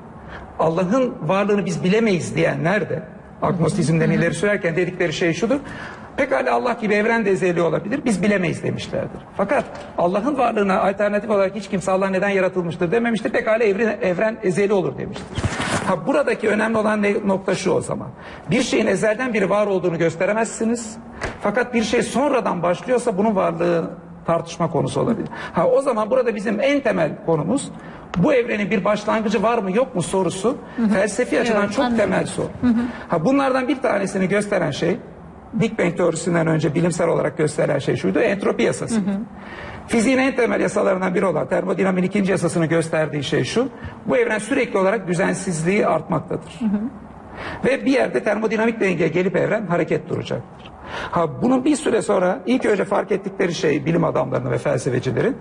Allah'ın varlığını biz bilemeyiz diyenler de agnostizmden ileri sürerken dedikleri şey şudur. Pekala Allah gibi evren de ezeli olabilir, biz bilemeyiz demişlerdir. Fakat Allah'ın varlığına alternatif olarak hiç kimse Allah neden yaratılmıştır dememiştir. Pekala evren, evren ezeli olur demiştir. Ha, buradaki önemli olan nokta şu o zaman. Bir şeyin ezelden biri var olduğunu gösteremezsiniz. Fakat bir şey sonradan başlıyorsa bunun varlığı tartışma konusu olabilir. Ha, o zaman burada bizim en temel konumuz bu evrenin bir başlangıcı var mı yok mu sorusu. Hı hı. Felsefi açıdan evet, çok anladım. Temel soru. Hı hı. Ha, bunlardan bir tanesini gösteren şey, Big Bang teorisinden önce bilimsel olarak gösterilen şey şuydu: entropi yasası. Hı hı. Fiziğin en temel yasalarından biri olan termodinamiğin ikinci yasasını gösterdiği şey şu: bu evren sürekli olarak düzensizliği artmaktadır. Hı hı. Ve bir yerde termodinamik dengeye gelip evren hareket duracaktır. Ha, bunun bir süre sonra ilk önce fark ettikleri şey bilim adamlarının ve felsefecilerin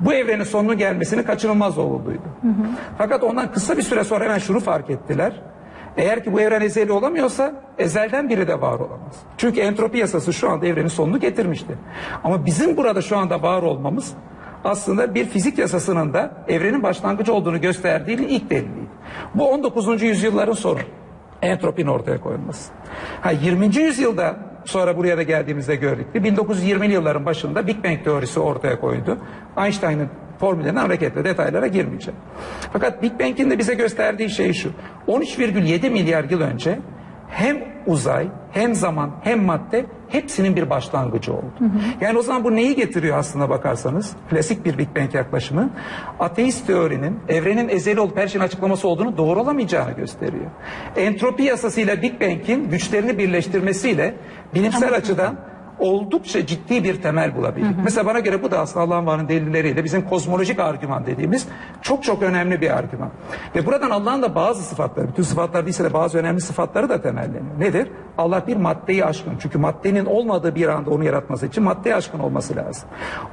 bu evrenin sonunun gelmesini kaçınılmaz olduğuydu. Hı hı. Fakat ondan kısa bir süre sonra hemen şunu fark ettiler: eğer ki bu evren ezeli olamıyorsa ezelden biri de var olamaz. Çünkü entropi yasası şu anda evrenin sonunu getirmişti. Ama bizim burada şu anda var olmamız aslında bir fizik yasasının da evrenin başlangıcı olduğunu gösterdiği ilk deliliydi. Bu on dokuzuncu yüzyılların sorunu, entropinin ortaya koyulması. Ha, yirminci yüzyılda sonra buraya da geldiğimizde gördük. bin dokuz yüz yirmili yılların başında Big Bang teorisi ortaya koydu. Einstein'ın formüllerine hareketle detaylara girmeyeceğim. Fakat Big Bang'in de bize gösterdiği şey şu: on üç virgül yedi milyar yıl önce hem uzay, hem zaman, hem madde hepsinin bir başlangıcı oldu. Hı hı. Yani o zaman bu neyi getiriyor aslında bakarsanız? Klasik bir Big Bang yaklaşımı, ateist teorinin evrenin ezeli olup her şeyin açıklaması olduğunu doğru olamayacağını gösteriyor. Entropi yasasıyla Big Bang'in güçlerini birleştirmesiyle bilimsel ama açıdan oldukça ciddi bir temel bulabildik. Hı hı. Mesela bana göre bu da aslında Allah'ın varlığının delilleriyle bizim kozmolojik argüman dediğimiz çok çok önemli bir argüman. Ve buradan Allah'ın da bazı sıfatları, bütün sıfatlar değilse de bazı önemli sıfatları da temelleniyor. Nedir? Allah bir maddeyi aşkın. Çünkü maddenin olmadığı bir anda onu yaratması için maddeye aşkın olması lazım.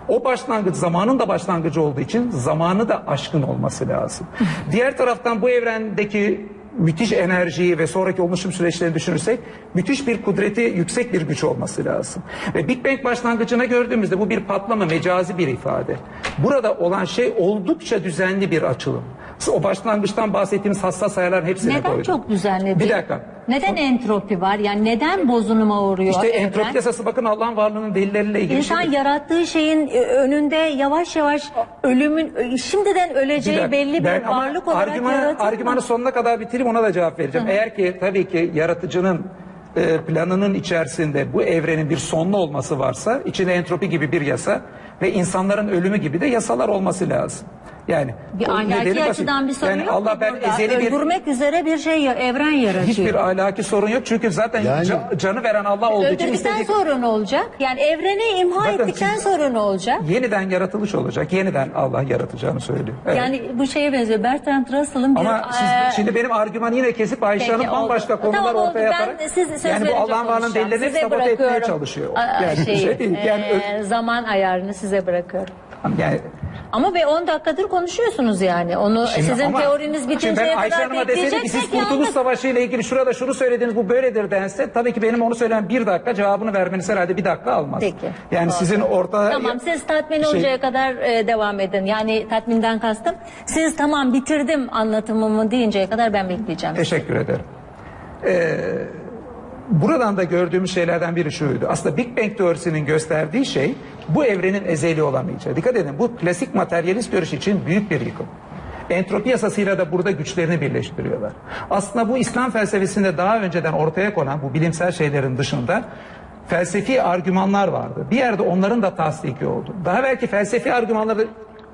O başlangıç zamanın da başlangıcı olduğu için zamanı da aşkın olması lazım. Hı hı. Diğer taraftan bu evrendeki müthiş enerjiyi ve sonraki oluşum süreçlerini düşünürsek müthiş bir kudreti, yüksek bir güç olması lazım. Ve Big Bang başlangıcına gördüğümüzde bu bir patlama, mecazi bir ifade. Burada olan şey oldukça düzenli bir açılım. O başlangıçtan bahsettiğimiz hassas ayarların hepsini neden koydum. Neden çok düzenli? Bir dakika. Neden entropi var? Yani neden bozunuma uğruyor? İşte evren? Entropi yasası bakın Allah'ın varlığının delilleriyle ilgili. İnsan şeydir. Yarattığı şeyin önünde yavaş yavaş ölümün, şimdiden öleceği bir belli bir ben, varlık olarak argümanı, yaratılır. Argümanı sonuna kadar bitireyim, ona da cevap vereceğim. Hı. Eğer ki tabii ki yaratıcının planının içerisinde bu evrenin bir sonlu olması varsa içinde entropi gibi bir yasa ve insanların ölümü gibi de yasalar olması lazım. Yani bir ahlaki açıdan bir sorun yani yok. Allah ben ezeli bir öldürmek üzere bir şey evren yaratıyor. Hiçbir ahlaki sorun yok çünkü zaten yani, canı veren Allah olduğu için öldürdükten sorun olacak. Yani evreni imha ettikten sorun olacak. Yeniden yaratılış olacak. Yeniden Allah yaratacağını söylüyor. Evet. Yani bu şeye benziyor. Bertrand Russell'ın bir ama siz, e... şimdi benim argümanı yine kesip Ayşe Hanım bambaşka konular tamam, ortaya ben, yaparak siz, yani bu Allah'ın varlığının delillerini sabote etmeye çalışıyor. A, yani şey, şey değil. Yani, e, zaman ayarını size bırakıyorum. Yani ama be on dakikadır konuşuyorsunuz yani. Onu şimdi sizin ama, teoriniz bitinceye kadar bekleyeceksek siz Kurtuluş Savaşı ile ilgili şurada şunu söylediniz, bu böyledir dense tabii ki benim onu söyleyen bir dakika cevabını vermeniz herhalde bir dakika almaz. Peki. Yani doğru. Sizin orta... Tamam siz tatmin şey... oluncaya kadar e, devam edin. Yani tatminden kastım. Siz tamam bitirdim anlatımımı deyinceye kadar ben bekleyeceğim. Teşekkür size. Ederim. Ee, buradan da gördüğümüz şeylerden biri şuydu. Aslında Big Bang teorisinin gösterdiği şey bu evrenin ezeli olamayacağı. Dikkat edin, bu klasik materyalist görüş için büyük bir yıkım. Entropi yasasıyla da burada güçlerini birleştiriyorlar. Aslında bu İslam felsefesinde daha önceden ortaya konan bu bilimsel şeylerin dışında felsefi argümanlar vardı. Bir yerde onların da tasdiki oldu. Daha belki felsefi argümanları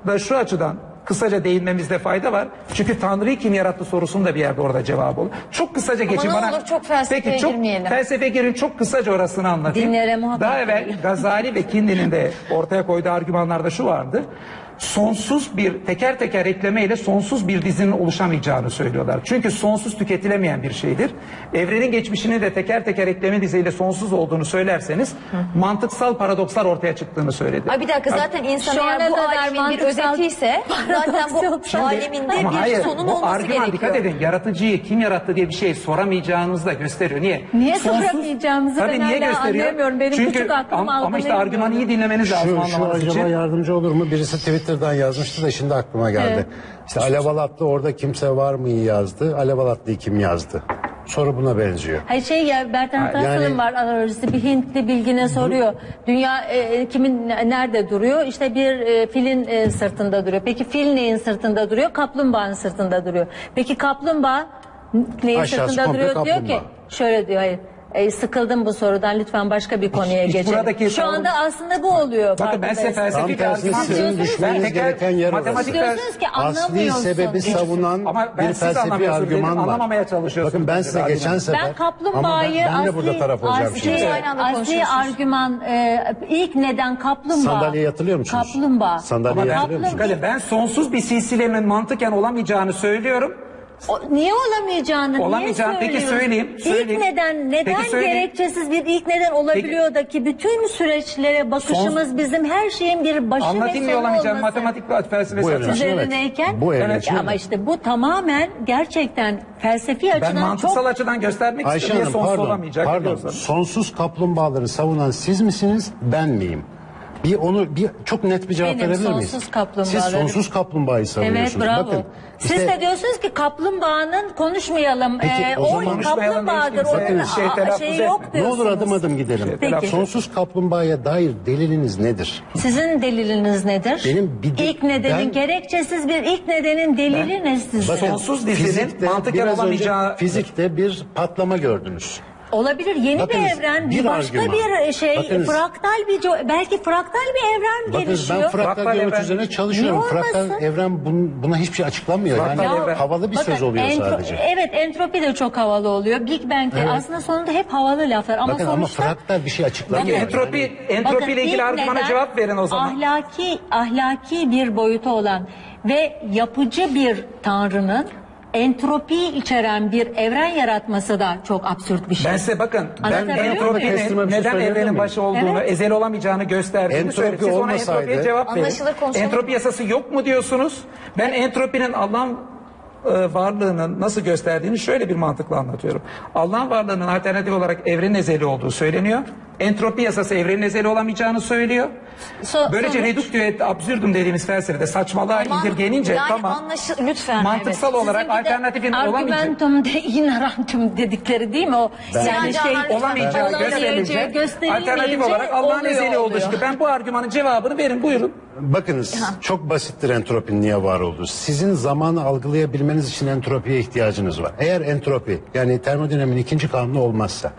da şu açıdan kısaca değinmemizde fayda var. Çünkü Tanrı'yı kim yarattı sorusunun da bir yerde orada cevabı olur. Çok kısaca ama geçin. Ama ne bana... olur çok felsefeye girmeyelim. Peki çok girmeyelim. Felsefeye girin, çok kısaca orasını anlatayım. Dinlere muhabbet. Daha evvel Gazali ve Kindi'nin de ortaya koyduğu argümanlarda şu vardı: sonsuz bir teker teker eklemeyle sonsuz bir dizinin oluşamayacağını söylüyorlar. Çünkü sonsuz tüketilemeyen bir şeydir. Evrenin geçmişini de teker teker ekleme diziyle sonsuz olduğunu söylerseniz hı, mantıksal paradokslar ortaya çıktığını söyledi. Ay bir dakika zaten insan eğer bu alemin bir özetiyse zaten bu alemin de bir hayır, sonun olması argüman, gerekiyor. Dikkat edin, yaratıcıyı kim yarattı diye bir şey soramayacağınızı da gösteriyor. Niye? Niye sonsuz, soramayacağımızı ben niye gösteriyor? Anlayamıyorum. Benim çünkü, küçük aklım algılayamıyorum. Ama işte argümanı iyi dinlemeniz lazım anlamanız için. Şu acaba için. Yardımcı olur mu? Birisi Twitter yazmıştı da şimdi aklıma geldi. Evet. İşte Alevalatlı orada kimse var mı yazdı. Alevalatlı'yı kim yazdı? Soru buna benziyor. Hayır şey ya Bertrand Russell'ın yani, var analojisi. Bir Hintli bilgine soruyor. Dünya e, kimin nerede duruyor? İşte bir e, filin e, sırtında duruyor. Peki fil neyin sırtında duruyor? Kaplumbağanın sırtında duruyor. Peki kaplumbağa neyin aşağısı sırtında duruyor? Kaplumbağa. Diyor ki şöyle diyor hayır. E, sıkıldım bu sorudan, lütfen başka bir konuya hiç, geçelim. Hiç şu anda aslında bu oluyor. Bakın ben size felsefi bir argüman düşmeniz gereken yer orası. Diyorsunuz ki asli sebebi savunan ama bir felsefi argüman var. Anlamamaya çalışıyorsunuz. Bakın ben size geçen sefer ben kaplumbağayı ben, ben de burada asli, taraf olacağım asli, şimdi. Asli argüman e, ilk neden kaplumbağa? Sandalyeye yatılıyor musunuz? Kaplumbağa. Sandalyeye yatılıyor musunuz? Ben sonsuz bir silsilemin mantıken olamayacağını söylüyorum. O, niye olamayacağını, olamayacağını niye peki söyleyeyim, söyleyeyim. İlk neden, neden gerekçesiz bir ilk neden olabiliyor peki, da ki bütün süreçlere bakışımız son, bizim her şeyin bir başı anlatayım ve sonu olması. Anlatayım matematik ve felsefesi üzerineyken. Bu evet. Ama işte bu tamamen gerçekten felsefi ben açıdan çok... Ben mantıksal açıdan göstermek Ayşe istiyorum Hanım, diye sonsuz pardon, olamayacak. Pardon, sonsuz kaplumbağaları savunan siz misiniz, ben miyim? Bir onu bir çok net bir cevap benim, verebilir miyiz? Siz sonsuz kaplumbağayı savunuyorsunuz. Evet, bakın. Siz işte, de diyorsunuz ki kaplumbağanın konuşmayalım. Peki, ee, o zaman kaplumbağadır. Onun şey, şey yok diyorsunuz. Ne olur adım adım gidelim. Peki. Sonsuz kaplumbağaya dair deliliniz nedir? Sizin deliliniz nedir? Benim bir de, ilk nedenin ben, gerekçesiz bir ilk nedenin delili ne sizin? Sonsuz delilin mantıken olamayacağı fizikte bir patlama gördünüz. Olabilir yeni bakınız, bir evren, bir başka argüman. Bir şey, bakınız, fraktal bir belki fraktal bir evren bakınız, gelişiyor. Bakınız ben fraktal, fraktal evren üzerine çalışıyorum. Fraktal evren bun, buna hiçbir şey açıklanmıyor. Fraktal yani evren. Havalı bir bakın, söz oluyor entro, sadece. Evet entropi de çok havalı oluyor. Big Bang de evet. Aslında sonunda hep havalı laflar ama bakın, sonuçta. Ama fraktal bir şey açıklanmıyor. Yani, entropi yani. Entropi ile ilgili argümana cevap verin o zaman. Ahlaki, ahlaki bir boyutu olan ve yapıcı bir tanrının entropi içeren bir evren yaratması da çok absürt bir şey. Ben size bakın, ben entropinin neden evrenin başı olduğunu, evet. Ezel olamayacağını gösterdiğini söylüyorum. Siz ona entropiye cevap verin. Entropi yasası yok mu diyorsunuz? Ben entropinin Allah'ın e, varlığının nasıl gösterdiğini şöyle bir mantıkla anlatıyorum. Allah'ın varlığının alternatif olarak evrenin ezeli olduğu söyleniyor. Entropi yasası evrenin ezeli olamayacağını söylüyor. So, böylece reduktio et absürdüm dediğimiz felsefede saçmalığa tamam, indirgenince yani tamam lütfen, mantıksal evet. Olarak alternatifin olamayacak. Argumentum de inarantum dedikleri değil mi o? Ben, yani şey olamayacağı gösterilecek. Alternatif olarak Allah'ın ezeli olduğu şimdi. Ben bu argümanın cevabını verin buyurun. Bakınız ha. Çok basittir entropinin niye var olduğu. Sizin zamanı algılayabilmeniz için entropiye ihtiyacınız var. Eğer entropi yani termodinamiğin ikinci kanunu olmazsa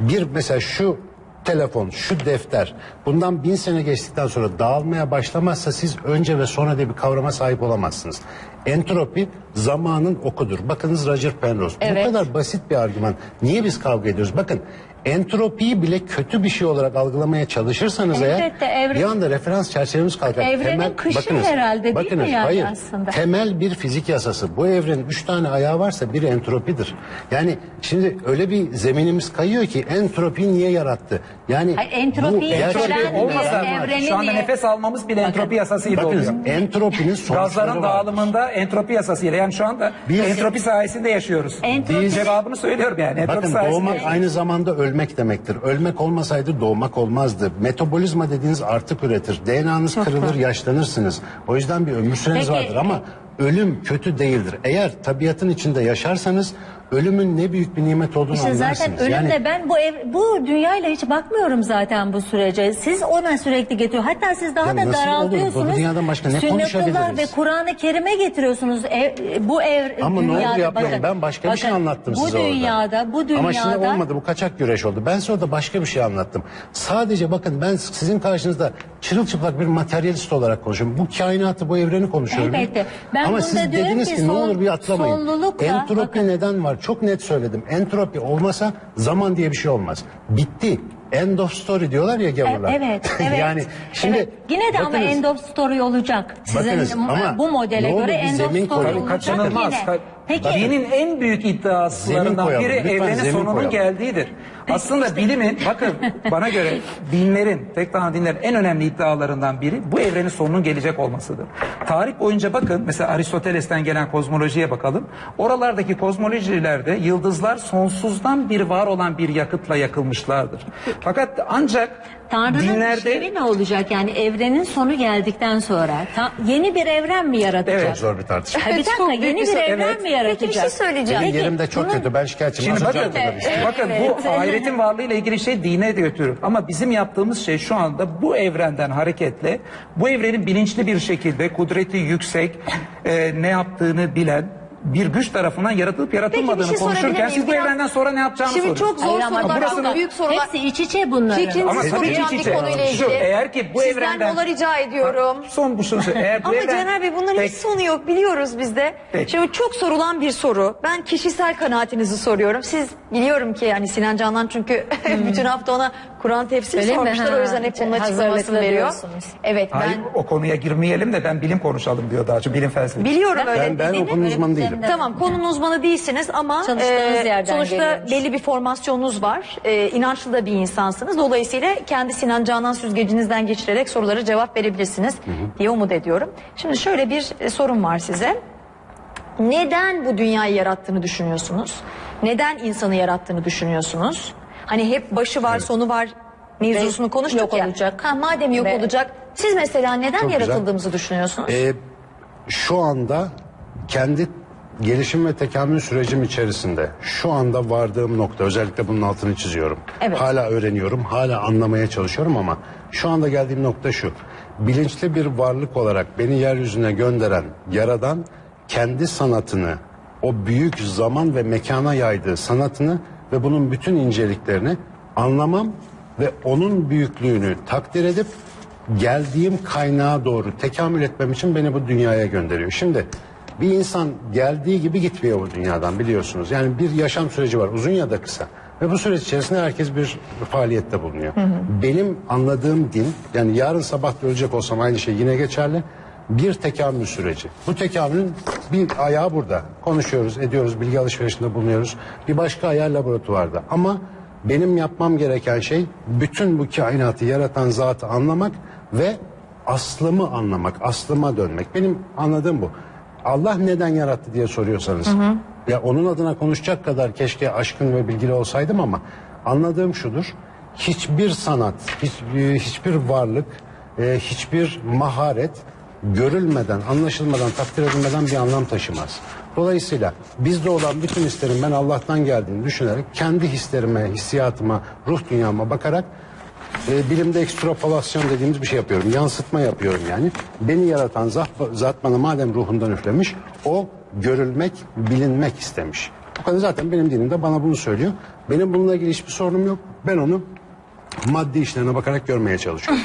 bir mesela şu telefon, şu defter bundan bin sene geçtikten sonra dağılmaya başlamazsa siz önce ve sonra diye bir kavrama sahip olamazsınız. Entropi zamanın okudur. Bakınız Roger Penrose. Evet. Bu kadar basit bir argüman. Niye biz kavga ediyoruz? Bakın entropiyi bile kötü bir şey olarak algılamaya çalışırsanız evet, eğer evren, bir anda referans çerçevemiz kalkar. Evrenin temel, kışı bakınız, herhalde değil bakınız, mi yani hayır, aslında? Temel bir fizik yasası. Bu evrenin üç tane ayağı varsa biri entropidir. Yani şimdi öyle bir zeminimiz kayıyor ki entropi niye yarattı? Yani hayır, entropi bu gerçekten olmasa evrenin şu anda niye? Nefes almamız bile entropi yasasıyla bakınız, oluyor. Entropinin sonuçları gazların dağılımında entropi yasasıyla yani şu anda biz, entropi sayesinde yaşıyoruz. Entropi biz, cevabını söylüyorum yani. Entropi bakın sayesinde doğmak yaşıyoruz. Aynı zamanda ölmek ölmek demektir. Ölmek olmasaydı doğmak olmazdı. Metabolizma dediğiniz artık üretir. D N A'nız kırılır, yaşlanırsınız. O yüzden bir ömür süreniz peki, vardır ama ölüm kötü değildir. Eğer tabiatın içinde yaşarsanız ölümün ne büyük bir nimet olduğunu işte anlarsınız. Zaten ölümle yani, ben bu ev, bu dünyayla hiç bakmıyorum zaten bu sürece. Siz ona sürekli getiriyor. Hatta siz daha yani da daraltıyorsunuz. Dünyadan başka ne konuşabiliriz? Ve Kur'an-ı Kerim'e getiriyorsunuz. Ev, bu ev ama dünyada, ne oldu yapıyorum? Bakın, ben başka bakın, bir şey anlattım bu size dünyada, orada. Bu dünyada. Ama şimdi olmadı. Bu kaçak güreş oldu. Ben size orada başka bir şey anlattım. Sadece bakın ben sizin karşınızda çırılçıplak bir materyalist olarak konuşuyorum. Bu kainatı, bu evreni konuşuyorum. Elbette. Ben ama siz dediniz ki son, ne olur bir atlamayın. Entropi bakın, neden var? Çok net söyledim. Entropi olmasa zaman diye bir şey olmaz. Bitti. End of story diyorlar ya gavurlar. Evet, evet. Yani şimdi evet. Yine de bakınız, ama end of story olacak. Sizin bakınız, bu modele göre end of story olacak. Kaçınılmaz. Yine. Peki. Dinin en büyük iddiaslarından biri evrenin sonunun koyalım. Geldiğidir. Aslında işte. Bilimin, bakın bana göre dinlerin, tek tanrı dinlerin en önemli iddialarından biri bu evrenin sonunun gelecek olmasıdır. Tarih boyunca bakın, mesela Aristoteles'ten gelen kozmolojiye bakalım. Oralardaki kozmolojilerde yıldızlar sonsuzdan bir var olan bir yakıtla yakılmışlardır. Fakat ancak Tanrı'nın dinlerde... işleri ne olacak yani evrenin sonu geldikten sonra ta... yeni bir evren mi yaratacak? Evet zor bir tartışma. Ha, bir dakika yeni bir evren evet. Mi yaratacak? Peki bir şey söyleyeceğim. Benim yerimde çok bunun... kötü ben şikayetçiyim. Bakın, evet, şey. Bakın evet. Bu ahiretin varlığıyla ilgili şey dine götürür ama bizim yaptığımız şey şu anda bu evrenden hareketle bu evrenin bilinçli bir şekilde kudreti yüksek e, ne yaptığını bilen bir güç tarafından yaratılıp yaratılmadığını şey konuşurken siz bu evrenden sonra ne yapacağını soruyorsunuz. Şimdi soruyorsun. Çok zor sorular, burasını... büyük sorular. Hepsi iç içe bunlar. Fikrinizi soracağım bir konuyla ilgili. Eğer ki bu sizden evrenden... Sizden rica ediyorum. Ha, son bu soru. Eğer bu ama evren... Caner Bey bunların peki, hiç sonu yok biliyoruz biz de. Peki. Şimdi çok sorulan bir soru. Ben kişisel kanaatinizi soruyorum. Siz biliyorum ki yani Sinan Canan çünkü hmm. bütün hafta ona Kur'an tefsiri öyle sormuşlar. Ha, o yüzden hep bunun açıklamasını veriyor. Evet, ben... Hayır, o konuya girmeyelim de ben bilim konuşalım diyor daha çok. Bilim felsefesi. Biliyorum öyle. Ben, ben o konunun uzmanı değilim. Tamam, konunun uzmanı değilsiniz ama e, sonuçta geliyormuş, belli bir formasyonunuz var. E, inançlı da bir insansınız. Dolayısıyla kendi Sinan Canan süzgecinizden geçirerek sorulara cevap verebilirsiniz hı hı. diye umut ediyorum. Şimdi şöyle bir e, sorum var size. Neden bu dünyayı yarattığını düşünüyorsunuz? Neden insanı yarattığını düşünüyorsunuz? Hani hep başı var, evet, sonu var mevzusunu konuştuk yok ya. Olacak. Ha, madem yok ve... olacak, siz mesela neden çok yaratıldığımızı güzel düşünüyorsunuz? Ee, şu anda kendi gelişim ve tekamül sürecim içerisinde şu anda vardığım nokta, özellikle bunun altını çiziyorum. Evet. Hala öğreniyorum, hala anlamaya çalışıyorum ama şu anda geldiğim nokta şu. Bilinçli bir varlık olarak beni yeryüzüne gönderen Yaradan kendi sanatını, o büyük zaman ve mekana yaydığı sanatını ve bunun bütün inceliklerini anlamam ve onun büyüklüğünü takdir edip geldiğim kaynağa doğru tekamül etmem için beni bu dünyaya gönderiyor. Şimdi bir insan geldiği gibi gitmiyor bu dünyadan, biliyorsunuz. Yani bir yaşam süreci var, uzun ya da kısa. Ve bu süreç içerisinde herkes bir faaliyette bulunuyor. Hı hı. Benim anladığım din, yani yarın sabah da ölecek olsam aynı şey yine geçerli. Bir tekamül süreci. Bu tekamülün bir ayağı burada. Konuşuyoruz, ediyoruz, bilgi alışverişinde bulunuyoruz. Bir başka ayağı laboratuvarda. Ama benim yapmam gereken şey bütün bu kainatı yaratan zatı anlamak ve aslımı anlamak, aslıma dönmek. Benim anladığım bu. Allah neden yarattı diye soruyorsanız, hı hı, ya onun adına konuşacak kadar keşke aşkın ve bilgili olsaydım ama anladığım şudur. Hiçbir sanat, hiç, hiçbir varlık, hiçbir maharet görülmeden, anlaşılmadan, takdir edilmeden bir anlam taşımaz. Dolayısıyla bizde olan bütün hislerin ben Allah'tan geldiğini düşünerek kendi hislerime, hissiyatıma, ruh dünyama bakarak e, bilimde ekstrapolasyon dediğimiz bir şey yapıyorum. Yansıtma yapıyorum yani. Beni yaratan zat, zat bana madem ruhundan üflemiş, o görülmek, bilinmek istemiş. O kadar, zaten benim dinimde bana bunu söylüyor. Benim bununla ilgili hiçbir sorunum yok. Ben onu maddi işlerine bakarak görmeye çalışıyorum.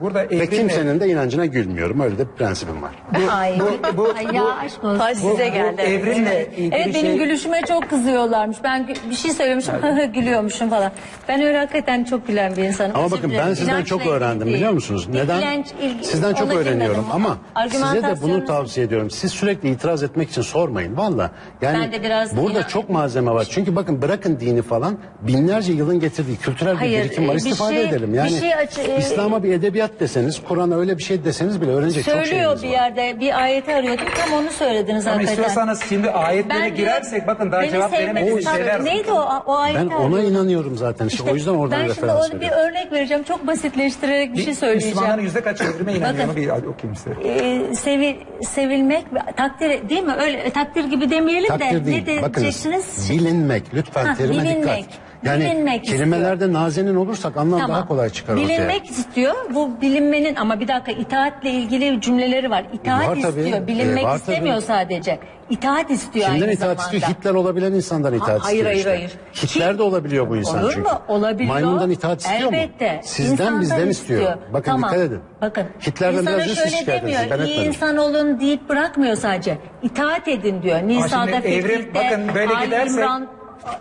Burada evrenin... Ve kimsenin de inancına gülmüyorum. Öyle de bir prensibim var. Bu, Ay. Bu, bu, Ay ya aşk olsun. Bu, size geldi. Evrenle ilgili evet, şey... benim gülüşüme çok kızıyorlarmış. Ben bir şey söylemişim, gülüyormuşum falan. Ben öyle hakikaten çok gülen bir insanım. Ama Özür bakın dilerim. Ben sizden İlançla çok öğrendim değil, biliyor musunuz? Neden? İlanç, il, sizden çok öğreniyorum ama size de bunu tavsiye ediyorum. Siz sürekli itiraz etmek için sormayın. Valla. Yani burada inan... çok malzeme var. Çünkü bakın bırakın dini falan, binlerce yılın getirdiği kültürel bir Hayır, birikim var. İstifade bir şey, edelim. Yani bir şey aç... İslam'a bir edebiyat deseniz, Kur'an'a öyle bir şey deseniz bile öğrenecek söylüyor çok şeyimiz var. Söylüyor bir yerde, bir ayeti arıyordum, tam onu söylediniz zaten. Ama istiyorsanız şimdi ayetlere ben girersek diyor, bakın daha cevap veremediğiniz şeyler. Neydi o, o ayet? Ben ona abi inanıyorum zaten. İşte, işte, o yüzden oradan referans veriyorum. Ben şimdi bir örnek vereceğim, çok basitleştirerek bir, bir şey söyleyeceğim. Müslümanların yüzde kaç öldürme inanıyor? Bir okuyayım size. E, sevi, sevilmek, takdir değil mi? Öyle takdir gibi demeyelim takdir de. Değil. Ne diyeceksiniz? Bilinmek, lütfen ha, terime bilinmek. Dikkat. Yani bilinmek kelimelerde istiyor. Nazenin olursak anlam tamam, daha kolay çıkar ortaya. Bilinmek istiyor. Bu bilinmenin ama bir dakika itaatle ilgili cümleleri var. İtaat var istiyor. Tabii. Bilinmek e, istemiyor tabii sadece. İtaat istiyor Kimden aynı itaat zamanda. Kimden itaat istiyor? Hitler olabilen insandan itaat ha, hayır, istiyor işte. Hayır hayır. Hitler Kim? De olabiliyor bu insan Olur çünkü. Olur mu? Olabiliyor. Maymundan itaat istiyor Elbette. Mu? Sizden İnsandan bizden istiyor. istiyor. Bakın tamam, dikkat edin. Bakın. Hitler'den İnsana biraz şöyle şikayet demiyor. İyi etmedim. İnsan olun deyip bırakmıyor sadece. İtaat edin diyor. Nisa'da Fetih'te Ali İmran.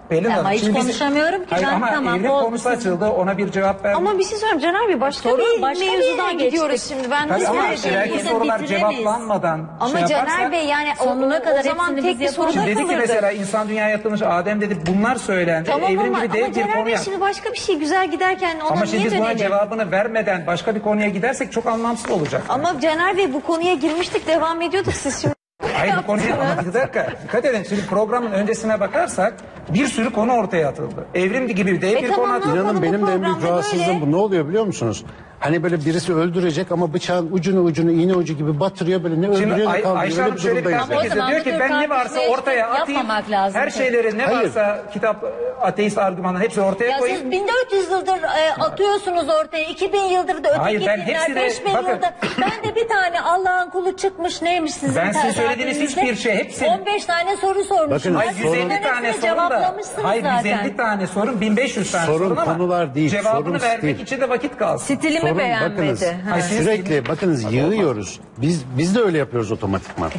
Pelin ama hiç konuşamıyorum ki. Hayır, ben ama tamam, evrim konusu açıldı, ona bir cevap ver. Ama bir şey söyleyeyim Caner Bey, başka Sorun, bir başka mevzudan gidiyoruz şimdi. Ben tabii ama belki sorular cevaplanmadan ama şey Caner yaparsa, Bey yani sonuna kadar o zaman tek bir soruda kalırdı. Dedi ki mesela insan dünyaya yaratılmış, Adem dedi bunlar söylendi. Tamam evrim ama, gibi değil ama bir Caner Bey şimdi başka bir şey güzel giderken ona ama niye dönelim? Ama şimdi buna cevabını vermeden başka bir konuya gidersek çok anlamsız olacak. Ama yani. Caner Bey bu konuya girmiştik, devam ediyorduk siz şimdi. Hayır bu konuya anlatılırken dikkat edin şimdi programın öncesine bakarsak bir sürü konu ortaya atıldı. Evrim gibi değil e bir tamam, konu atıldı. İnanın benim de en büyük rahatsızlığım bu. Ne oluyor biliyor musunuz? Hani böyle birisi öldürecek ama bıçağın ucunu ucunu iğne ucu gibi batırıyor, böyle ne öldürüyor ne kaldırıyor. Ayşe Hanım şöyle bir kampanyası diyor ki ben ne varsa ortaya atayım, her şeyleri ne Hayır. varsa kitap, ateist argümanları hepsi ortaya ya koyayım. Siz bin dört yüz yıldır e, atıyorsunuz ortaya, iki bin yıldır da öteki dinler, beş bin yıldır. Ben de bir tane Allah'ın kulu çıkmış neymiş sizin ben size söylediğiniz hiçbir şey hepsi. on beş tane soru sormuşsunuz. Bakın, yüz elli tane sorun da. Hayır yüz elli tane sorun, bin beş yüz tane sorun ama konular değil, cevabını vermek için de vakit kalsın. Sorun, bakınız, ha. sürekli bakınız yığıyoruz. Biz biz de öyle yapıyoruz otomatikman.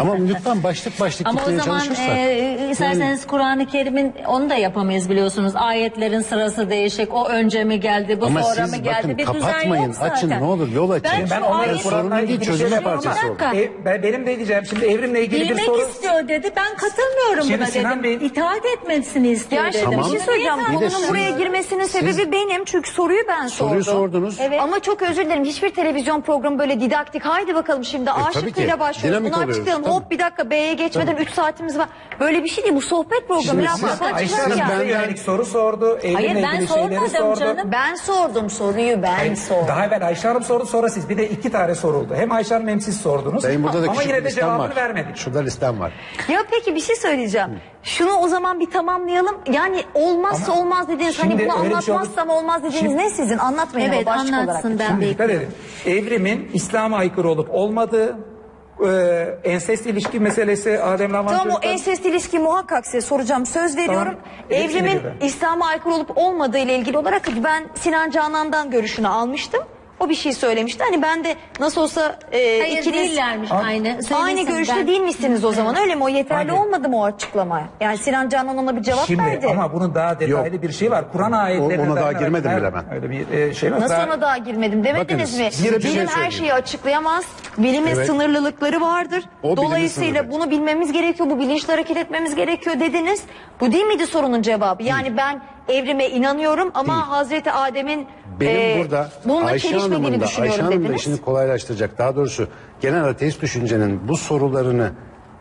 Ama lütfen başlık başlık gitmeye çalışırsak. Ama o zaman e, isterseniz yani, Kur'an-ı Kerim'in onu da yapamayız biliyorsunuz. Ayetlerin sırası değişik. O önce mi geldi, bu sonra mı geldi? Bakın, bir kapatmayın, düzen açın ne olur yol açın. Ben, ben onların sorununa ilgili çözüme parçası oldum. E, benim de diyeceğim şimdi evrimle ilgili Bilmek bir sorun. Bilmek istiyor dedi, ben katılmıyorum şimdi buna Sinan dedim. Bey... İtaat etmesini istiyor dedim. Tamam. Bir şey söyleyeceğim, onun buraya girmesinin sebebi benim. Çünkü soruyu ben sordum. Soruyu sordunuz. Evet. Ama çok özür dilerim, hiçbir televizyon programı böyle didaktik haydi bakalım şimdi e, A şıkkıyla başlıyoruz bunu açıklayalım hop bir dakika B'ye geçmeden üç saatimiz var. Böyle bir şey değil bu, sohbet programı. Ayşe Hanım bize yönelik soru sordu. Hayır ben sormadım canım. Ben sordum soruyu ben Hayır, sordum. Daha evvel Ayşe Hanım sordu sonra siz, bir de iki tane soruldu. Hem Ayşe Hanım hem siz sordunuz. Benim burada da ama yine de cevabını var. vermedik. Şurada listem var. Ya peki bir şey söyleyeceğim. Hı. Şunu o zaman bir tamamlayalım. Yani olmazsa ama olmaz dediğiniz, hani bunu anlatmazsam şey olmaz dediğiniz şimdi, ne sizin? Anlatmayın evet, ama başlık olarak. Şimdi dikkat edin. Evrimin İslam'a aykırı olup olmadığı, Ee, ensest ilişki meselesi Adem'le Havva'nın. Tamam, o ensest ilişki muhakkak size soracağım, söz veriyorum. Tamam, evrimin İslam'a aykırı olup olmadığı ile ilgili olarak ben Sinan Canan'dan görüşünü almıştım. O bir şey söylemişti. Hani ben de nasıl olsa e, Hayır, ikiniz aynı. Aynı görüşte ben... değil misiniz o zaman? Öyle mi? O yeterli Hadi. olmadı mı o açıklamaya? Yani Sinan Canan ona bir cevap Şimdi, verdi. Ama bunun daha detaylı Yok. bir şey var. Kur'an ayetlerine ona daha girmedim bile ben. Öyle bir e, şey var. Nasıl daha... ona daha girmedim demediniz Bakınız, mi? Bilim şey her şeyi açıklayamaz. Bilimin evet. sınırlılıkları vardır. O Dolayısıyla bunu bilmemiz gerekiyor. Bu bilinçle hareket etmemiz gerekiyor dediniz. Bu değil miydi sorunun cevabı? Yani Hı. ben evrime inanıyorum ama Hı. Hazreti Adem'in Benim burada ee, Ayşe Hanım'ın da, Ayşe Hanım da işini kolaylaştıracak. Daha doğrusu genel ateist düşüncenin bu sorularını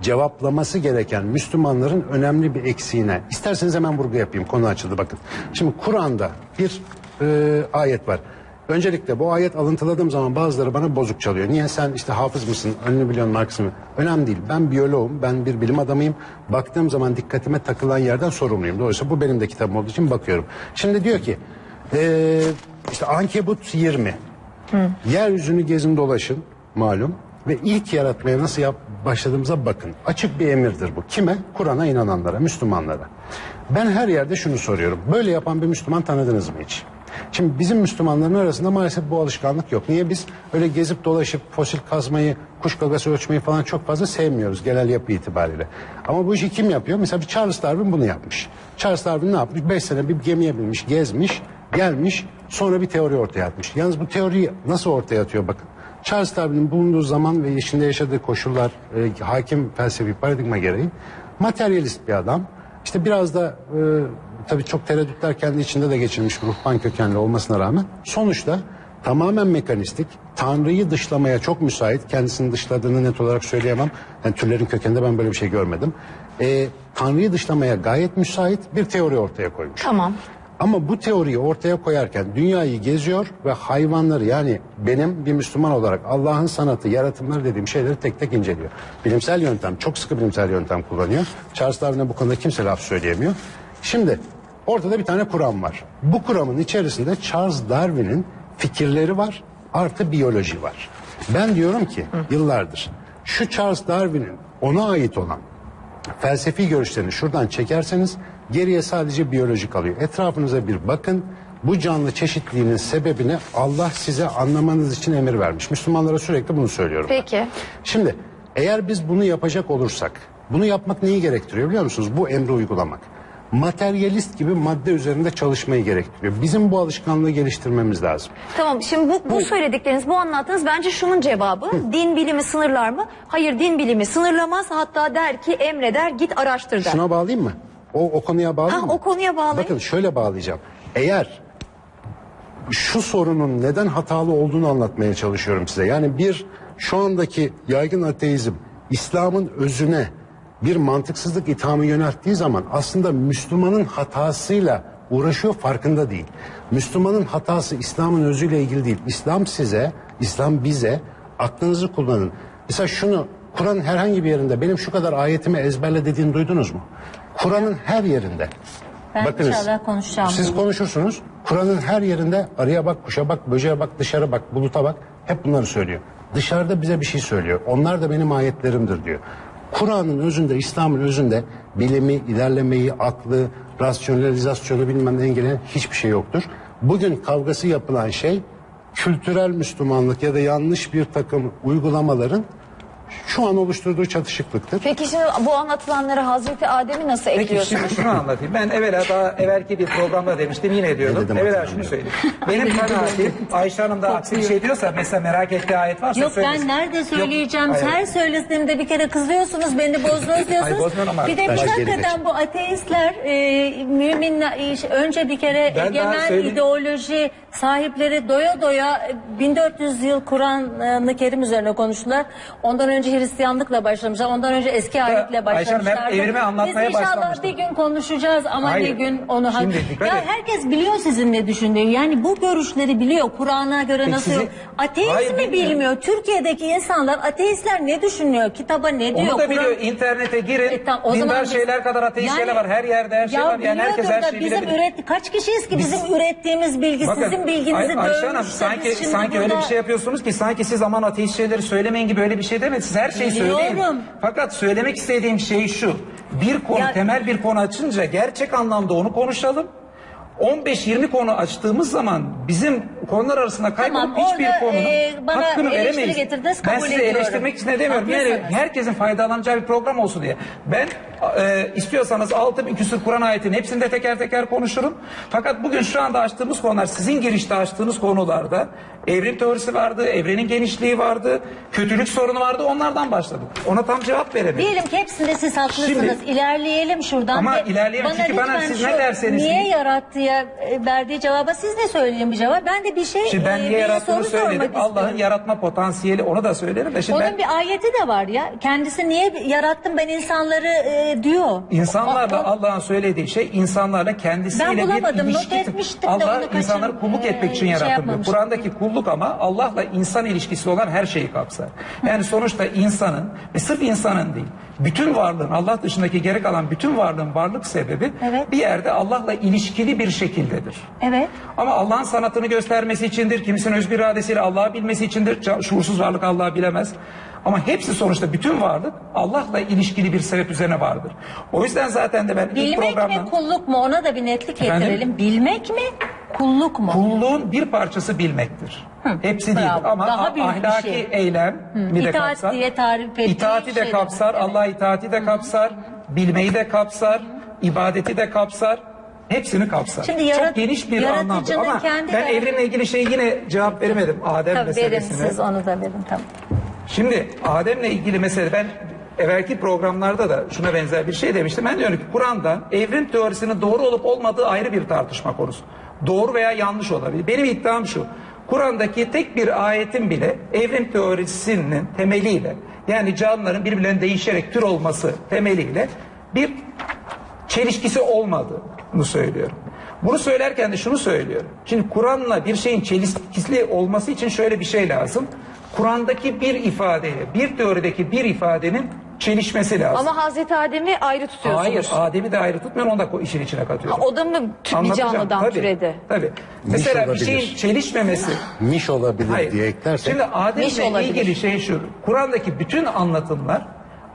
cevaplaması gereken Müslümanların önemli bir eksiğine. İsterseniz hemen vurgu yapayım. Konu açıldı bakın. Şimdi Kur'an'da bir e, ayet var. Öncelikle bu ayet alıntıladığım zaman bazıları bana bozuk çalıyor. Niye sen işte hafız mısın, önünü biliyorsun arkasını? Önemli değil. Ben biyoloğum, ben bir bilim adamıyım. Baktığım zaman dikkatime takılan yerden sorumluyum. Dolayısıyla bu benim de kitabım olduğu için bakıyorum. Şimdi diyor ki... E, İşte Ankebut yirmi. Hı. Yeryüzünü gezin dolaşın malum ve ilk yaratmaya nasıl yap başladığımıza bakın. Açık bir emirdir bu. Kime? Kur'an'a inananlara, Müslümanlara. Ben her yerde şunu soruyorum. Böyle yapan bir Müslüman tanıdınız mı hiç? Şimdi bizim Müslümanların arasında maalesef bu alışkanlık yok. Niye? Biz öyle gezip dolaşıp fosil kazmayı, kuş gagası ölçmeyi falan çok fazla sevmiyoruz genel yapı itibariyle. Ama bu işi kim yapıyor? Mesela bir Charles Darwin bunu yapmış. Charles Darwin ne yapmış? Beş sene bir gemiye binmiş, gezmiş, gelmiş, sonra bir teori ortaya atmış. Yalnız bu teoriyi nasıl ortaya atıyor bakın. Charles Darwin'in bulunduğu zaman ve içinde yaşadığı koşullar, e, hakim felsefi paradigma gereği materyalist bir adam. İşte biraz da e, tabii çok tereddütler kendi içinde de geçirmiş ruhban kökenli olmasına rağmen sonuçta tamamen mekanistik, Tanrı'yı dışlamaya çok müsait, kendisini dışladığını net olarak söyleyemem. Yani türlerin kökeninde ben böyle bir şey görmedim. E, Tanrı'yı dışlamaya gayet müsait bir teori ortaya koymuş. Tamam. Ama bu teoriyi ortaya koyarken dünyayı geziyor ve hayvanları, yani benim bir Müslüman olarak Allah'ın sanatı, yaratımları dediğim şeyleri tek tek inceliyor. Bilimsel yöntem, çok sıkı bilimsel yöntem kullanıyor. Charles Darwin'e bu konuda kimse laf söyleyemiyor. Şimdi ortada bir tane Kur'an var. Bu Kur'an'ın içerisinde Charles Darwin'in fikirleri var, artı biyoloji var. Ben diyorum ki yıllardır şu Charles Darwin'in ona ait olan felsefi görüşlerini şuradan çekerseniz geriye sadece biyoloji kalıyor. Etrafınıza bir bakın. Bu canlı çeşitliliğinin sebebini Allah size anlamanız için emir vermiş. Müslümanlara sürekli bunu söylüyorum. Peki. Ben. Şimdi eğer biz bunu yapacak olursak, bunu yapmak neyi gerektiriyor biliyor musunuz? Bu emri uygulamak. Materyalist gibi madde üzerinde çalışmayı gerektiriyor. Bizim bu alışkanlığı geliştirmemiz lazım. Tamam, şimdi bu, bu söyledikleriniz, bu anlattığınız bence şunun cevabı. Hı. Din bilimi sınırlar mı? Hayır, din bilimi sınırlamaz. Hatta der ki, emreder, git araştır der. Şuna bağlayayım mı? O, o konuya bağlı mı? O konuya bağlı. Bakın şöyle bağlayacağım. Eğer şu sorunun neden hatalı olduğunu anlatmaya çalışıyorum size. Yani bir şu andaki yaygın ateizm İslam'ın özüne bir mantıksızlık ithamı yönelttiği zaman aslında Müslümanın hatasıyla uğraşıyor, farkında değil. Müslümanın hatası İslam'ın özüyle ilgili değil. İslam size, İslam bize, aklınızı kullanın. Mesela şunu, Kur'an'ın herhangi bir yerinde benim şu kadar ayetimi ezberle dediğini duydunuz mu? Kur'an'ın her yerinde. Ben bakınız, inşallah konuşacağım. Siz bunu konuşursunuz. Kur'an'ın her yerinde arıya bak, kuşa bak, böceğe bak, dışarı bak, buluta bak. Hep bunları söylüyor. Dışarıda bize bir şey söylüyor. Onlar da benim ayetlerimdir diyor. Kur'an'ın özünde, İslam'ın özünde bilimi, ilerlemeyi, aklı, rasyonalizasyonu bilmem ne engelleyen hiçbir şey yoktur. Bugün kavgası yapılan şey kültürel Müslümanlık ya da yanlış bir takım uygulamaların şu an oluşturduğu çatışıklıktır. Peki şimdi bu anlatılanlara Hazreti Adem'i nasıl ekliyorsunuz? Peki şimdi şunu anlatayım. Ben evvela daha evvelki bir programda demiştim, yine ediyorum. Evvela şunu söyleyeyim. Benim kanaatim, Ayşe Hanım da aksi bir şey diyorsa, mesela merak ettiği ayet varsa yok, söylesin. Yok ben nerede söyleyeceğim? Yok, her söylediğimde bir kere kızıyorsunuz, beni bozdunuz diyorsunuz. Hayır, bir de bu hakikaten bu ateistler e, müminler, önce bir kere ben egemen ideoloji sahipleri doya doya bin dört yüz yıl Kur'an-ı Kerim üzerine konuştular. Ondan önce Hristiyanlıkla başlamışlar. Ondan önce eski ayetle başlamışlar. Biz inşallah bir gün konuşacağız ama hayır, bir gün onu... Ya herkes biliyor sizin ne düşündüğünü. Yani bu görüşleri biliyor. Kur'an'a göre peki nasıl... Sizin... Ateist hayır, mi bilmiyorum, bilmiyor? Türkiye'deki insanlar ateistler ne düşünüyor? Kitaba ne diyor? Onu da biliyor. İnternete girin. E, tam, o zaman biz... şeyler kadar ateist yani, şeyler var. Her yerde her şey ya var. Yani herkes her şeyi bizim bilebilir. Üret... Kaç kişiyiz ki bizim biz... ürettiğimiz bilgi bakın, sizin bilginizi bölmüşsünüz. Sanki, sanki burada... öyle bir şey yapıyorsunuz ki sanki siz aman ateist şeyleri söylemeyin gibi öyle bir şey demeyin. Siz her şeyi söyleyin. Fakat söylemek istediğim şey şu. Bir konu, ya, temel bir konu açınca gerçek anlamda onu konuşalım. on beş yirmi konu açtığımız zaman bizim konular arasında kaybolup tamam, hiçbir konunun e, hakkını veremeyiz. Ben sizi eleştirmek için ne demiyorum. Yani herkesin faydalanacağı bir program olsun diye. Ben e, istiyorsanız altı bin küsur Kur'an ayetinin hepsinde teker teker konuşurum. Fakat bugün şu anda açtığımız konular, sizin girişte açtığınız konularda evrim teorisi vardı, evrenin genişliği vardı, kötülük sorunu vardı, onlardan başladık. Ona tam cevap veremedim. Diyelim ki hepsinde siz haklısınız. Şimdi, ilerleyelim şuradan. Ama ilerleyelim çünkü bana siz şu, ne derseniz. Niye yarattı ya verdiği cevaba siz ne söyleyin bir cevap. Ben de bir şey şimdi ben niye yarattığını söyledim. Allah'ın yaratma potansiyeli, onu da söylerim de şimdi onun ben, bir ayeti de var ya. Kendisi niye yarattım ben insanları e, diyor. İnsanlarla Allah'ın söylediği şey insanlarla kendisiyle bir ilişki. Allah insanları kulluk etmek için yarattı. Kur'an'daki kulluk ama Allah'la insan ilişkisi olan her şeyi kapsar. Yani sonuçta insanın ve sırf insanın değil, bütün varlığın, Allah dışındaki gerek alan bütün varlığın varlık sebebi evet, bir yerde Allah'la ilişkili bir şekildedir. Evet. Ama Allah'ın sanatını göstermesi içindir, kimisinin özgür iradesiyle Allah'ı bilmesi içindir. Şuursuz varlık Allah'ı bilemez. Ama hepsi sonuçta bütün varlık Allah'la ilişkili bir sebep üzerine vardır. O yüzden zaten de ben ilk bilmek programdan... Bilmek mi kulluk mu? Ona da bir netlik efendim? Getirelim. Bilmek mi kulluk mu? Kulluğun bir parçası bilmektir. Hı, hepsi değil ama ahlaki şey, eylemi de kapsar. Diye tarif itaati de kapsar. Evet. Allah'a itaati de kapsar. Hı. Bilmeyi de kapsar. Hı. İbadeti de kapsar. Hepsini kapsar. Şimdi yarat, çok geniş bir anlamda ama ben de... evrimle ilgili şeyi yine cevap veremedim. Adem tabii meselesine. Verin siz onu da verin tamam. Şimdi Adem'le ilgili mesele ben evvelki programlarda da şuna benzer bir şey demiştim. Ben diyorum ki Kur'an'da evrim teorisinin doğru olup olmadığı ayrı bir tartışma konusu. Doğru veya yanlış olabilir. Benim iddiam şu. Kur'an'daki tek bir ayetin bile evrim teorisinin temeliyle yani canlıların birbirlerine değişerek tür olması temeliyle bir çelişkisi olmadığını söylüyorum. Bunu söylerken de şunu söylüyorum. Şimdi Kur'an'la bir şeyin çelişkili olması için şöyle bir şey lazım. Kur'an'daki bir ifadeyle, bir teorideki bir ifadenin çelişmesi lazım. Ama Hazreti Adem'i ayrı tutuyorsunuz. Hayır, Adem'i de ayrı tutmuyorum, onu da işin içine katıyorum. Ha, o da mı bir canlıdan türedi? Tabii. Mesela bir şeyin çelişmemesi. Niş olabilir hayır, diye eklersek. Şimdi Adem'le ilgili şey şu, Kur'an'daki bütün anlatımlar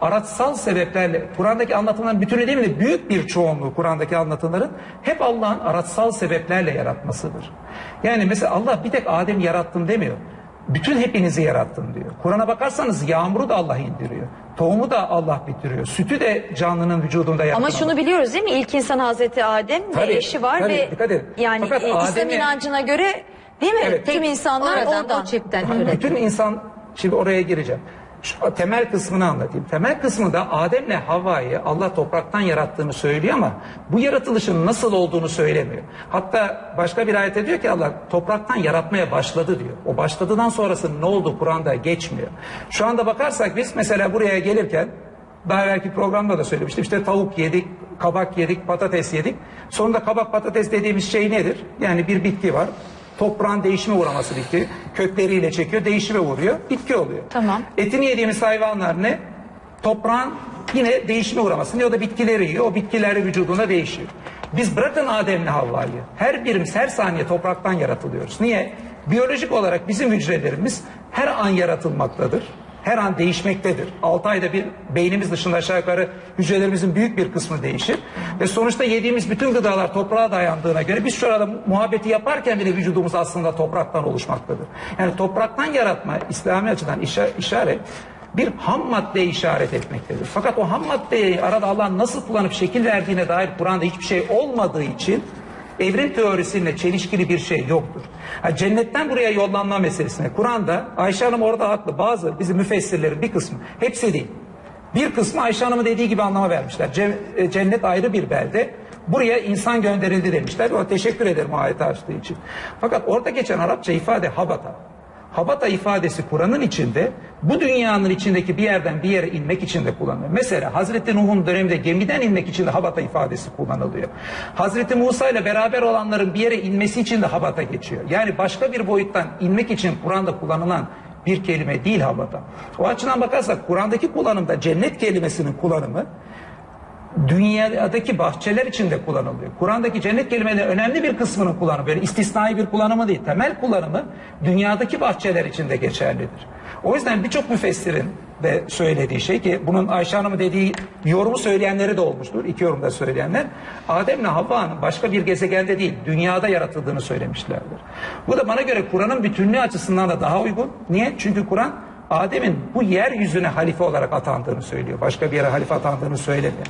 araçsal sebeplerle, Kur'an'daki anlatımların bütünü değil mi? Büyük bir çoğunluğu Kur'an'daki anlatıların hep Allah'ın araçsal sebeplerle yaratmasıdır. Yani mesela Allah bir tek Adem'i yarattım demiyor. Bütün hepinizi yarattım diyor. Kur'an'a bakarsanız yağmuru da Allah indiriyor. Tohumu da Allah bitiriyor. Sütü de canlının vücudunda yaratıyor. Ama şunu Allah biliyoruz değil mi? İlk insan Hazreti Adem tabii, ve eşi var tabii, ve dikkat edin. Yani fakat e, İslam inancına göre değil mi? Evet. Tüm insanlar oradan o çipten üretti. Bütün insan, şimdi oraya gireceğim. Şu temel kısmını anlatayım. Temel kısmı da Adem'le Havva'yı Allah topraktan yarattığını söylüyor ama bu yaratılışın nasıl olduğunu söylemiyor. Hatta başka bir ayette diyor ki Allah topraktan yaratmaya başladı diyor. O başladıdan sonrasının ne olduğu Kur'an'da geçmiyor. Şu anda bakarsak biz mesela buraya gelirken daha belki programda da söylemiştim. İşte tavuk yedik, kabak yedik, patates yedik. Sonunda kabak patates dediğimiz şey nedir? Yani bir bitki var. Toprağın değişime uğraması bitki. Kökleriyle çekiyor, değişime uğruyor. Bitki oluyor. Tamam. Etini yediğimiz hayvanlar ne? Toprağın yine değişime uğraması. Ne o da bitkileri yiyor. O bitkileri vücudunda değişiyor. Biz bırakın Adem'le Havva'yı. Her birimiz her saniye topraktan yaratılıyoruz. Niye? Biyolojik olarak bizim hücrelerimiz her an yaratılmaktadır. Her an değişmektedir. altı ayda bir beynimiz dışında aşağı yukarı hücrelerimizin büyük bir kısmı değişir. Ve sonuçta yediğimiz bütün gıdalar toprağa dayandığına göre biz şu arada muhabbeti yaparken bile vücudumuz aslında topraktan oluşmaktadır. Yani topraktan yaratma İslami açıdan işaret bir ham maddeye işaret etmektedir. Fakat o ham maddeyi arada Allah'ın nasıl kullanıp şekil verdiğine dair Kur'an'da hiçbir şey olmadığı için evrim teorisiyle çelişkili bir şey yoktur. Yani cennetten buraya yollanma meselesine Kur'an'da Ayşe Hanım orada haklı. Bazı bizim müfessirlerin bir kısmı, hepsi değil, bir kısmı Ayşe Hanım'ın dediği gibi anlama vermişler. Cennet ayrı bir belde. Buraya insan gönderildi demişler. O, teşekkür ederim ayeti açtığı için. Fakat orada geçen Arapça ifade habata. Habata ifadesi Kur'an'ın içinde bu dünyanın içindeki bir yerden bir yere inmek için de kullanılıyor. Mesela Hazreti Nuh'un döneminde gemiden inmek için de habata ifadesi kullanılıyor. Hazreti Musa ile beraber olanların bir yere inmesi için de habata geçiyor. Yani başka bir boyuttan inmek için Kur'an'da kullanılan bir kelime değil habata. O açıdan bakarsak Kur'an'daki kullanımda cennet kelimesinin kullanımı dünyadaki bahçeler içinde kullanılıyor. Kur'an'daki cennet kelimelerinin önemli bir kısmının kullanımı, böyle istisnai bir kullanımı değil, temel kullanımı dünyadaki bahçeler içinde geçerlidir. O yüzden birçok müfessirin de söylediği şey ki bunun Ayşe Hanım'ın dediği yorumu söyleyenleri de olmuştur. İki yorumda söyleyenler Adem'le Havva'nın başka bir gezegende değil dünyada yaratıldığını söylemişlerdir. Bu da bana göre Kur'an'ın bütünlüğü açısından da daha uygun. Niye? Çünkü Kur'an Adem'in bu yeryüzüne halife olarak atandığını söylüyor. Başka bir yere halife atandığını söylemiyor.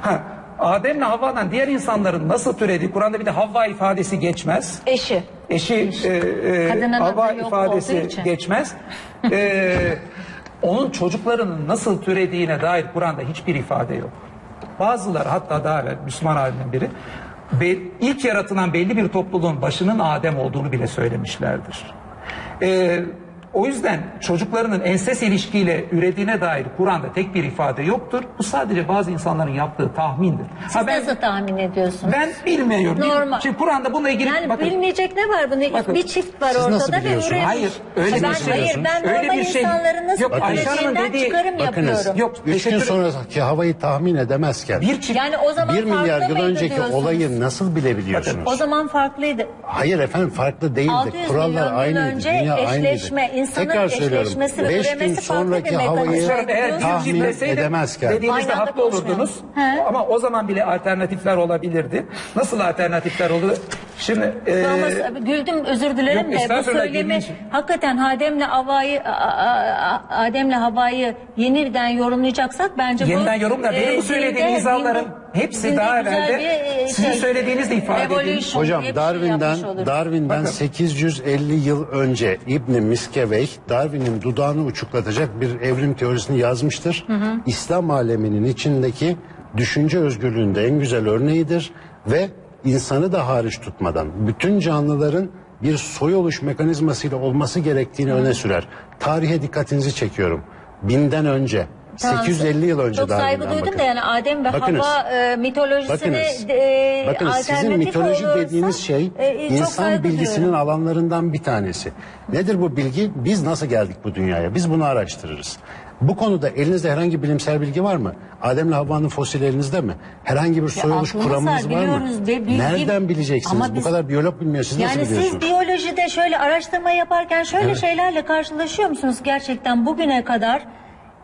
Ha, Adem'le Havva'dan diğer insanların nasıl türediği, Kur'an'da bir de Havva ifadesi geçmez. Eşi. Eşi, Eşi. E, e, Havva ifadesi geçmez. E, onun çocuklarının nasıl türediğine dair Kur'an'da hiçbir ifade yok. Bazıları hatta daha evvel Müslüman alimden biri, ilk yaratılan belli bir topluluğun başının Adem olduğunu bile söylemişlerdir. Eee... O yüzden çocuklarının enses ilişkiyle ürediğine dair Kur'an'da tek bir ifade yoktur. Bu sadece bazı insanların yaptığı tahmindir. Siz ha ben, nasıl tahmin ediyorsunuz? Ben bilmiyorum. Normal. Şimdi Kur'an'da bununla ilgili... Yani bakın, bilmeyecek ne var? Bunun bakın, bir çift var ortada ve üremiş. Hayır, öyle ha, ben, bir şey. Hayır, ben öyle normal bir şey, insanların nasıl ürediğinden çıkarım bakınız, yapıyorum. Yok, üç gün sonraki havayı tahmin edemezken... Bir çift, yani o zaman bir milyar yıl önceki olayı nasıl bilebiliyorsunuz? Bakın, o zaman farklıydı. Hayır efendim, farklı değildi. Kurallar aynıydı, dünya aynıydı. İnsanın tekrar söylüyorum, beş gün sonraki havayı tahmin edemezken. Dediğinizde haklı olurdunuz. He? Ama o zaman bile alternatifler olabilirdi. Nasıl alternatifler oldu? Şimdi e... Ama, güldüm, özür dilerim de bu söylemi hakikaten Adem'le Havva'yı Adem'le Havva'yı yeniden yorumlayacaksak bence yeniden bu... Yeniden yorumlar. Benim bu söylediğim insanların hepsi daha evvelde sizin söylediğinizle ifade edilmiş. Hocam Darwin'den şey Darwin'den sekiz yüz elli yıl önce İbn Miskevey Darwin'in dudağını uçuklatacak bir evrim teorisini yazmıştır. Hı hı. İslam aleminin içindeki düşünce özgürlüğünde en güzel örneğidir ve insanı da hariç tutmadan bütün canlıların bir soy oluş mekanizmasıyla olması gerektiğini hı. öne sürer. Tarihe dikkatinizi çekiyorum. Binden önce sekiz yüz elli yıl önce daha saygı duydum bakın. Da yani Adem ve bakınız, Havva e, mitolojisine bakınız, e, bakınız sizin mitoloji olursa, dediğiniz şey e, insan bilgisinin diyorum. Alanlarından bir tanesi. Nedir bu bilgi? Biz nasıl geldik bu dünyaya? Biz bunu araştırırız. Bu konuda elinizde herhangi bilimsel bilgi var mı? Adem'le Havva'nın fosili elinizde mi? Herhangi bir soy oluş kuramınız var mı? Be, bilgi... Nereden bileceksiniz? Ama bu biz... kadar biyolog bilmiyor. Siz yani nasıl biliyorsunuz? Siz biyolojide şöyle araştırma yaparken şöyle evet. şeylerle karşılaşıyor musunuz? Gerçekten bugüne kadar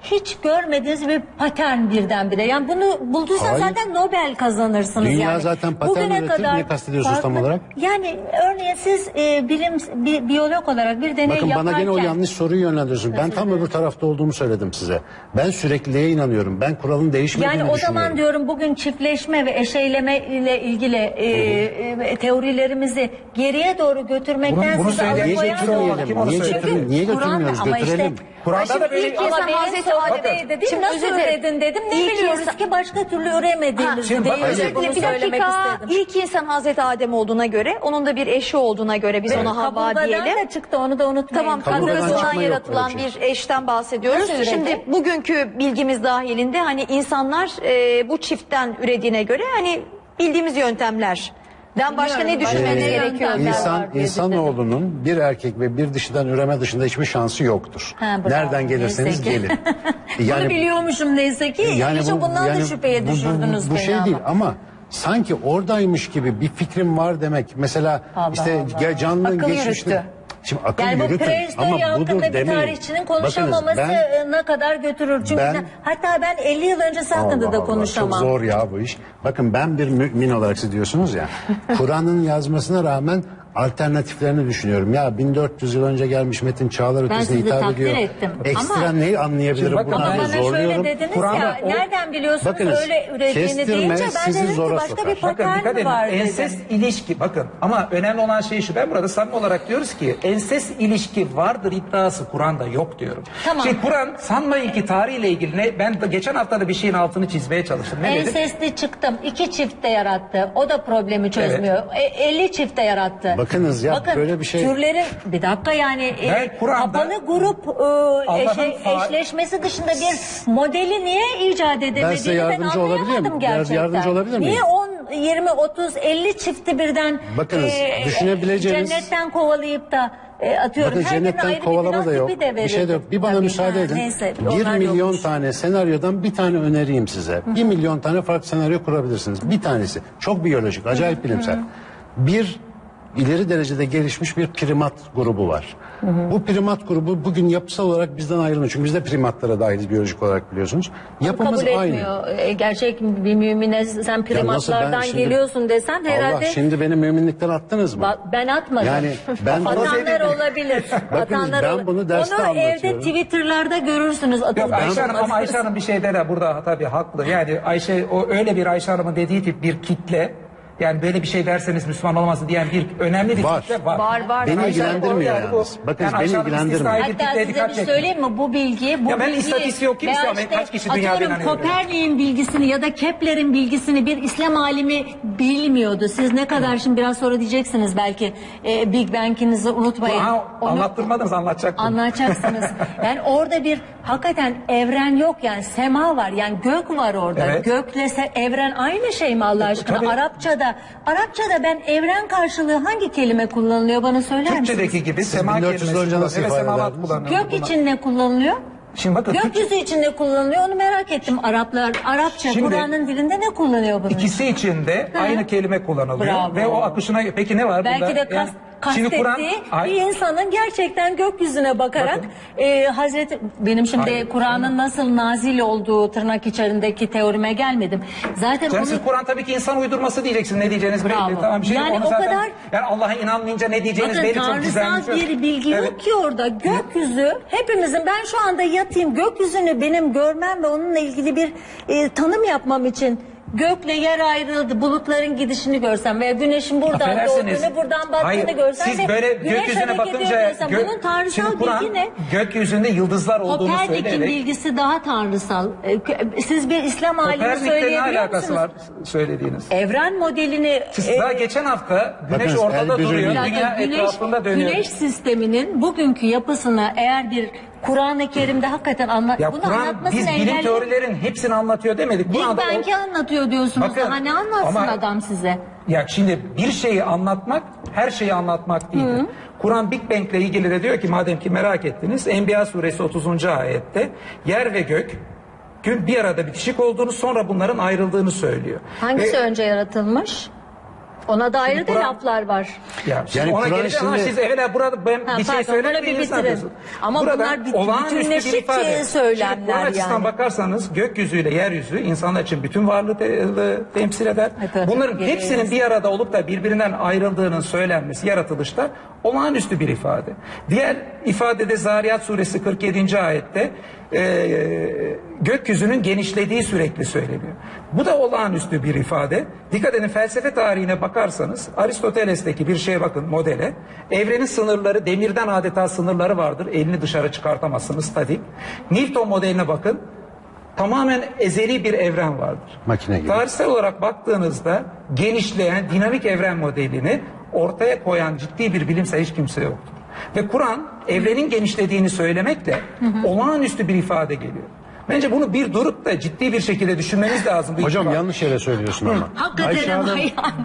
hiç görmediğiniz bir patern birdenbire. Yani bunu bulduysan hayır. zaten Nobel kazanırsınız. Dünya yani. Zaten patern üretir. Niye kastediyorsunuz tam olarak? Yani örneğin siz e, bilim, bi, biyolog olarak bir deney bakın, yaparken... Bakın bana gene o yanlış soruyu yönlendiriyorsunuz. Ben tam öbür tarafta olduğumu söyledim size. Ben sürekliliğe inanıyorum. Ben kuralın değişmediğini yani düşünüyorum. Yani o zaman diyorum bugün çiftleşme ve eşeyleme ile ilgili e, e, teorilerimizi geriye doğru götürmekten bunu, bunu size alıkoyan doğru. Niye götürmüyoruz? Götürelim. Ama işte, Kur'an'da da böyle... Ama Hazreti Adem'e dedim, şimdi nasıl öğredin dedim. Ne biliyoruz ki başka türlü öğremediğimiz değil. Özellikle bir dakika, ilk insan Hazreti Adem olduğuna göre, onun da bir eşi olduğuna göre biz ona Havva diyelim. Kaburgadan da çıktı, onu da unutmayın. Tamam, kaburgadan yaratılan bir eşten bahsediyoruz. Şimdi bugünkü bilgimiz dahilinde hani insanlar bu çiftten ürediğine göre hani bildiğimiz yöntemler. Ben başka ne düşünmeniz ee, gerekiyor? İnsan, insanoğlunun bir erkek ve bir dişiden üreme dışında hiçbir şansı yoktur. Ha, nereden gelirseniz gelin. Yani, bunu biliyormuşum neyse ki. Yani hiç bu, bundan yani da şüpheye bu, düşürdünüz. Bu, bu, bu şey ama. değil ama sanki oradaymış gibi bir fikrim var demek. Mesela Allah işte Allah. canlının geçmişte... Şimdi akıl yani yürütün, bu prehistori hakkında bir tarihçinin konuşamaması ben, ne kadar götürür. Çünkü ben, hatta ben elli yıl öncesi hakkında da konuşamam. Allah, çok zor ya bu iş. Bakın ben bir mümin olarak siz diyorsunuz ya. Kur'an'ın yazmasına rağmen alternatiflerini düşünüyorum. Ya bin dört yüz yıl önce gelmiş metin çağlar ötesine hitap ediyor. Ettim. Ekstra ama, neyi anlayabilirim? Bakın, ama bana şöyle dediniz ya, o, nereden biliyorsunuz bakınız, öyle ürettiğini deyince ben dedim ki başka sokar. bir patern mi var? Edin, ensest ilişki bakın ama önemli olan şey şu, ben burada samimi olarak diyoruz ki ensest ilişki vardır iddiası Kur'an'da yok diyorum. Tamam. Şimdi Kur'an sanmayın ki tarihle ilgili ne, ben de geçen hafta da bir şeyin altını çizmeye çalıştım. Ne ensestli dedim? Çıktım iki çiftte yarattı, o da problemi çözmüyor. Evet. E, elli çiftte yarattı. Bak, Bakınız ya Bakın, böyle bir şey. Türlerin bir dakika yani e, kapalı grup e, şey, eşleşmesi dışında bir modeli niye icat edemediğini ben, ben anlayamadım gerçekten. Yardımcı olabilir miyim? Niye on, yirmi, otuz, elli çifti birden Bakınız, e, düşünebileceğiniz... cennetten kovalayıp da e, atıyorum. Bakın, her cennetten kovalama da yok. Bir, bir şey de yok. Bir bana Tabii, müsaade ha, edin. Neyse, bir milyon yokmuş. Tane senaryodan bir tane öneriyim size. Hı. bir milyon tane farklı senaryo kurabilirsiniz. Bir tanesi çok biyolojik, acayip bilimsel. Bir ileri derecede gelişmiş bir primat grubu var. Hı hı. Bu primat grubu bugün yapısal olarak bizden ayrılmıyor. Çünkü biz de primatlara dahiliz biyolojik olarak biliyorsunuz. Yapımız kabul aynı. Etmiyor. E, gerçek bir mümine sen primatlardan şimdi, geliyorsun desen herhalde... Allah şimdi beni müminlikten attınız mı? Ba ben atmadım. Yani ben atanlar olabilir. Bakın ben bunu derste Onu anlatıyorum. Onu evde Twitter'larda görürsünüz. Yok, Ayşe Hanım, ama Ayşe Hanım bir şey der burada tabii haklı. Yani Ayşe o öyle bir Ayşe Hanım'ın dediği tip bir kitle... Yani böyle bir şey derseniz Müslüman olmaz diyen bir önemli bir var. kitle var. Var var. Beni ilgilendirmiyor yani. Yalnız. Bakın yani beni ilgilendirmiyor. Hatta size bir söyleyeyim mi bu bilgi? Bu ya ben istatistiği okuyayım size işte, kaç kişi dünyada inanıyor. Atıyorum Kopernik'in bilgisini ya da Kepler'in bilgisini bir İslam alimi bilmiyordu. Siz ne kadar Hı. şimdi biraz sonra diyeceksiniz belki e, Big Bang'inizi unutmayın. Aa, Onu, anlattırmadınız anlatacaktım. Anlatacaksınız. Yani orada bir hakikaten evren yok yani sema var yani gök var orada. Evet. Gökle evren aynı şey mi Allah aşkına? Tabii. Arapça'da Arapçada ben evren karşılığı hangi kelime kullanılıyor bana söyler misiniz? Türkçedeki gibi sema kelimesi. Gök için ne kullanılıyor? Şimdi bakın, gökyüzü için ne kullanılıyor onu merak ettim. Araplar, Arapça, Kur'an'ın dilinde ne kullanıyor bunu? İkisi için de aynı kelime kullanılıyor. Bravo. Ve o akışına, peki ne var Belki burada? Belki de yani... kastettiği bir insanın gerçekten gökyüzüne bakarak e, Hazreti benim şimdi Kur'an'ın nasıl nazil olduğu tırnak içerisindeki teorime gelmedim. Zaten onu... siz Kur'an tabii ki insan uydurması diyeceksin ne diyeceğiniz belli. Tamam bir şey yani o zaten, kadar yani Allah'a inanmayınca ne diyeceğiniz belli çok güzel. Bakın bir bilgi evet. yok ki orada gökyüzü hepimizin ben şu anda yatayım gökyüzünü benim görmem ve onunla ilgili bir e, tanım yapmam için gökle yer ayrıldı, bulutların gidişini görsem veya güneşin buradan doğduğunu, buradan battığını görsem. Siz böyle gökyüzüne bakınca, gö bunun tanrısal bilgi ne? Gökyüzünde yıldızlar olduğunu söyleyerek. Kopernik'in bilgisi daha tanrısal. Siz bir İslam alimi söyleyebiliyor musunuz? Var söylediğiniz? Evren modelini... Siz e, daha geçen hafta güneş bakınız, ortada duruyor, dünya güneş, etrafında dönüyor. Güneş sisteminin bugünkü yapısına eğer bir... Kur'an-ı Kerim'de hakikaten anlat. Ya bunu Kur'an, anlatmasını biz bilim engelli... teorilerin hepsini anlatıyor demedik. Big Bang'i o... anlatıyor diyorsunuz. Bakın, daha ne anlatsın ama... adam size? Ya şimdi bir şeyi anlatmak, her şeyi anlatmak değil. Kur'an Big Bang'le ilgili de diyor ki madem ki merak ettiniz. Enbiya suresi otuzuncu ayette yer ve gök gün bir arada bitişik olduğunu sonra bunların ayrıldığını söylüyor. Hangisi ve... önce yaratılmış? Ona dair de laflar var. Ya, yani ona gelince şimdi... siz evvela burada ben ha, bir pardon, şey söylemeyin. Ama burada bunlar bütünleşik söylemler yani. Açısından bakarsanız gökyüzüyle yeryüzü insanlar için bütün varlığı te temsil eder. Evet, bunların hepsinin bir arada olup da birbirinden ayrıldığının söylenmesi yaratılışta olağanüstü bir ifade. Diğer ifadede Zariyat suresi kırk yedinci ayette e, gökyüzünün genişlediği sürekli söyleniyor. Bu da olağanüstü bir ifade. Dikkat edin, felsefe tarihine bakarsanız Aristoteles'teki bir şeye bakın, modele. Evrenin sınırları, demirden adeta sınırları vardır. Elini dışarı çıkartamazsınız, statik. Newton modeline bakın. Tamamen ezeli bir evren vardır. Makine gibi. Tarihsel olarak baktığınızda genişleyen dinamik evren modelini ortaya koyan ciddi bir bilimsel hiç kimse yoktur. Ve Kur'an evrenin genişlediğini söylemekle hı hı. olağanüstü bir ifade geliyor. Bence bunu bir durup da ciddi bir şekilde düşünmeniz lazım. Hocam ifade. yanlış yere söylüyorsun ama. Ayşe Hanım,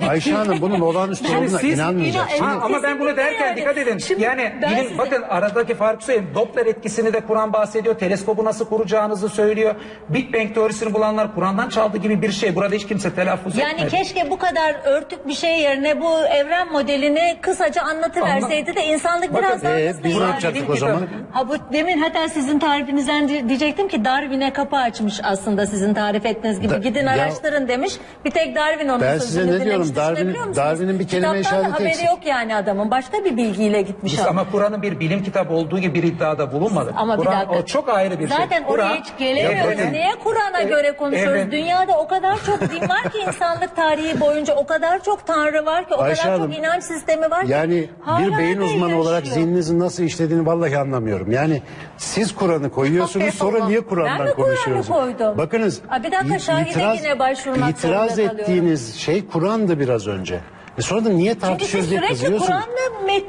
Ayşe Hanım bunun olağanüstü yani olduğuna inanmayacaksınız. Ha, ama ben bunu derken yani. dikkat edin. Şimdi yani bilim, size... bakın aradaki farkı söyleyeyim. Doppler etkisini de Kur'an bahsediyor. Teleskobu nasıl kuracağınızı söylüyor. Big Bang teorisini bulanlar Kur'an'dan çaldı gibi bir şey. Burada hiç kimse telaffuz yani etmedi. Yani keşke bu kadar örtük bir şey yerine bu evren modelini kısaca anlatıverseydi de insanlık bakın, biraz daha ee, hızlı. Biz ne yapacaktık o zaman? Ha, bu, demin hatta sizin tarifinizden diyecektim ki Darwin Darwin'e kapı açmış aslında sizin tarif ettiğiniz gibi. Da, Gidin ya, araştırın demiş. Bir tek Darwin onun ben sözünü size ne diyorum? Darwin, Darwin'in bir kelime işareti haberi eksik. Yok yani adamın. Başka bir bilgiyle gitmiş. Biz, ama Kur'an'ın bir bilim kitabı olduğu gibi bir iddiada bulunmadı. Ama Kur'an, bir dakika. O çok ayrı bir Zaten şey. Zaten oraya hiç gelemiyoruz. Evrenin, Niye Kur'an'a e, göre konuşuyoruz? Evren. Dünyada o kadar çok din var ki insanlık tarihi boyunca o kadar çok tanrı var ki o Ayşe kadar Hanım, çok inanç sistemi var ki. Yani bir beyin uzmanı olarak zihninizin nasıl işlediğini vallahi anlamıyorum. Yani siz Kur'an'ı koyuyorsunuz sonra niye Kur'an'ı konuşuyoruz. Bakınız. Aa, bir dakika şahide yine başvurmak itiraz ettiğiniz kalıyorum. Şey Kur'an'dı biraz önce. E sonra da niye tartışıyoruz diye kızıyorsunuz.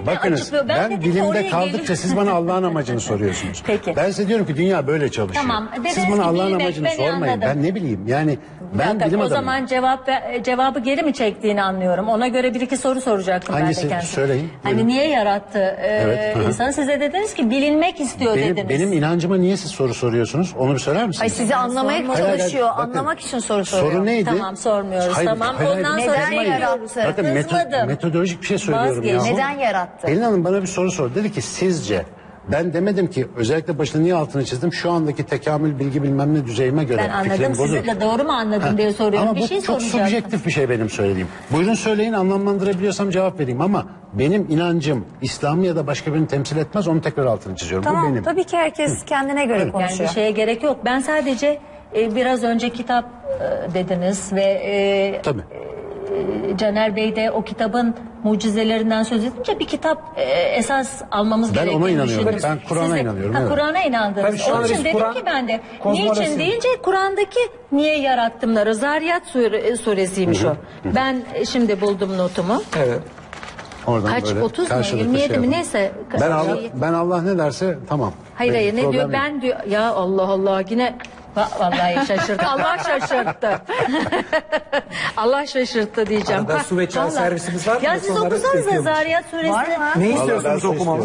Bakınız ben, ben bilimde kaldıkça geliştim. Siz bana Allah'ın amacını soruyorsunuz. Peki. Ben size diyorum ki dünya böyle çalışıyor. Tamam, siz bana Allah'ın amacını sormayın. Anladım. Ben ne bileyim yani ben Zaten bilim adamım. O zaman cevap, cevabı geri mi çektiğini anlıyorum. Ona göre bir iki soru soracaktım. Hangisi? Ben de söyleyin. Hani buyurun. Niye yarattı ee, evet, insanı? Size dediniz ki bilinmek istiyor benim, dediniz. Benim inancıma niye siz soru soruyorsunuz? Onu bir söyler misiniz? Ay sizi anlamaya çalışıyor. Anlamak için soru soruyor. Soru neydi? Tamam sormuyoruz. Tamam ondan sonra ne yarattı? Meto metodolojik bir şey söylüyorum ya. Neden yarattı? Pelin Hanım bana bir soru sordu. Dedi ki sizce ben demedim ki özellikle başını niye altını çizdim? Şu andaki tekamül bilgi bilmem ne düzeyime göre. Ben anladım sizinle doğru mu anladım ha. diye soruyorum. Ama bir bu şey çok soracaktım. Subjektif bir şey benim söylediğim. Buyurun söyleyin anlamlandırabiliyorsam cevap vereyim ama benim inancım İslam'ı ya da başka birini temsil etmez onu tekrar altını çiziyorum. Tamam bu benim. Tabii ki herkes Hı. kendine göre evet. konuşuyor. Yani bir şeye gerek yok. Ben sadece e, biraz önce kitap e, dediniz ve... E, Tabii. Caner Bey de o kitabın mucizelerinden söz edince bir kitap e, esas almamız gerekiyor. Ben ona inanıyorum. Ben Kur'an'a inanıyorum. Evet. Kur'an'a inandınız. Onun için dedim Kur'an, ki ben de niçin deyince Kur'an'daki niye yarattımları Zariyat sure, suresiymiş hı hı. o. Hı hı. Ben şimdi buldum notumu. Evet. Oradan kaç otuz mu yirmi yedi mi neyse ben Allah, ben Allah ne derse tamam. Hayır hayır ne diyor ben diyor ya Allah Allah yine vallahi şaşırttı. Allah şaşırttı. Allah şaşırttı diyeceğim. Arada su ve çay servisimiz var mı? Ya siz okusanıza Zariyat suresini. Ne istiyorsunuz okumalı?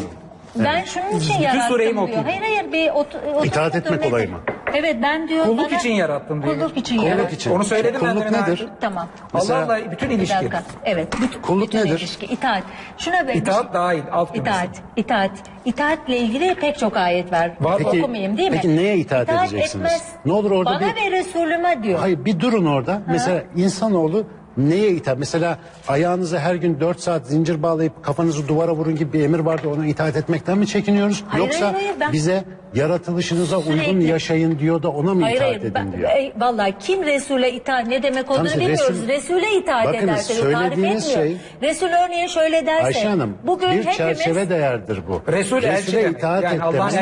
Ben şunun için yarattım diyor. Hayır hayır bir oturma. İtaat etmek olayı mı? Evet ben diyor. Kulluk için yarattım diyor. Kulluk için yarattım. Onu söyledim ben. Kulluk nedir? Tamam. Allah'la bütün ilişki. Evet. Kulluk nedir? İtaat. Şuna ben. İtaat dahil. İtaat. İtaat. İtaatle ilgili pek çok ayet var. var. Peki, okumayayım değil mi? Peki neye itaat, itaat edeceksiniz? Etmez. Ne olur orada Bana bir... ve Resulüme diyor. Hayır bir durun orada. Ha. Mesela insanoğlu neye itaat? Mesela ayağınızı her gün dört saat zincir bağlayıp kafanızı duvara vurun gibi bir emir vardı. Ona itaat etmekten mi çekiniyoruz? Hayır, Yoksa hayır, ben... bize yaratılışınıza Sürekli. uygun yaşayın diyor da ona mı hayır, itaat hayır, edin ben, diyor? Hayır vallahi kim Resul'e itaat ne demek olduğunu Tam bilmiyoruz. Resul, Resul'e itaat ederse. Bakınız söylediğiniz şey. Resul örneğin şöyle derse. Ayşe Hanım bugün bir hepimiz, çerçeve değerdir bu. Resul Resul'e itaat yani etmemiz.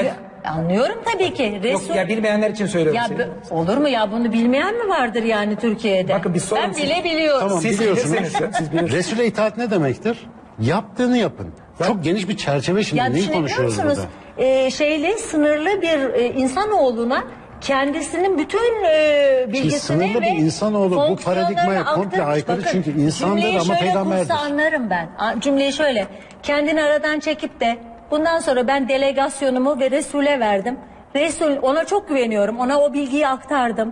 Anlıyorum tabii ki. Resul... Yok ya bilmeyenler için söylüyorum. Ya, şey. Olur mu ya bunu bilmeyen mi vardır yani Türkiye'de? Bakın biz ben siz... bile biliyorum. Tamam siz biliyorsunuz. Resul'e itaat ne demektir? Yaptığını yapın. Çok Bak, geniş bir çerçeve şimdi. Ya, Neyi konuşuyoruz burada? E, şeyle sınırlı bir e, insanoğluna kendisinin bütün e, bilgisini ve bir insanoğlu bu paradigmaya komple aykırı Bakın, çünkü insandır ama peygamberdir. Anlarım ben. Cümleyi şöyle kendini aradan çekip de bundan sonra ben delegasyonumu ve Resul'e verdim. Resul ona çok güveniyorum. Ona o bilgiyi aktardım.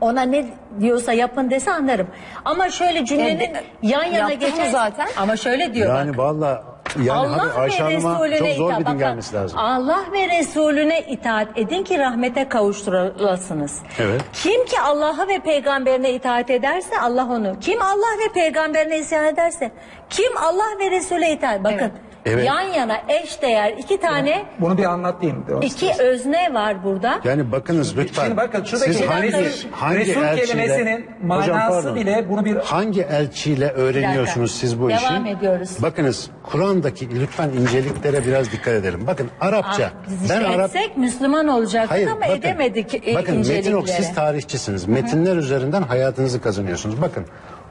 Ona ne diyorsa yapın dese anlarım. Ama şöyle cümlenin yani, yan yana geçen zaten. Ama şöyle diyor. Yani valla Yani Allah Ayşe ve Resulüne çok zor itaat gelmesi lazım. Allah ve Resulüne itaat edin ki rahmete kavuşturulasınız. Evet. Kim ki Allah'a ve peygamberine itaat ederse Allah onu. Kim Allah ve peygamberine isyan ederse. Kim Allah ve Resul'e itaat. Bakın. Evet. Evet. Yan yana eş değer iki tane. Bunu bir anlatayım. İki özne var burada. Yani bakınız lütfen. Şimdi bakın şuradaki siz hangi, hangi resul elçiyle, kelimesinin manası hocam, bile bunu bir... Hangi elçiyle öğreniyorsunuz siz bu Devam işi? Devam ediyoruz. Bakınız Kur'an'daki lütfen inceliklere biraz dikkat edelim. Bakın Arapça. Ah, ben Arap... Etsek Müslüman olacaktık Hayır, ama bakın, edemedik inceliklere. Bakın metin ok, siz tarihçisiniz. Metinler Hı. üzerinden hayatınızı kazanıyorsunuz. Bakın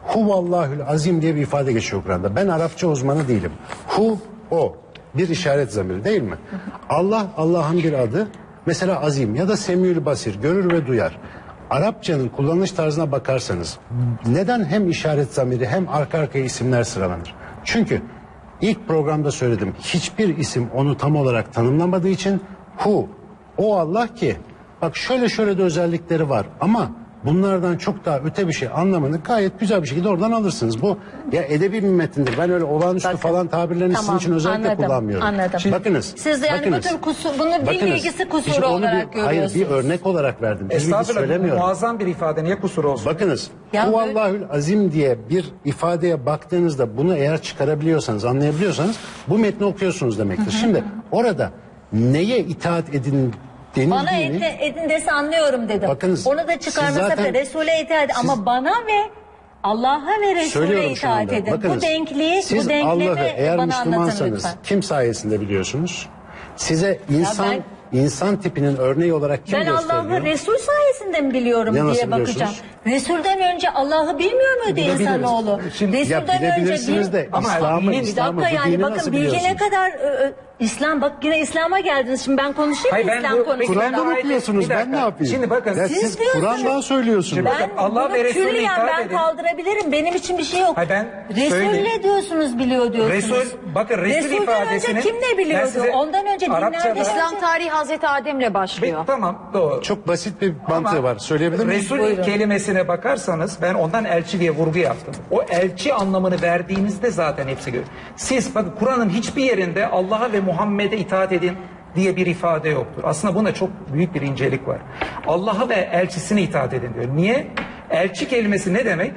Huvallahül Azim diye bir ifade geçiyor Kur'an'da. Ben Arapça uzmanı değilim. Hu o. Bir işaret zamiri değil mi? Allah, Allah'ın bir adı. Mesela azim ya da semül basir. Görür ve duyar. Arapçanın kullanış tarzına bakarsanız neden hem işaret zamiri hem arka arkaya isimler sıralanır? Çünkü ilk programda söyledim. Hiçbir isim onu tam olarak tanımlamadığı için hu o Allah ki bak şöyle şöyle de özellikleri var ama bunlardan çok daha öte bir şey anlamını gayet güzel bir şekilde oradan alırsınız. Bu ya edebi bir metindir. Ben öyle olağanüstü Bakın, falan tabirlerini tamam, sizin için özellikle anladım, kullanmıyorum. Anladım. Şimdi, bakınız. Siz yani bakınız, bu tür kusur, bunu dil bakınız, bilgisi kusuru olarak bir, görüyorsunuz. Hayır bir örnek olarak verdim. Estağfurullah muazzam bir ifade niye kusur olsun? Bakınız. Huvallahül Azim diye bir ifadeye baktığınızda bunu eğer çıkarabiliyorsanız, anlayabiliyorsanız bu metni okuyorsunuz demektir. Şimdi orada neye itaat edin? Denizli bana edin dese anlıyorum dedim. Bakınız, onu da çıkarmasa da Resul'e itaat edin. Ama bana ve Allah'a ve Resul'e itaat edin. Bakınız, bu denkliği, bu denklemi eğer bana anlatın lütfen. Kim sayesinde biliyorsunuz? Size insan ben, insan tipinin örneği olarak kim ben gösteriyor? Ben Allah'ı Resul sayesinde mi biliyorum ya diye bakacağım. Resul'den önce Allah'ı bilmiyor muydu insanoğlu? Resul'den önce bil... de İslam'ı, İslam'ı, yani bakın bilgi ne kadar... İslam bak yine İslam'a geldiniz. Şimdi ben konuşayım Hayır, ben İslam konusunda. Kur'an'da mı okuyorsunuz? Ben ne yapayım? Şimdi bakın ya siz, siz Kur'an'dan söylüyorsunuz. Ben Allah bunu külliyen ben edin. kaldırabilirim. Benim için bir şey yok. Hayır, ben Resul'le diyorsunuz biliyor diyorsunuz. Resul, bakın Resul Resul'den ifadesini, önce kim ne biliyordu? Size, Ondan önce dinlerde İslam tarihi Hazreti Adem'le başlıyor. Be, tamam doğru. Çok basit bir mantığı Ama var. Söyleyebilir miyim? Resul Buyurun. kelimesine bakarsanız ben ondan elçi diye vurgu yaptım. O elçi anlamını verdiğinizde zaten hepsi görüyor. Siz bakın Kur'an'ın hiçbir yerinde Allah'a ve Muhammed'e itaat edin diye bir ifade yoktur. Aslında buna çok büyük bir incelik var. Allah'a ve elçisine itaat edin diyor. Niye? Elçi kelimesi ne demek?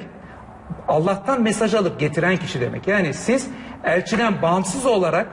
Allah'tan mesaj alıp getiren kişi demek. Yani siz elçiden bağımsız olarak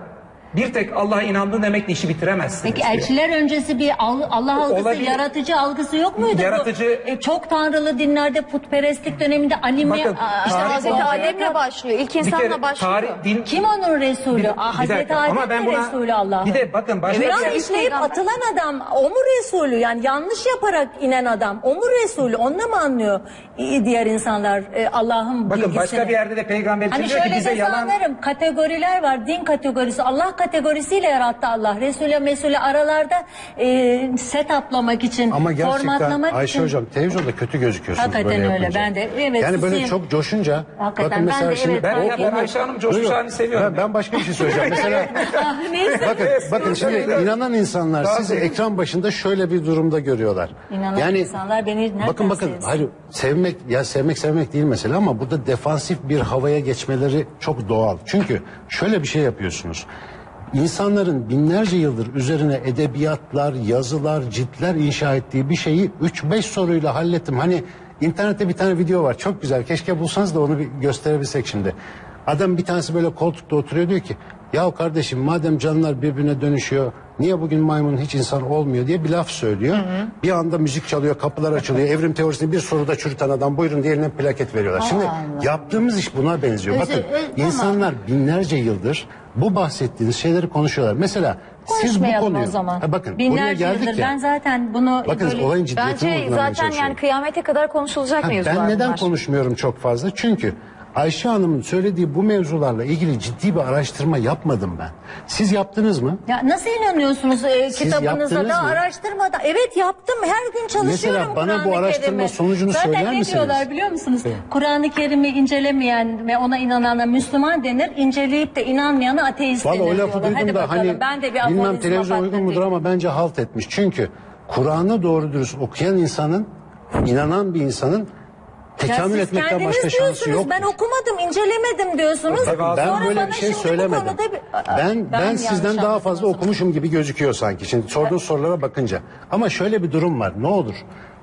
bir tek Allah'a inandığın demekle işi bitiremezsiniz. Peki diyor. Elçiler öncesi bir Allah algısı, Olabilir. yaratıcı algısı yok muydu? Yaratıcı... E, çok tanrılı dinlerde putperestlik döneminde anime... Bakın, işte Hazreti Adem'le başlıyor. İlk insanla kere, başlıyor. Tarih, din... Kim onun Resulü? Bir, Aa, bir Hazreti Adem'le buna... Resulü Allah'ın. Bir de bakın... Başka Kur'an bir... işleyip atılan adam o mu Resulü? Yani yanlış yaparak inen adam o mu Resulü? Onunla mı anlıyor diğer insanlar Allah'ın bilgisini? Bakın başka bir yerde de peygamber hani diyor ki bize yalan... Anlarım, kategoriler var. Din kategorisi. Allah kategorisiyle yarattı Allah. Resul'e mesule aralarda e, set atlamak için, Ama formatlamak Ayşe için. Ayşe hocam televizyonda kötü gözüküyorsunuz. Hakikaten böyle öyle. Ben de, evet, yani böyle çok coşunca. Hakikaten bakın mesela ben de, şimdi, evet, ben, ya, ben Ayşe Hanım coşuşlarını seviyorum. Ben, ben başka bir şey söyleyeceğim. Mesela ah, bakın, bakın şimdi inanan insanlar sizi ekran başında şöyle bir durumda görüyorlar. İnanan yani, insanlar beni nereden Bakın bakın hayır, sevmek ya sevmek sevmek değil mesela ama burada defansif bir havaya geçmeleri çok doğal. Çünkü şöyle bir şey yapıyorsunuz. İnsanların binlerce yıldır üzerine edebiyatlar, yazılar, ciltler inşa ettiği bir şeyi üç beş soruyla hallettim. Hani internette bir tane video var çok güzel, keşke bulsanız da onu bir gösterebilsek şimdi. Adam bir tanesi böyle koltukta oturuyor diyor ki yahu kardeşim madem canlılar birbirine dönüşüyor niye bugün maymun hiç insan olmuyor diye bir laf söylüyor. Hı hı. Bir anda müzik çalıyor, kapılar açılıyor. Evrim teorisini bir soruda çürüten adam buyurun diye eline plaket veriyorlar. Aa, Şimdi Allah. yaptığımız iş buna benziyor. Özel, Bakın öyle, insanlar ama. binlerce yıldır bu bahsettiğiniz şeyleri konuşuyorlar. Mesela siz bu konuyu... O zaman. Ha, bakın, binlerce yıldır ya. ben zaten bunu... Bakınız böyle, olayın ciddiyetini unutmamaya çalışıyorum. Zaten yani kıyamete kadar konuşulacak ha, mevzular Ben neden bunlar? konuşmuyorum çok fazla? Çünkü... Ayşe Hanım'ın söylediği bu mevzularla ilgili ciddi bir araştırma yapmadım ben. Siz yaptınız mı? Ya nasıl inanıyorsunuz e, kitabınıza da araştırmada? Evet yaptım. Her gün çalışıyorum Kur'an-ı Kerim'i. Mesela bana bu araştırma sonucunu söyler misiniz? Zaten ne diyorlar biliyor musunuz? Evet. Kur'an-ı Kerim'i incelemeyen ve ona inanana Müslüman denir. İnceleyip de inanmayana ateist Vallahi denir. Valla o lafı diyorlar. duydum da hani ben de bir bilmem televizyon uygun mudur ama bence halt etmiş. Çünkü Kur'an'ı doğru dürüst okuyan insanın, inanan bir insanın tekamül etmekten başka şansı yok. Ben okumadım, incelemedim diyorsunuz. Ben, ben böyle bir şey söylemedim. Bir... Aa, ben ben, ben sizden daha fazla okumuşum gibi gözüküyor sanki. Şimdi sorduğun evet. sorulara bakınca. Ama şöyle bir durum var. Ne olur?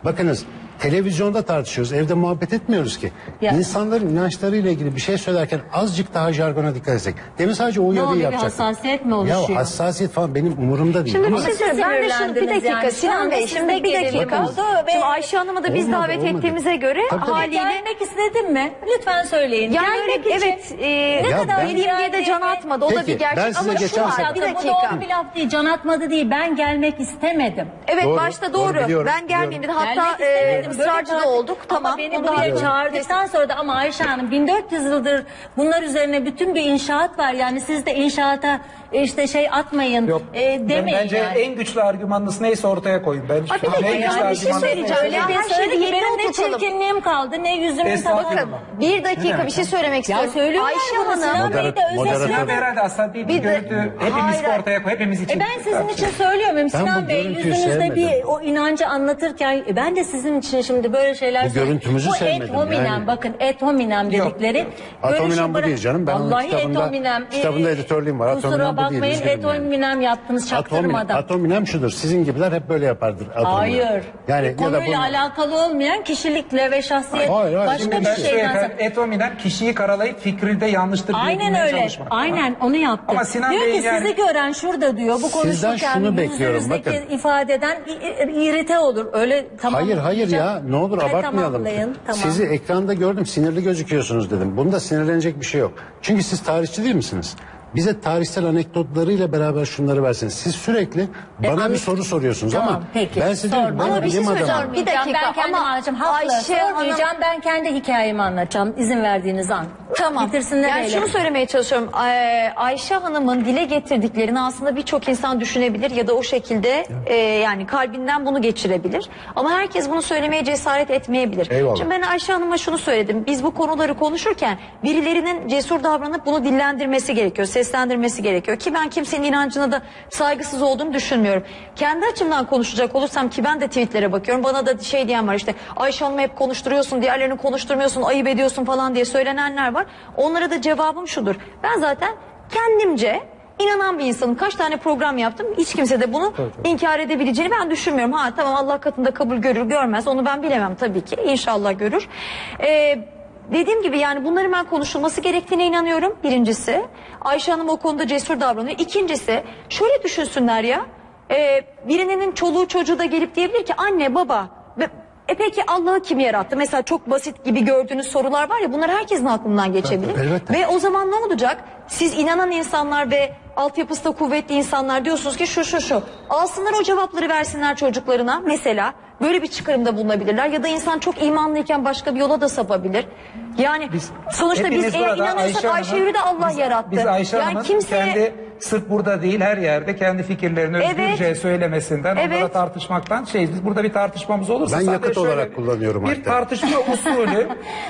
Bakınız, televizyonda tartışıyoruz, evde muhabbet etmiyoruz ki. Yani. İnsanların inançlarıyla ilgili bir şey söylerken azıcık daha jargona dikkat etsek. Demin sadece o uyarıyı yapacak. Hassasiyet mi oluşuyor? Ya hassasiyet falan benim umurumda değil. Şimdi ama siz ben de şimdi bir dakika yani. Sinan Bey şimdi bir dakika. Bakınız, şimdi Ayşe Hanım'ı da biz olmadı, davet olmadı. ettiğimize göre haliyle gelmek istedim mi? Lütfen söyleyin. Yani gelmek için. Evet. E, ne ya kadar bileyim diye de can atmadı. Peki, o da bir gerçek. Ama şu var. Bir dakika. Bu doğru bir laf değil. Can atmadı değil. Ben gelmek istemedim. Evet başta doğru. Ben gelmeyeyim dedi. Hatta ısrarcı da olduk. Tamam. Beni buraya çağırdıktan sonra da ama Ayşe Hanım bin dört yüz yıldır bunlar üzerine bütün bir inşaat var. Yani siz de inşaata işte şey atmayın Yok, e, demeyin. Bence yani. en güçlü argümanınız neyse ortaya koyun. Ben bir dakika yani bir şey söyleyeceğim. Öyle her şeyde ki benim ne çirkinliğim kaldı ne yüzümün tadı. Bir dakika bir şey söylemek istiyorum. Ayşe Hanım. Sinan Bey herhalde aslında bir görüntü hepimiz ortaya koy. Hepimiz için. Ben sizin için söylüyorum Sinan Bey. Yüzünüzde bir o inancı anlatırken ben de sizin için şimdi böyle şeyler söylüyorum. Bu et hominem bakın et hominem dedikleri. At hominem bu değil canım. Ben onun kitabında kitabında editörlüğüm var. Kusura bakmayın et hominem yaptınız çaktırmadan. At hominem şudur. Sizin gibiler hep böyle yapardır. Hayır. Yani konuyla alakalı olmayan kişilikle ve şahsiyet başka bir şeyden. Et hominem kişiyi karalayıp fikri de yanlıştır diye bulmaya çalışmak. Aynen onu yaptı. Diyor ki sizi gören şurada diyor. Bu konuşurken yüzünüzdeki ifadeden irite olur. Öyle tamam. Hayır hayır ya ne olur abartmayalım. Sizi ekranda gördüm sinirli gözüküyorsunuz dedim. Bunda sinirlenecek bir şey yok. Çünkü siz tarihçi değil misiniz? Bize tarihsel anekdotlarıyla beraber şunları verseniz. Siz sürekli bana e, bir soru soruyorsunuz tamam, ama peki, ben size diyorum ben bilim adamım. Bir dakika ben kendim ama anlatacağım. Haklı sormayacağım ben kendi hikayemi anlatacağım izin verdiğiniz an. Tamam. Bitirsinler yani öyle. Şunu söylemeye çalışıyorum. Ay, Ayşe Hanım'ın dile getirdiklerini aslında birçok insan düşünebilir ya da o şekilde ya. e, yani kalbinden bunu geçirebilir. Ama herkes bunu söylemeye cesaret etmeyebilir. Eyvallah. Şimdi ben Ayşe Hanım'a şunu söyledim. Biz bu konuları konuşurken birilerinin cesur davranıp bunu dillendirmesi gerekiyor. Seslendirmesi gerekiyor ki ben kimsenin inancına da saygısız olduğunu düşünmüyorum. Kendi açımdan konuşacak olursam ki ben de tweetlere bakıyorum. Bana da şey diyen var işte Ayşe Hanım'ı hep konuşturuyorsun, diğerlerini konuşturmuyorsun, ayıp ediyorsun falan diye söylenenler var. Onlara da cevabım şudur. Ben zaten kendimce İnanan bir insanım. Kaç tane program yaptım. Hiç kimse de bunu tabii, tabii. inkar edebileceğini ben düşünmüyorum. Ha tamam Allah katında kabul görür görmez. Onu ben bilemem tabii ki. İnşallah görür. Ee, Dediğim gibi yani bunların ben konuşulması gerektiğine inanıyorum. Birincisi Ayşe Hanım o konuda cesur davranıyor. İkincisi şöyle düşünsünler ya e, birinin çoluğu çocuğu da gelip diyebilir ki anne baba e peki Allah'ı kim yarattı? Mesela çok basit gibi gördüğünüz sorular var ya bunlar herkesin aklından geçebilir. Evet, ve o zaman ne olacak? Siz inanan insanlar ve altyapısı da kuvvetli insanlar diyorsunuz ki şu şu şu alsınlar o cevapları versinler çocuklarına mesela. Böyle bir çıkarımda bulunabilirler ya da insan çok imanlıyken başka bir yola da sapabilir. Yani biz, sonuçta biz eğer inanırsak Ayşe Hür'ü de Allah biz, yarattı. Biz Ayşe yani Hanım'ın kimseye... kendi sırf burada değil her yerde kendi fikirlerini özgürce evet, söylemesinden evet. onlara tartışmaktan şey biz burada bir tartışmamız olursa. Ben yakıt olarak kullanıyorum bir hatta. Bir tartışma usulü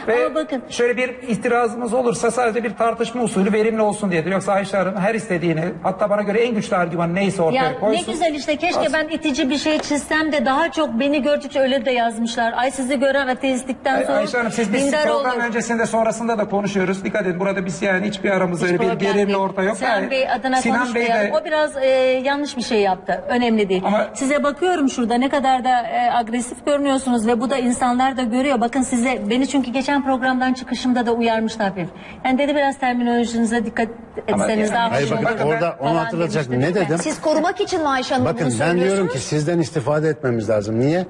ve bakın. şöyle bir itirazımız olursa sadece bir tartışma usulü verimli olsun diyedir. Yoksa Ayşe Hanım her istediğini hatta bana göre en güçlü argüman neyse ortaya ya, koysun. Ne güzel işte keşke As ben itici bir şey çizsem de daha çok beni gördükçe öyle de yazmışlar. Ay sizi gören ateistlikten sonra Ayşe Hanım siz biz program olur. öncesinde sonrasında da konuşuyoruz. Dikkat edin burada biz yani hiçbir aramızda hiç bir gerilme orta yok. Sinan yani, Bey adına konuşmayalım. O biraz e, yanlış bir şey yaptı. Önemli değil. Ama, size bakıyorum şurada ne kadar da e, agresif görünüyorsunuz ve bu da insanlar da görüyor. Bakın size beni çünkü geçen programdan çıkışımda da uyarmışlar hafif. Yani dedi biraz terminolojinize dikkat etseniz daha hoş olur. Bakın orada onu hatırlatacak ne dedim? Siz korumak için mi Ayşe Hanım bunu söylüyorsunuz? Bakın ben diyorum ki sizden istifade etmemiz lazım. Niye?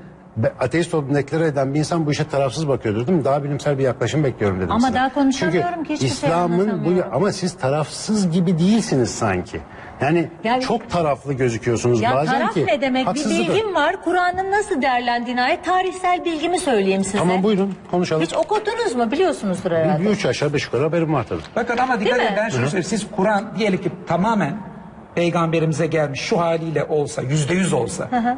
Ateist olduğunu deklare eden bir insan bu işe tarafsız bakıyordur değil mi? Daha bilimsel bir yaklaşım bekliyorum dedim ama size. Ama daha konuşamıyorum ki hiçbir İslam'ın şey anlatamıyorum. Bu, ama siz tarafsız gibi değilsiniz sanki. Yani, yani çok taraflı gözüküyorsunuz ya bazen taraf ki. Taraf ne demek? Bir bilgim var. Kur'an'ın nasıl değerlendiğine ait tarihsel bilgimi söyleyeyim size. Tamam buyurun konuşalım. Hiç okudunuz mu? Biliyorsunuzdur herhalde. Bir, üç aşağı beş yukarı haberim var tabii. Bakın ama dikkat edin ben şunu söyleyeyim. Siz Kur'an diyelim ki tamamen peygamberimize gelmiş şu haliyle olsa yüzde yüz olsa. Hı hı.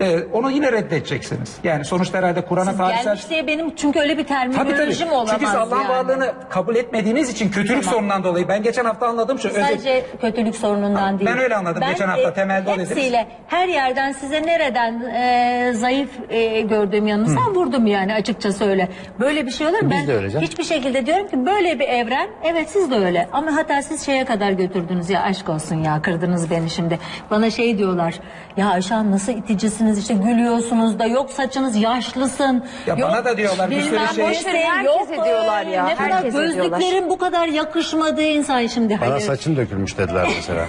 Ee, onu yine reddedeceksiniz. Yani sonuçta herhalde Kur'an'a tarihsel... Gelmiş diye benim çünkü öyle bir terminolojim olamaz. Çünkü siz Allah'ın yani. varlığını kabul etmediğiniz için kötülük tamam. sorunundan dolayı. Ben geçen hafta anladım şu... Sadece özet... kötülük sorunundan değil. Ben öyle anladım ben, geçen hafta e, temelde. Hepsiyle öyle her yerden size nereden e, zayıf e, gördüğüm yanınızdan vurdum yani açıkçası öyle. Böyle bir şey olur mu? Biz ben de öyle hiçbir şekilde diyorum ki böyle bir evren evet siz de öyle. Ama hatta siz şeye kadar götürdünüz ya aşk olsun ya kırdınız beni şimdi. Bana şey diyorlar ya Ayşe Hanım nasıl iticisin affedersiniz işte gülüyorsunuz da, yok saçınız yaşlısın. Ya yok, bana da diyorlar bir sürü şey. Işte, yok diyorlar ya. Ne kadar gözlüklerin bu kadar yakışmadığı insan şimdi. Bana saçım dökülmüş dediler mesela.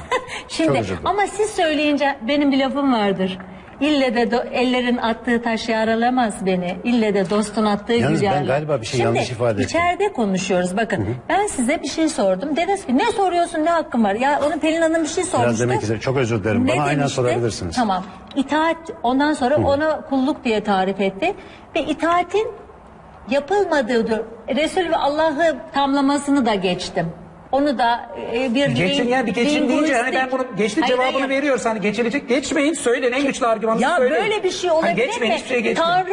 Şimdi ama siz söyleyince benim bir lafım vardır. İlle de do, ellerin attığı taş yaralamaz beni. İlle de dostun attığı güzel. Yalnız ben galiba bir şey şimdi, yanlış ifade ettim. İçeride konuşuyoruz bakın. Hı hı. Ben size bir şey sordum. Dediniz ki ne soruyorsun, ne hakkın var? Ya onu Pelin Hanım bir şey sormuştu. Biraz demek istedim. Çok özür dilerim. Ne bana aynen sorabilirsiniz. Tamam. İtaat, ondan sonra hı. ona kulluk diye tarif etti. Ve itaatin yapılmadığı, Resul ve Allah'ı tamlamasını da geçtim. Onu da e, bir geçin ya bir geçin deyince hani ben bunu geçti cevabını hayır. veriyorsan hani geçilecek geçmeyin söyleyin en güçlü argümanınızı söyleyin. Ya böyle bir şey olabilir hani mi? Şey Tanrı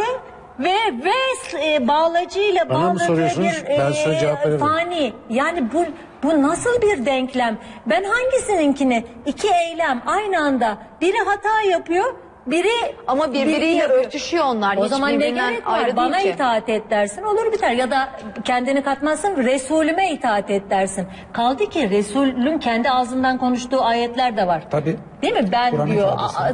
ve ve e, bağlacıyla bağladığı bir e, fani. Yani bu bu nasıl bir denklem? Ben hangisininkini? İki eylem aynı anda, biri hata yapıyor, biri ama birbiriyle bir, örtüşüyor onlar. O hiç zaman ne gerek var? Bana ki. itaat et dersin, olur biter. Ya da kendini katmazsın, Resulüme itaat et dersin. Kaldı ki Resulün kendi ağzından konuştuğu ayetler de var. Tabii. Değil mi? Ben diyor,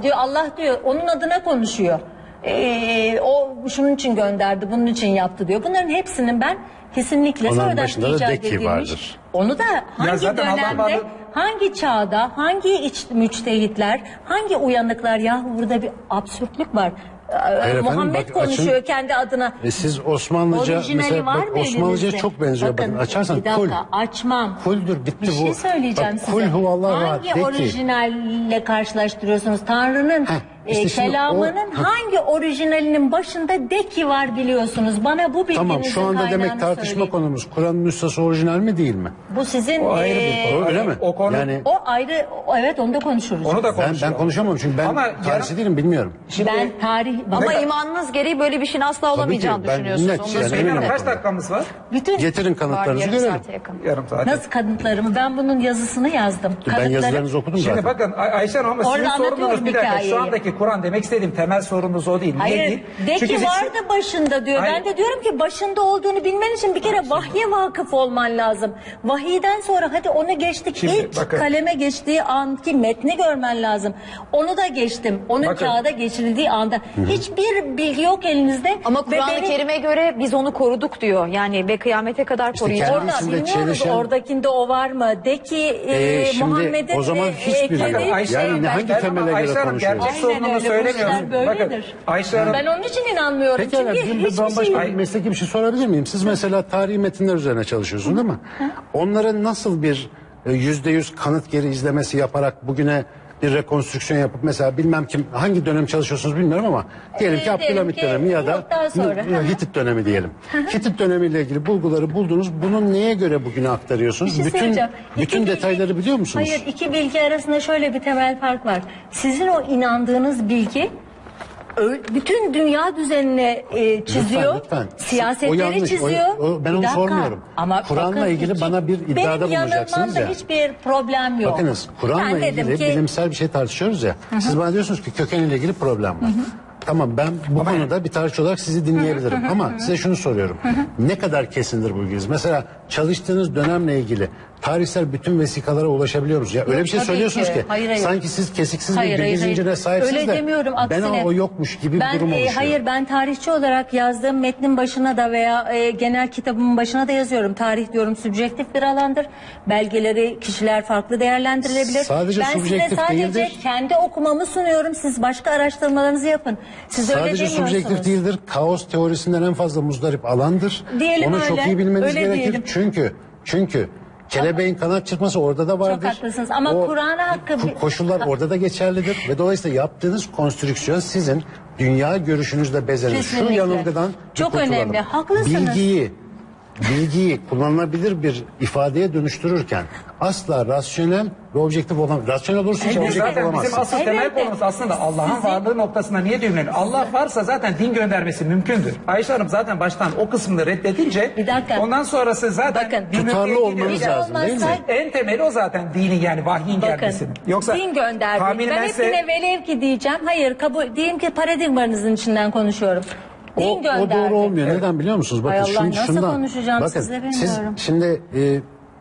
diyor Allah diyor, onun adına konuşuyor. Ee, o şunun için gönderdi, bunun için yaptı diyor. Bunların hepsinin ben kesinlikle sonradan icat edilmiş. Onu da hangi dönemde, hangi çağda, hangi iç müçtehitler, hangi uyanıklar, ya burada bir absürtlük var. Hayır Muhammed efendim, bak, konuşuyor açın, kendi adına. E siz Osmanlıca mesela, bak, Osmanlıca çok benziyor. Bakın, bakın açarsan dakika, kul. Açmam. Kuldür bitti bir bu. Bir şey söyleyeceğim bak, size. Kul huvallah hangi rahat, orijinalle karşılaştırıyorsunuz? Tanrı'nın ha, işte e, kelamının o, hangi orijinalinin başında de ki var biliyorsunuz. Bana bu bilginizin kaynağını söyleyeyim. Tamam şu anda demek tartışma söyleyeyim. Konumuz. Kur'an'ın nüshası orijinal mi değil mi? Bu sizin... O ayrı bir konu. Öyle mi? O konu. Yani, o ayrı. Evet onu da konuşuruz. Onu da konuşuruz. Ben, ben konuşamam çünkü ben karşı değilim bilmiyorum. Ben tarih ama ne? imanınız gereği böyle bir şeyin asla olamayacağını ki, düşünüyorsunuz. Net, yani yani kaç dakikamız var? Bütün getirin kanıtlarınızı var, görelim. Yarım saat. Nasıl kanıtlarımı? Ben bunun yazısını yazdım. Kanıtları... Ben yazılarınızı okudum zaten. Şimdi bakın Ay Ayşe Hanım ama sizin sorunuz bir dakika. Şu andaki Kur'an demek istediğim temel sorunuz o değil. Hayır. Niye değil? De ki vardı hiç... başında diyor. Hayır. Ben de diyorum ki başında olduğunu bilmen için bir kere vahye vakıf olman lazım. Vahiyden sonra hadi onu geçtik. Şimdi, İlk bakın. kaleme geçtiği anki metni görmen lazım. Onu da geçtim. Onun bakın. kağıda geçirildiği anda... Hiçbir bilgi yok elinizde. Ama Kur'an-ı Kerim'e göre biz onu koruduk diyor. Yani ve kıyamete kadar işte koruyacağız. Orada bilmiyoruz çelişen... oradakinde o var mı? De ki e, e, Muhammed'in... O zaman hiçbir e, yani şey, hangi temele Ayşe göre konuşuyoruz? Gerçek sorununu söylemiyorum. Bakın Ayşe Hanım... Ben onun için inanmıyorum. Peki çünkü yani, hiçbir bambaşka şey... bir mesleki bir şey sorabilir miyim? Siz mesela tarihi metinler üzerine çalışıyorsunuz değil mi? Hı. Onların nasıl bir yüzde yüz kanıt geri izlemesi yaparak bugüne... bir rekonstrüksiyon yapıp mesela bilmem kim hangi dönem çalışıyorsunuz bilmiyorum ama diyelim ki Abdülhamit dönemi ya da Hitit dönemi diyelim. Hitit dönemiyle ilgili bulguları buldunuz. Bunun neye göre bugüne aktarıyorsunuz? Şey bütün bütün bilgi, detayları biliyor musunuz? Hayır, iki bilgi arasında şöyle bir temel fark var. Sizin o inandığınız bilgi bütün dünya düzenine e, çiziyor, lütfen, lütfen. siyasetleri o yanlış, çiziyor. O, o, ben onu dakika, sormuyorum. Kur'an'la ilgili iki, bana bir iddiada bulunacaksınız ya. Benim hiçbir problem yok. Bakınız Kur'an'la ilgili ki... bilimsel bir şey tartışıyoruz ya. Hı-hı. Siz bana diyorsunuz ki kökeniyle ilgili problem var. Hı-hı. Tamam ben bu ama... konuda bir tarihçi olarak sizi dinleyebilirim. Hı-hı. Ama size şunu soruyorum. Hı-hı. Ne kadar kesindir bu bilginiz? Mesela çalıştığınız dönemle ilgili tarihsel bütün vesikalara ulaşabiliyoruz. Ya öyle bir şey tabii söylüyorsunuz ki, ki hayır, hayır. sanki siz kesiksiz hayır, bir bilgi zincirine sahipsiniz öyle de demiyorum, ben o yokmuş gibi ben, bir durum e, oluşuyor. Hayır ben tarihçi olarak yazdığım metnin başına da veya e, genel kitabımın başına da yazıyorum. Tarih diyorum sübjektif bir alandır. Belgeleri kişiler farklı değerlendirilebilir. Sadece ben size sadece değildir. kendi okumamı sunuyorum. Siz başka araştırmalarınızı yapın. Siz sadece öyle sübjektif değildir. Kaos teorisinden en fazla muzdarip alandır. Diyelim Onu öyle. çok iyi bilmeniz öyle gerekir. Diyelim. Çünkü çünkü kelebeğin kanat çırpması orada da vardır. Çok haklısınız ama Kur'an'a hakkı... Koşullar orada da geçerlidir ve dolayısıyla yaptığınız konstrüksiyon sizin dünya görüşünüzle bezenir. Şu yanılgıdan çok önemli. Haklısınız. Bilgiyi, bilgiyi kullanılabilir bir ifadeye dönüştürürken asla rasyonel ve objektif olan, rasyonel olursun ki objektif olamazsın. Bizim asıl evet, temel konumuz aslında Allah'ın Sizin... varlığı noktasında niye düğümleniyor? Allah varsa zaten din göndermesi mümkündür. Ayşe Hanım zaten baştan o kısmını reddedince ondan sonrası zaten bakın, tutarlı olmanız lazım olmazsa, değil mi? En temeli o zaten dinin yani vahyin bakın, gelmesi. Yoksa din gönderdi. Tahminlense... Ben hepsine velev ki diyeceğim. Hayır kabul, diyeyim ki paradigmanızın içinden konuşuyorum. O, o doğru olmuyor. Neden biliyor musunuz? Bakın, Hay Allah şun, nasıl şundan, konuşacağım bakın, size bilmiyorum. Siz şimdi e,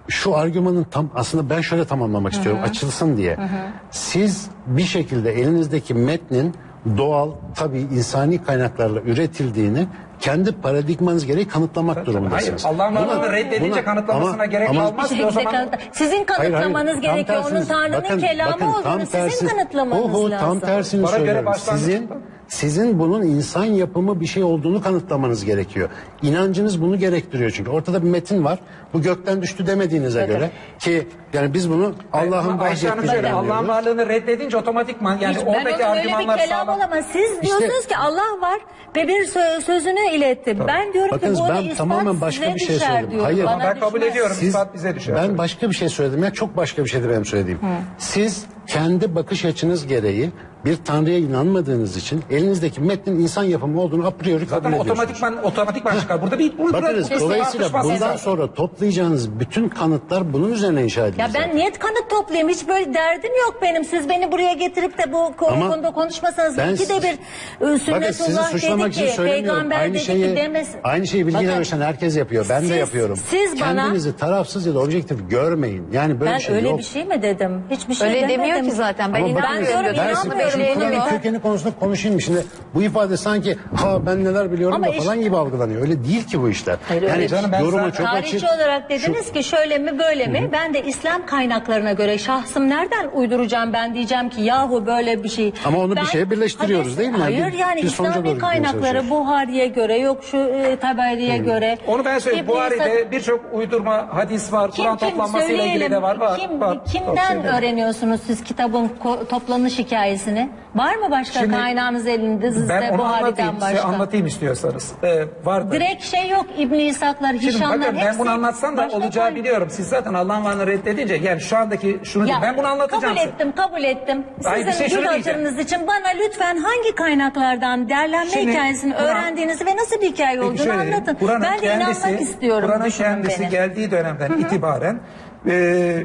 şu argümanın tam aslında ben şöyle tamamlamak Hı -hı. istiyorum açılsın diye. Hı -hı. Siz bir şekilde elinizdeki metnin doğal, tabii insani kaynaklarla üretildiğini kendi paradigmanız gereği kanıtlamak durumundaysınız. Hayır, Allah'ın varlığını reddedince buna, kanıtlamasına ama, gerek ama, kalmaz ki o zaman. Kanıtla sizin kanıtlamanız hayır, hayır, gerekiyor. Onun Tanrı'nın bakın, kelamı bakın, olduğunu tersi, sizin kanıtlamanız oho, lazım. Tam tersini para söylüyorum. Sizin, sizin bunun insan yapımı bir şey olduğunu kanıtlamanız gerekiyor. İnancınız bunu gerektiriyor çünkü. Ortada bir metin var. Bu gökten düştü demediğinize evet. göre ki yani biz bunu Allah'ın bahsettiğini Allah'ın varlığını reddedince otomatikman yani hiç, oradaki argümanlar sağlam. Siz diyorsunuz işte, ki Allah var ve bir sö sözünü iletti. Tabii. Ben diyorum bakınız, ki bu ben tamamen başka bir şey söyledim. Hayır, bana ben kabul düşmez. Ediyorum. Siz, ispat bize düşer. Ben başka bir şey söyledim. Ya çok başka bir şeydi benim söylediğim. Hı. Siz kendi bakış açınız gereği bir Tanrı'ya inanmadığınız için elinizdeki metnin insan yapımı olduğunu a priori kabul ediyorsunuz. Otomatikman otomatikman çıkar. Burada bir burada bakınız, dolayısıyla bundan sonra toplayacağınız bütün kanıtlar bunun üzerine inşa edilecek. Ya ben niyet kanıt toplayayım. Hiç böyle derdim yok benim. Siz beni buraya getirip de bu ama konuda konuşmasanız belki de bir Sünnetullah dedi ki peygamber dedi ki demez. Aynı şeyi bilgiyle uğraşan herkes yapıyor. Ben siz, de yapıyorum. Siz bana kendinizi tarafsız ya da objektif görmeyin. Yani böyle ben şey öyle yok. Bir şey mi dedim? Hiçbir şey öyle demiyor demedim. Ki zaten. Ben inanmıyorum. Kur'an'ın kökeni konusunda konuşayım. Şimdi bu ifade sanki ha ben neler biliyorum ama da iş... falan gibi algılanıyor. Öyle değil ki bu işler. Hayır, yani canım, ben yorumu çok açık. Tarihçi olarak dediniz şu... ki şöyle mi böyle mi? Hı-hı. Ben de İslam kaynaklarına göre şahsım nereden uyduracağım ben diyeceğim ki yahu böyle bir şey. Ama onu ben... bir şeye birleştiriyoruz hayır, değil mi? Hayır bir, yani bir İslami kaynakları Buhari'ye göre yok şu e, Taberi'ye göre. Onu ben söyleyeyim. Buhari'de birçok uydurma hadis var. Kur'an toplanmasıyla ilgili de var. var, kim, var kimden öğreniyorsunuz siz kitabın toplanış hikayesini? Var mı başka şimdi, kaynağınız elinizde Buhari'den başka? Ben anlatayım istiyorsanız. Ee, var direkt şey yok İbn-i İshaklar, Hişamlar bakın, hepsi. Ben bunu anlatsam da olacağı biliyorum. Siz zaten Allah'ın varlığını reddedince yani şu andaki şunu ya, ben bunu anlatacağım. Kabul ettim kabul ettim. Sizin şey gül hatırınız için bana lütfen hangi kaynaklardan derlenme şimdi, hikayesini Kur'an, öğrendiğinizi ve nasıl bir hikaye olduğunu anlatın. Ben de inanmak istiyorum. Kur'an'ın kendisi beni. Geldiği dönemden Hı-hı. itibaren e,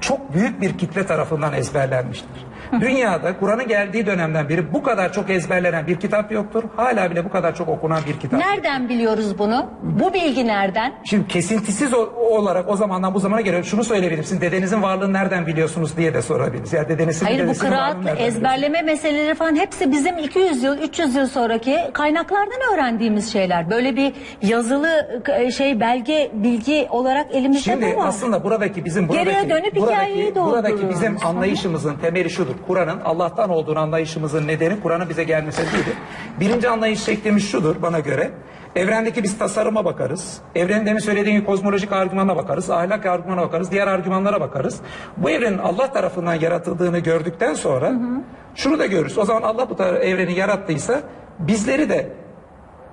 çok büyük bir kitle tarafından ezberlenmiştir. Dünyada Kur'an'ın geldiği dönemden beri bu kadar çok ezberlenen bir kitap yoktur. Hala bile bu kadar çok okunan bir kitap. Nereden biliyoruz bunu? Bu bilgi nereden? Şimdi kesintisiz olarak o zamandan bu zamana geliyor. Şunu söyleyebilirsin. Dedenizin varlığını nereden biliyorsunuz diye de sorabiliriz. Ya yani dedenizin hayır bu kıraat, ezberleme meseleleri falan hepsi bizim iki yüz yıl, üç yüz yıl sonraki kaynaklardan öğrendiğimiz şeyler. Böyle bir yazılı şey belge bilgi olarak elimizde şimdi mi var? Şimdi aslında buradaki bizim buradaki geriye dönüp hikayeyi buradaki, buradaki bizim anlayışımızın temeli şudur. Kur'an'ın Allah'tan olduğunu anlayışımızın nedeni Kur'an'ın bize gelmesi değildir. Birinci anlayış şeklimiz şudur bana göre. Evrendeki biz tasarıma bakarız. Evrende mi söylediğim kozmolojik argümana bakarız. Ahlak argümana bakarız. Diğer argümanlara bakarız. Bu evrenin Allah tarafından yaratıldığını gördükten sonra hı hı. şunu da görürüz. O zaman Allah bu evreni yarattıysa bizleri de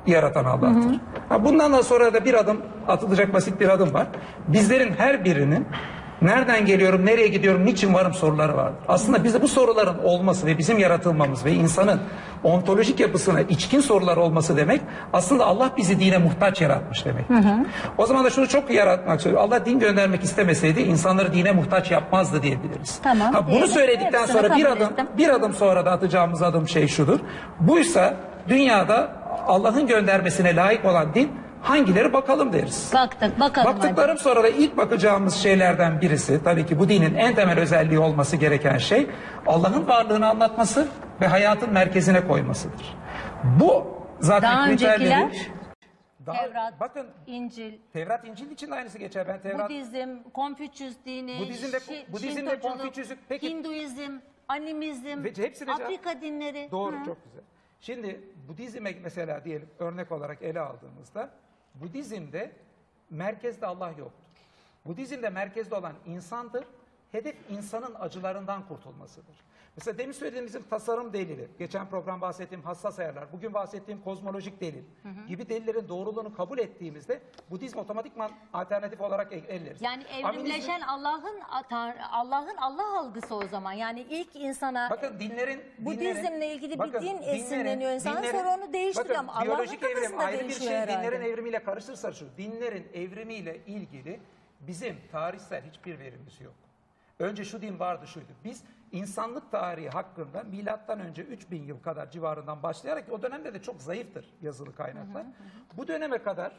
yaratan Allah'tır. Hı hı. Ha, bundan da sonra da bir adım atılacak basit bir adım var. Bizlerin her birinin nereden geliyorum, nereye gidiyorum, niçin varım soruları vardır. Aslında bize bu soruların olması ve bizim yaratılmamız ve insanın ontolojik yapısına içkin sorular olması demek aslında Allah bizi dine muhtaç yaratmış demektir. Hı hı. O zaman da şunu çok yaratmak söylüyor. Allah din göndermek istemeseydi insanları dine muhtaç yapmazdı diyebiliriz. Tamam. Ha, bunu söyledikten evet, sonra bir adım, bir adım sonra da atacağımız adım şey şudur. Buysa dünyada Allah'ın göndermesine layık olan din hangileri bakalım deriz. Baktık, bakalım. Baktıklarım hadi. Sonra da ilk bakacağımız şeylerden birisi tabii ki bu dinin en temel özelliği olması gereken şey Allah'ın varlığını anlatması ve hayatın merkezine koymasıdır. Bu zaten daha öncekiler daha, Tevrat, bakın, İncil. Tevrat, İncil için de aynısı geçer. Ben Tevrat, Budizm, Konfüçyüs dini, Budizm'de, Şi, Budizm'de Konfüçyüslük, peki, Hinduizm, Animizm, Afrika dinleri. Doğru, hı. çok güzel. Şimdi Budizm'e mesela diyelim örnek olarak ele aldığımızda Budizm'de merkezde Allah yoktur. Budizm'de merkezde olan insandır. Hedef insanın acılarından kurtulmasıdır. Mesela demin söylediğim bizim tasarım delili, geçen program bahsettiğim hassas ayarlar, bugün bahsettiğim kozmolojik delil hı hı. gibi delillerin doğruluğunu kabul ettiğimizde Budizm otomatikman alternatif olarak elleriz. Yani evrimleşen Allah'ın Allah'ın Allah algısı o zaman. Yani ilk insana bakın dinlerin, Budizmle ilgili bakın, bir din esinleniyor insan sonra onu değiştiriyor ama Allah'ın kafasında ayrı bir şey herhalde. Dinlerin evrimiyle karıştırırsa şu, dinlerin evrimiyle ilgili bizim tarihsel hiçbir verimiz yok. Önce şu din vardı şuydu. Biz insanlık tarihi hakkında milattan önce üç bin yıl kadar civarından başlayarak o dönemde de çok zayıftır yazılı kaynaklar. Hı hı hı. Bu döneme kadar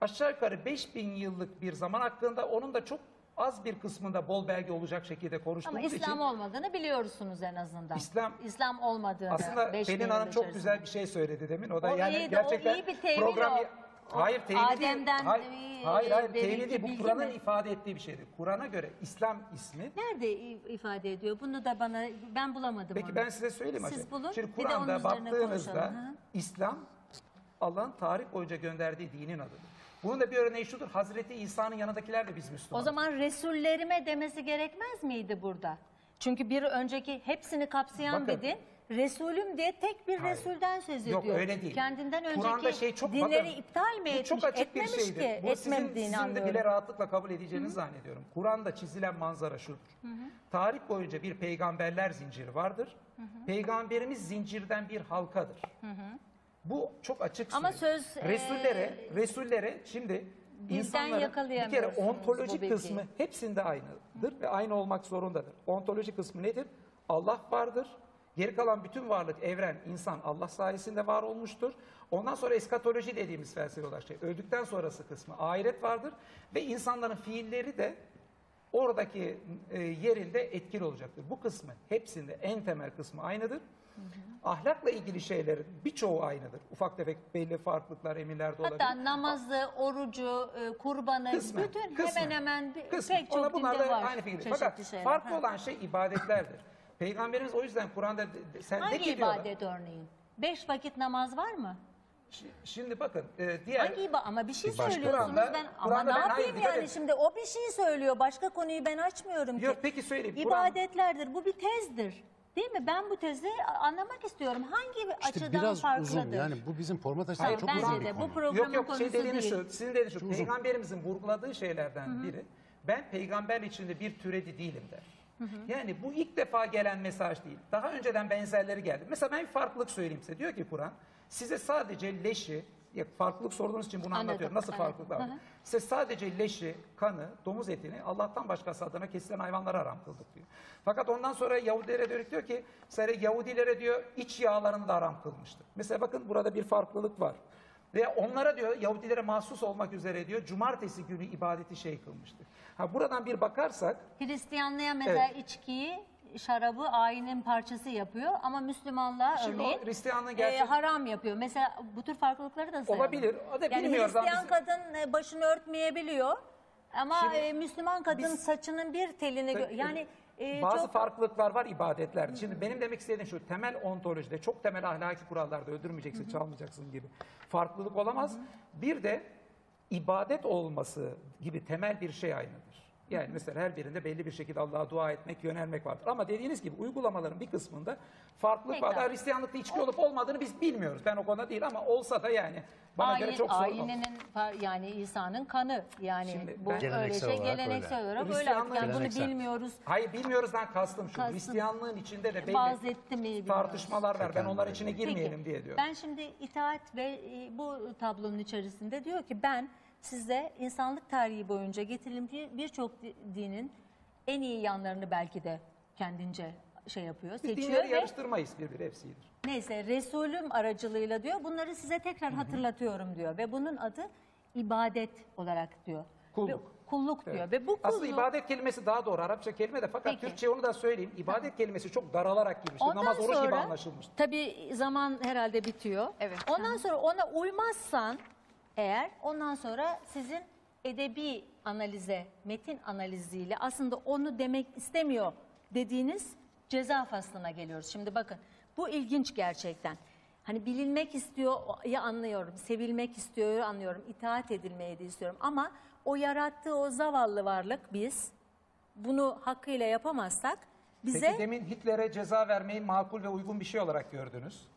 aşağı yukarı beş bin yıllık bir zaman hakkında onun da çok az bir kısmında bol belge olacak şekilde konuştuğumuz için... Ama İslam için, olmadığını biliyorsunuz en azından. İslam, İslam olmadığını. Aslında Pelin Hanım çok güzel bir şey söyledi demin. O da o yani iyiydi, gerçekten o iyi bir tevil program... O. Hayır, teyini hayır, hayır, hayır teyini bu Kur'an'ın ifade ettiği bir şeydir. Kur'an'a göre İslam ismi nerede ifade ediyor? Bunu da bana ben bulamadım. Peki onu. Ben size söyleyeyim hocam. Siz bulun. Şimdi Kur'an'da baktığınızda İslam Allah'ın tarih boyunca gönderdiği dinin adıdır. Bunun da bir örneği şudur. Hazreti İsa'nın yanındakiler de biz Müslümanız. O zaman Resullerime demesi gerekmez miydi burada? Çünkü bir önceki hepsini kapsayan bakın, bir din. Resulüm diye tek bir hayır. Resulden söz ediyor. Yok öyle değil. Kendinden önceki şey çok, dinleri bakın, iptal mi etmiş? Çok açık etmemiş bir şeydi. Bu sizin, sizin de bile rahatlıkla kabul edeceğinizi zannediyorum. Kur'an'da çizilen manzara şudur. Hı hı. Tarih boyunca bir peygamberler zinciri vardır. Hı hı. Peygamberimiz zincirden bir halkadır. Hı hı. Bu çok açık. Ama söylüyor. söz... Resullere, e... Resullere şimdi insanların bir kere ontolojik kısmı hepsinde aynıdır. Hı. Ve aynı olmak zorundadır. Ontolojik kısmı nedir? Allah vardır. Geri kalan bütün varlık, evren, insan Allah sayesinde var olmuştur. Ondan sonra eskatoloji dediğimiz felsefe olarak şey, öldükten sonrası kısmı ahiret vardır. Ve insanların fiilleri de oradaki e, yerinde etkili olacaktır. Bu kısmı hepsinde en temel kısmı aynıdır. Hı hı. Ahlakla ilgili şeylerin birçoğu aynıdır. Ufak tefek belli farklılıklar emirlerde olabilir. Hatta namazı, orucu, e, kurbanı, kısmen, bütün kısmen, hemen hemen bir, pek çok dinde var. Aynı fikir. Fakat şeyler, farklı ha. olan şey ibadetlerdir. Peygamberimiz o yüzden Kur'an'da sen hangi ne ki ibadet diyorlar? Örneğin? Beş vakit namaz var mı? Şimdi bakın e, diğer... Hangi ibadet? Ama bir şey söylüyorsunuz Kur'an'da, ben ama Kur'an'da ne ben yapayım yani böyle... Şimdi o bir şey söylüyor. Başka konuyu ben açmıyorum ki. Yok peki söyleyeyim. İbadetlerdir. Kur'an... Bu bir tezdir. Değil mi? Ben bu tezi anlamak istiyorum. Hangi işte açıdan biraz farklıdır? Uzun. Yani bu bizim format açısından çok uzun bir de, konu. Bu programın yok yok şey dediğiniz şu. Sizin dediğiniz şu. Peygamberimizin vurguladığı şeylerden Hı -hı. biri. Ben peygamber içinde bir türedi değilim der. Hı hı. Yani bu ilk defa gelen mesaj değil. Daha önceden benzerleri geldi. Mesela ben bir farklılık söyleyeyim size. Diyor ki Kur'an size sadece leşi, ya farklılık sorduğunuz için bunu anladım, anlatıyorum. Nasıl anladım. Farklılıklar var? Hı hı. Size sadece leşi, kanı, domuz etini Allah'tan başkası adına kesilen hayvanlara haram kıldık diyor. Fakat ondan sonra Yahudilere dönük diyor ki sadece Yahudilere diyor iç yağlarını da haram kılmıştı. Mesela bakın burada bir farklılık var. Ve onlara diyor Yahudilere mahsus olmak üzere diyor cumartesi günü ibadeti şey kılmıştı. Ha buradan bir bakarsak Hristiyanlığa mesela evet. içkiyi, şarabı ayinin parçası yapıyor ama Müslümanlığa şimdi örneğin Hristiyanlığı gerçek... e, haram yapıyor. Mesela bu tür farklılıkları da sayalım. Olabilir. O da yani Hristiyan kadın başını örtmeyebiliyor ama şimdi, Müslüman kadın biz... saçının bir telini tabii, yani Ee, bazı çok... farklılıklar var ibadetlerde. Şimdi benim demek istediğim şu, temel ontolojide, çok temel ahlaki kurallarda öldürmeyeceksin, çalmayacaksın gibi farklılık olamaz. Hı hı. Bir de ibadet olması gibi temel bir şey aynıdır. Yani mesela her birinde belli bir şekilde Allah'a dua etmek, yönelmek vardır. Ama dediğiniz gibi uygulamaların bir kısmında farklılık var. Hristiyanlıkta içki olup olmadığını biz bilmiyoruz. Ben o konuda değil ama olsa da yani bana Ayin, göre çok sorun olur. Yani İsa'nın kanı yani Şimdi bu geleneksel öyle şey geleneksel olarak böyle yani bunu bilmiyoruz. Hayır bilmiyoruzdan kastım şu. Kastım. Hristiyanlığın içinde de belli tartışmalar var. Ben onlar içine girmeyelim peki, diye diyorum. Ben şimdi itaat ve bu tablonun içerisinde diyor ki ben size insanlık tarihi boyunca getirilmiş birçok dinin en iyi yanlarını belki de kendince şey yapıyor, biz seçiyor. Dinleri ve yarıştırmayız birbiri hepsidir. Neyse Resulüm aracılığıyla diyor bunları size tekrar Hı -hı. hatırlatıyorum diyor ve bunun adı ibadet olarak diyor. Kulluk. Ve, kulluk diyor evet. ve bu kulluk... Aslında ibadet kelimesi daha doğru Arapça kelime de fakat Peki. Türkçe onu da söyleyeyim. İbadet Hı -hı. kelimesi çok daralarak girmiştir. Namaz sonra, oruç gibi anlaşılmıştır. Tabii zaman herhalde bitiyor. Evet. Ondan Hı -hı. sonra ona uymazsan eğer ondan sonra sizin edebi analize, metin analiziyle aslında onu demek istemiyor dediğiniz ceza faslına geliyoruz. Şimdi bakın bu ilginç gerçekten. Hani bilinmek istiyor ya anlıyorum, sevilmek istiyor ya anlıyorum, itaat edilmeyi de istiyorum. Ama o yarattığı o zavallı varlık biz bunu hakkıyla yapamazsak bize... Peki demin Hitler'e ceza vermeyi makul ve uygun bir şey olarak gördünüz.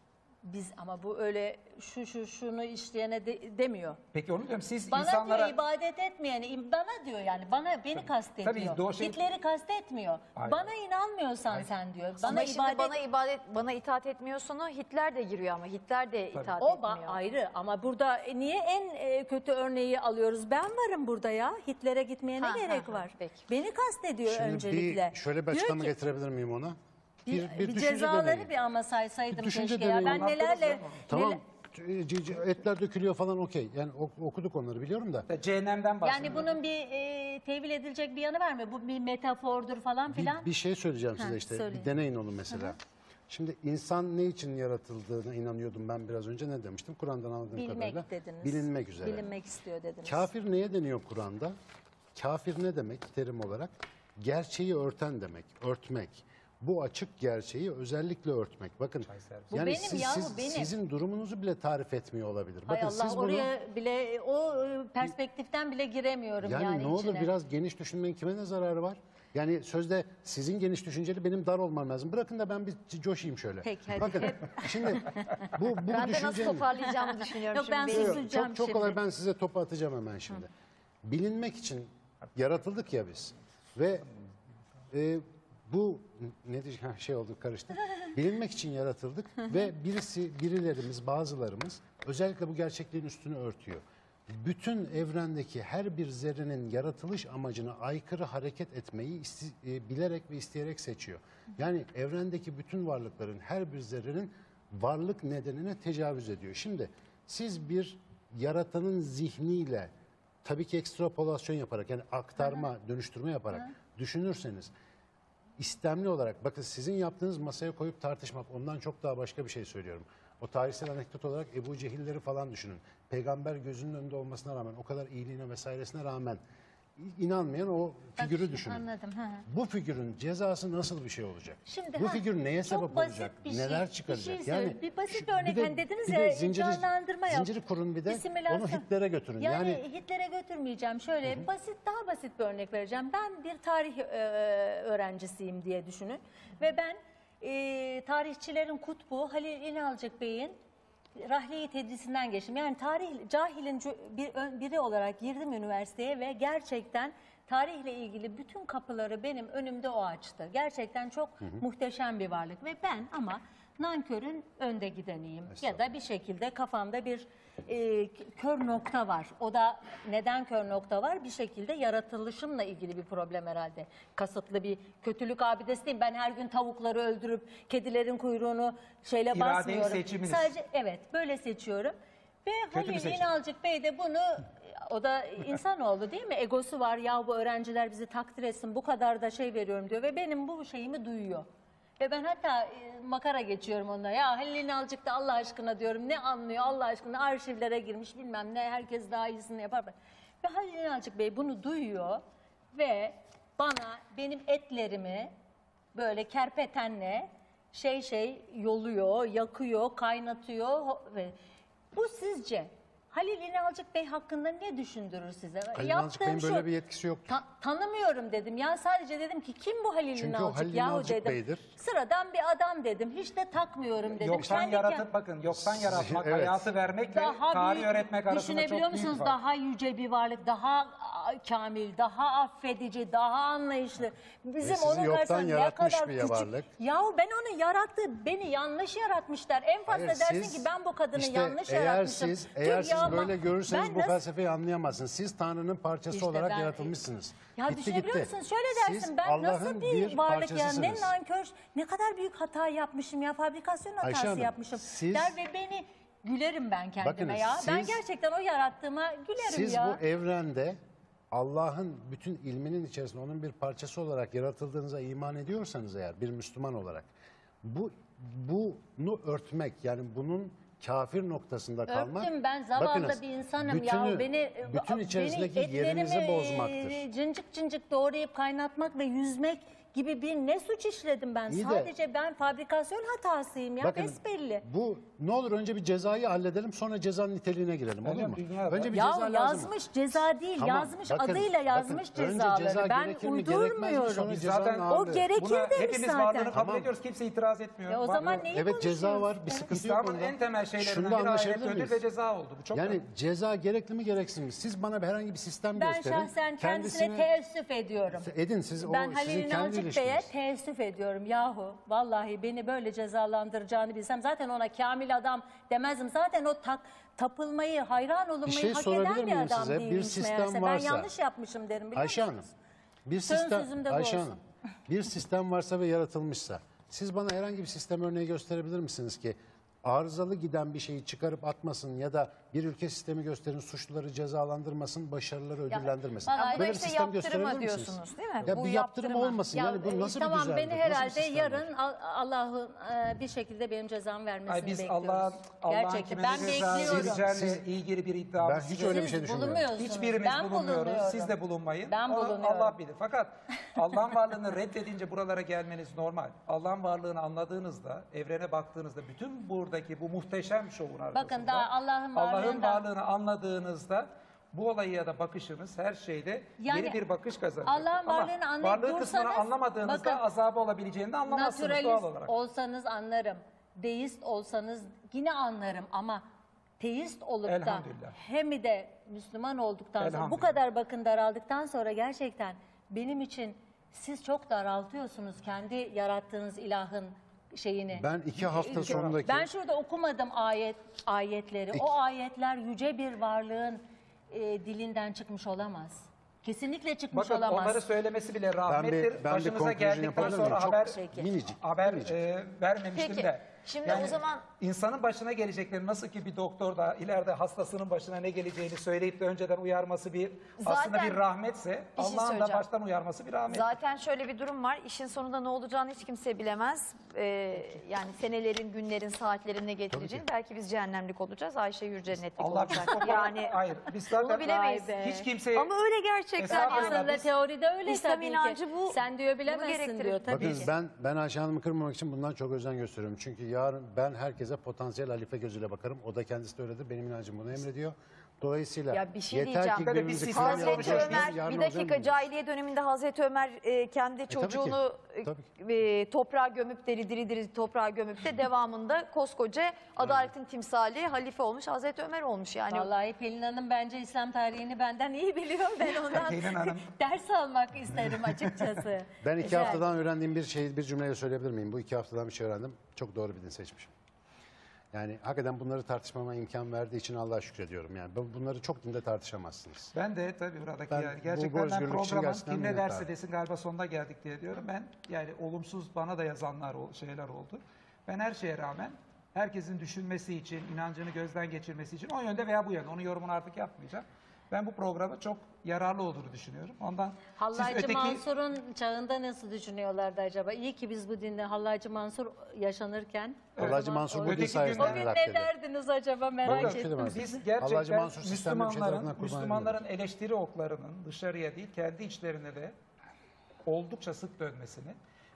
Biz ama bu öyle şu şu şunu işleyene de, demiyor. Peki onu diyorum siz bana insanlara... Bana diyor ibadet etmeyene, bana diyor yani bana beni kastediyor. Hitler'i kastetmiyor. Aynen. Bana inanmıyorsan Aynen. sen diyor. Bana ama ibadet... bana ibadet bana itaat etmiyorsun o Hitler de giriyor ama Hitler de Tabii. itaat o etmiyor. O ayrı ama burada niye en kötü örneği alıyoruz? Ben varım burada ya. Hitler'e gitmeye ne gerek ha, var? Peki. Beni kastediyor Şimdi öncelikle. Bir, şöyle bir açıklama ki, getirebilir miyim ona? Bir, bir, bir cezaları deneyi. Bir ama saysaydım bir keşke ya. Ben nelerle... Tamam. Neler... etler dökülüyor falan, okey. Yani okuduk onları, biliyorum da. Cehennemden bahsediyorum. Yani bunun bir e, tevil edilecek bir yanı var mı? Bu bir metafordur falan filan. Bir, bir şey söyleyeceğim ha, size işte. Söyleyeyim. Bir deneyin onu mesela. Hı hı. Şimdi insan ne için yaratıldığına inanıyordum ben biraz önce, ne demiştim? Kur'an'dan anladığım bilmek kadarıyla. Bilmek dediniz. Bilinmek üzere. Bilinmek istiyor dediniz. Kafir neye deniyor Kur'an'da? Kafir ne demek terim olarak? Gerçeği örten demek, örtmek. Bu açık gerçeği özellikle örtmek. Bakın bu yani benim siz, ya, siz, benim. Sizin durumunuzu bile tarif etmiyor olabilir. Bakın, Allah, siz oraya bunu, bile o perspektiften bile giremiyorum yani, yani ne içine. Olur biraz geniş düşünmenin kime ne zararı var? Yani sözde sizin geniş düşünceli, benim dar olmam lazım. Bırakın da ben bir coşayım şöyle. Peki, hadi. Bakın hep. Şimdi bu, bu ben düşüncenin... Ben nasıl toparlayacağımı düşünüyorum. Yok, ben susacağım şimdi. Çok kolay, ben size topu atacağım hemen şimdi. Hı. Bilinmek için yaratıldık ya biz. Ve e, bu ne diyeceğim, şey oldu, karıştı. Bilinmek için yaratıldık ve birisi, birilerimiz, bazılarımız özellikle bu gerçekliğin üstünü örtüyor. Bütün evrendeki her bir zerrenin yaratılış amacına aykırı hareket etmeyi isti, e, bilerek ve isteyerek seçiyor. Yani evrendeki bütün varlıkların her bir zerrenin varlık nedenine tecavüz ediyor. Şimdi siz bir yaratanın zihniyle, tabii ki ekstrapolasyon yaparak, yani aktarma, hı-hı, dönüştürme yaparak, hı-hı, düşünürseniz istemli olarak, bakın sizin yaptığınız masaya koyup tartışmak, ondan çok daha başka bir şey söylüyorum. O tarihsel anekdot olarak Ebu Cehilleri falan düşünün. Peygamber gözünün önünde olmasına rağmen, o kadar iyiliğine vesairesine rağmen inanmayan o figürü düşünün. Anladım, hı hı. Bu figürün cezası nasıl bir şey olacak? Şimdi, bu ha, figür neye sebep olacak? Şey, neler çıkaracak? Bir şey yani bir basit bir örnek, hani dediniz ya, canlandırma yap. Zinciri kurun bir de bir onu Hitler'e götürün. Yani, yani Hitler'e götürmeyeceğim. Şöyle, hı hı, basit, daha basit bir örnek vereceğim. Ben bir tarih e, öğrencisiyim diye düşünün. Ve ben e, tarihçilerin kutbu Halil İnalcık Bey'in Rahliye tedrisinden geçtim. Yani tarih cahilin biri olarak girdim üniversiteye ve gerçekten tarihle ilgili bütün kapıları benim önümde o açtı. Gerçekten çok, hı hı, muhteşem bir varlık ve ben ama nankörün önde gideniyim. Ya da bir şekilde kafamda bir e, kör nokta var. O da neden kör nokta var? Bir şekilde yaratılışımla ilgili bir problem herhalde. Kasıtlı bir kötülük abidesi değil. Ben her gün tavukları öldürüp kedilerin kuyruğunu şeyle İradeyi basmıyorum. Seçiminiz. Sadece evet, böyle seçiyorum. Ve Halil seçim. İnalcık Bey de bunu, o da insan oldu değil mi? Egosu var. Ya bu öğrenciler bizi takdir etsin. Bu kadar da şey veriyorum diyor ve benim bu şeyimi duyuyor. Ve ben hatta makara geçiyorum onunla. Ya Halil İnalcık da Allah aşkına diyorum, ne anlıyor Allah aşkına, arşivlere girmiş bilmem ne, herkes daha iyisini yapar. Ve Halil İnalcık Bey bunu duyuyor ve bana benim etlerimi böyle kerpetenle şey şey yoluyor, yakıyor, kaynatıyor. Ve bu sizce Halil İnalcık Bey hakkında ne düşündürür size? Halil İnalcık Bey'in böyle şu, bir yetkisi yok. Ta tanımıyorum dedim. Ya sadece dedim ki kim bu Halil İnalcık yahu dedim. Bey'dir. Sıradan bir adam dedim. Hiç de takmıyorum dedim. Yoktan Kendi yaratıp bakın. Yoktan yaratmak, evet, hayatı vermek daha ve tarih büyük, öğretmek arasında çok büyük var. Düşünebiliyor musunuz? Daha yüce bir varlık, daha kamil, daha affedici, daha anlayışlı. Bizim onun karşısında ne kadar bir küçük. Varlık. Yahu ben onu yarattı. Beni yanlış yaratmışlar. En fazla hayır, dersin siz, ki ben bu kadını işte yanlış eğer yaratmışım. Siz, eğer siz böyle görürseniz ben bu nasıl... felsefeyi anlayamazsınız. Siz Tanrı'nın parçası işte olarak ben... yaratılmışsınız. Ya gitti, düşünebiliyor gitti. musunuz? Şöyle dersin, siz ben nasıl bir, bir varlık yani, ne nankör, ne kadar büyük hata yapmışım ya, fabrikasyon hatası Ayşe Hanım, yapmışım siz... der ve beni gülerim ben kendime. Bakınız, ya. Siz... Ben gerçekten o yarattığıma gülerim siz ya. Siz bu evrende Allah'ın bütün ilminin içerisinde onun bir parçası olarak yaratıldığınıza iman ediyorsanız eğer, bir Müslüman olarak bu bunu örtmek, yani bunun kafir noktasında kalmak. Örtüm ben zavallı bakınız, bir insanım bütünü, ya beni bütün içerisindeki beni yerinizi bozmaktır. Cincik cincik doğrayıp kaynatmak ve yüzmek gibi bir ne suç işledim ben? İyi sadece de, ben fabrikasyon hatasıyım ya, bakın, besbelli. Bu ne olur önce bir cezayı halledelim, sonra cezanın niteliğine girelim, olur mu? Önce bir ya ceza yazmış lazım. Ceza değil, tamam, yazmış bakın, adıyla yazmış bakın, cezaları. Ceza ben uydurmuyorum. Mi, zaten o gerekir demiş hepimiz zaten. Varlığını kabul tamam. ediyoruz, kimse itiraz etmiyor. E o zaman neyi evet ceza var, bir sıkıntı yok. İslam'ın en temel şeylerinden bir ayet ödül ve ceza oldu. Bu çok yani önemli. Ceza gerekli mi gereksiz mi? Siz bana herhangi bir sistem gösterin. Ben şahsen kendisine teessüf ediyorum. Edin siz o sizin kendi Bey'e teessüf ediyorum yahu. Vallahi beni böyle cezalandıracağını bilsem zaten ona kamil adam demezdim. Zaten o tak, tapılmayı, hayran olunmayı şey hak eden bir adam size? Değilmiş bir sistem meğerse. Varsa, ben yanlış yapmışım derim biliyor Ayşe musunuz? Hanım, bir sistem, Ayşe Hanım, bir sistem varsa ve yaratılmışsa siz bana herhangi bir sistem örneği gösterebilir misiniz ki arızalı giden bir şeyi çıkarıp atmasın ya da bir ülke sistemi gösterin, suçluları cezalandırmasın, başarıları ödüllendirmesin. Ya, böyle işte bir sistem gösterebilir misiniz? Değil mi? Ya bu bir yaptırım, yaptırım olmasın. Ya, yani bu nasıl tamam, bir güzeldir? Beni herhalde yarın Allah'ın e, bir şekilde benim cezam vermesini Ay, biz bekliyoruz. Allah, Allah gerçekten ben bekliyorum. Sizlerle ilgili bir iddiamız. Ben hiç siz öyle bir şey düşünmüyorum. Hiçbirimiz ben bulunmuyoruz. Siz de bulunmayın. Ben bulunuyorum. Allah bilir. Fakat Allah'ın varlığını reddedince buralara gelmeniz normal. Allah'ın varlığını anladığınızda, evrene baktığınızda, bütün buradaki bu muhteşem şovun arkasında, bakın daha Allah'ın varlığını, varlığını anladığınızda bu olayı da bakışınız her şeyde yani, yeni bir bakış kazanacak. Allah'ın varlığını anlayıp varlığı dursanız, kısmını anlamadığınızda bakın, azabı olabileceğini de anlamazsınız doğal olarak. Naturalist olsanız anlarım, deist olsanız yine anlarım ama teist olup da hem de Müslüman olduktan sonra bu kadar bakın daraldıktan sonra gerçekten benim için siz çok daraltıyorsunuz kendi yarattığınız ilahın şeyini. Ben iki hafta İlk, sonundaki... Ben şurada okumadım ayet ayetleri. İki... O ayetler yüce bir varlığın e, dilinden çıkmış olamaz. Kesinlikle çıkmış Bakın, olamaz. Onları söylemesi bile rahmettir. Ben, ben Başımıza geldikten sonra çok haber, minicik, haber minicik. E, vermemiştim Peki. de. Şimdi yani o zaman insanın başına gelecekleri nasıl ki bir doktor da ileride hastasının başına ne geleceğini söyleyip de önceden uyarması bir zaten, aslında bir rahmetse Allah'ın da baştan uyarması bir rahmet. Zaten şöyle bir durum var. İşin sonunda ne olacağını hiç kimse bilemez. Ee, yani senelerin, günlerin, saatlerin ne getireceğini. Belki biz cehennemlik olacağız. Ayşe Hür cennetlik Allah olacak. Yani hayır. Biz zaten bilemeyiz. Hiç kimseye Ama öyle gerçekten aslında biz, teoride öyle İslam tabii inancı ki. Bu, Sen diyor bilemezsin diyor tabii Bakın, ki. Ben ben Ayşe Hanım'ı kırmamak için bundan çok özen gösteriyorum. Çünkü yarın ben herkese potansiyel halife gözüyle bakarım. O da kendisi de öyledir. Benim inancım bunu emrediyor. Dolayısıyla ya bir şey yeter ki birbirimizi Hazreti Ömer, bir dakika cahiliye döneminde Hazreti Ömer e, kendi e, çocuğunu e, toprağa gömüp diri diri diri toprağa gömüp de devamında koskoca adaletin timsali halife olmuş Hazreti Ömer olmuş. Yani. Vallahi Pelin Hanım bence İslam tarihini benden iyi biliyor. Ben ondan ders almak isterim açıkçası. Ben iki Güzel. haftadan öğrendiğim bir şeyi bir cümleyle söyleyebilir miyim? Bu iki haftadan bir şey öğrendim. Çok doğru birini seçmişim. Yani hakikaten bunları tartışmama imkan verdiği için Allah'a şükrediyorum. Yani bunları çok dinde tartışamazsınız. Ben de tabii buradaki ben, yani gerçekten bu ben programın kim ne derse desin galiba sonuna geldik diye diyorum. Ben yani olumsuz bana da yazanlar şeyler oldu. Ben her şeye rağmen herkesin düşünmesi için, inancını gözden geçirmesi için o yönde veya bu yönde. Onun yorumunu artık yapmayacağım. Ben bu programa çok yararlı olduğunu düşünüyorum. Ondan Hallacı öteki... Mansur'un çağında nasıl düşünüyorlardı acaba? İyi ki biz bu dinde Hallacı Mansur yaşanırken. Evet. Hallacı Mansur bu din sayesinde. O gün ne derdiniz acaba merak Öyle ettim. Biz gerçekten Müslümanların, Müslümanların eleştiri oklarının dışarıya değil kendi içlerine de oldukça sık dönmesini,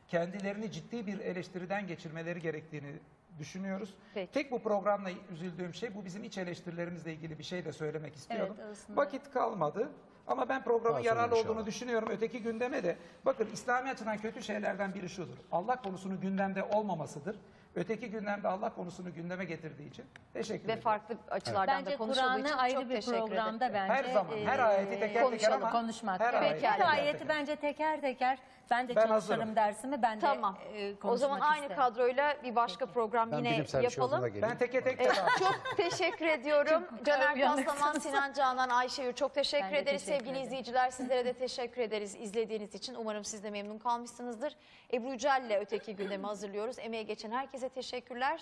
kendilerini ciddi bir eleştiriden geçirmeleri gerektiğini düşünüyoruz. Peki. Tek bu programla üzüldüğüm şey bu bizim iç eleştirilerimizle ilgili bir şey de söylemek istiyordum. Evet, vakit kalmadı ama ben programın yararlı olduğunu inşallah. düşünüyorum. Öteki gündeme de bakın İslami açıdan kötü şeylerden biri şudur. Allah konusunun gündemde olmamasıdır. Öteki gündemde Allah konusunu gündeme getirdiği için teşekkür ederim. Ve farklı açılardan evet. da konuşulduğu için ayrı çok bir programda ederim. bence. Her zaman, her ayeti teker teker ama konuşmak. Her Peki, ayeti, ayeti teker. bence teker teker. Ben de ben çalışırım dersimi ben tamam. de e, konuşmak isterim. O zaman aynı isterim. kadroyla bir başka Peki. program ben yine yapalım. Şey ben teke tek de Çok teşekkür ediyorum. Caner Taslaman, Sinan Canan, Ayşe Hür çok teşekkür ben ederiz. Teşekkür Sevgili ederim. izleyiciler sizlere de teşekkür ederiz izlediğiniz için. Umarım siz de memnun kalmışsınızdır. Ebru Yücel'le Öteki Gündem'i hazırlıyoruz. Emeğe geçen herkese teşekkürler.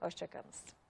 Hoşçakalınız.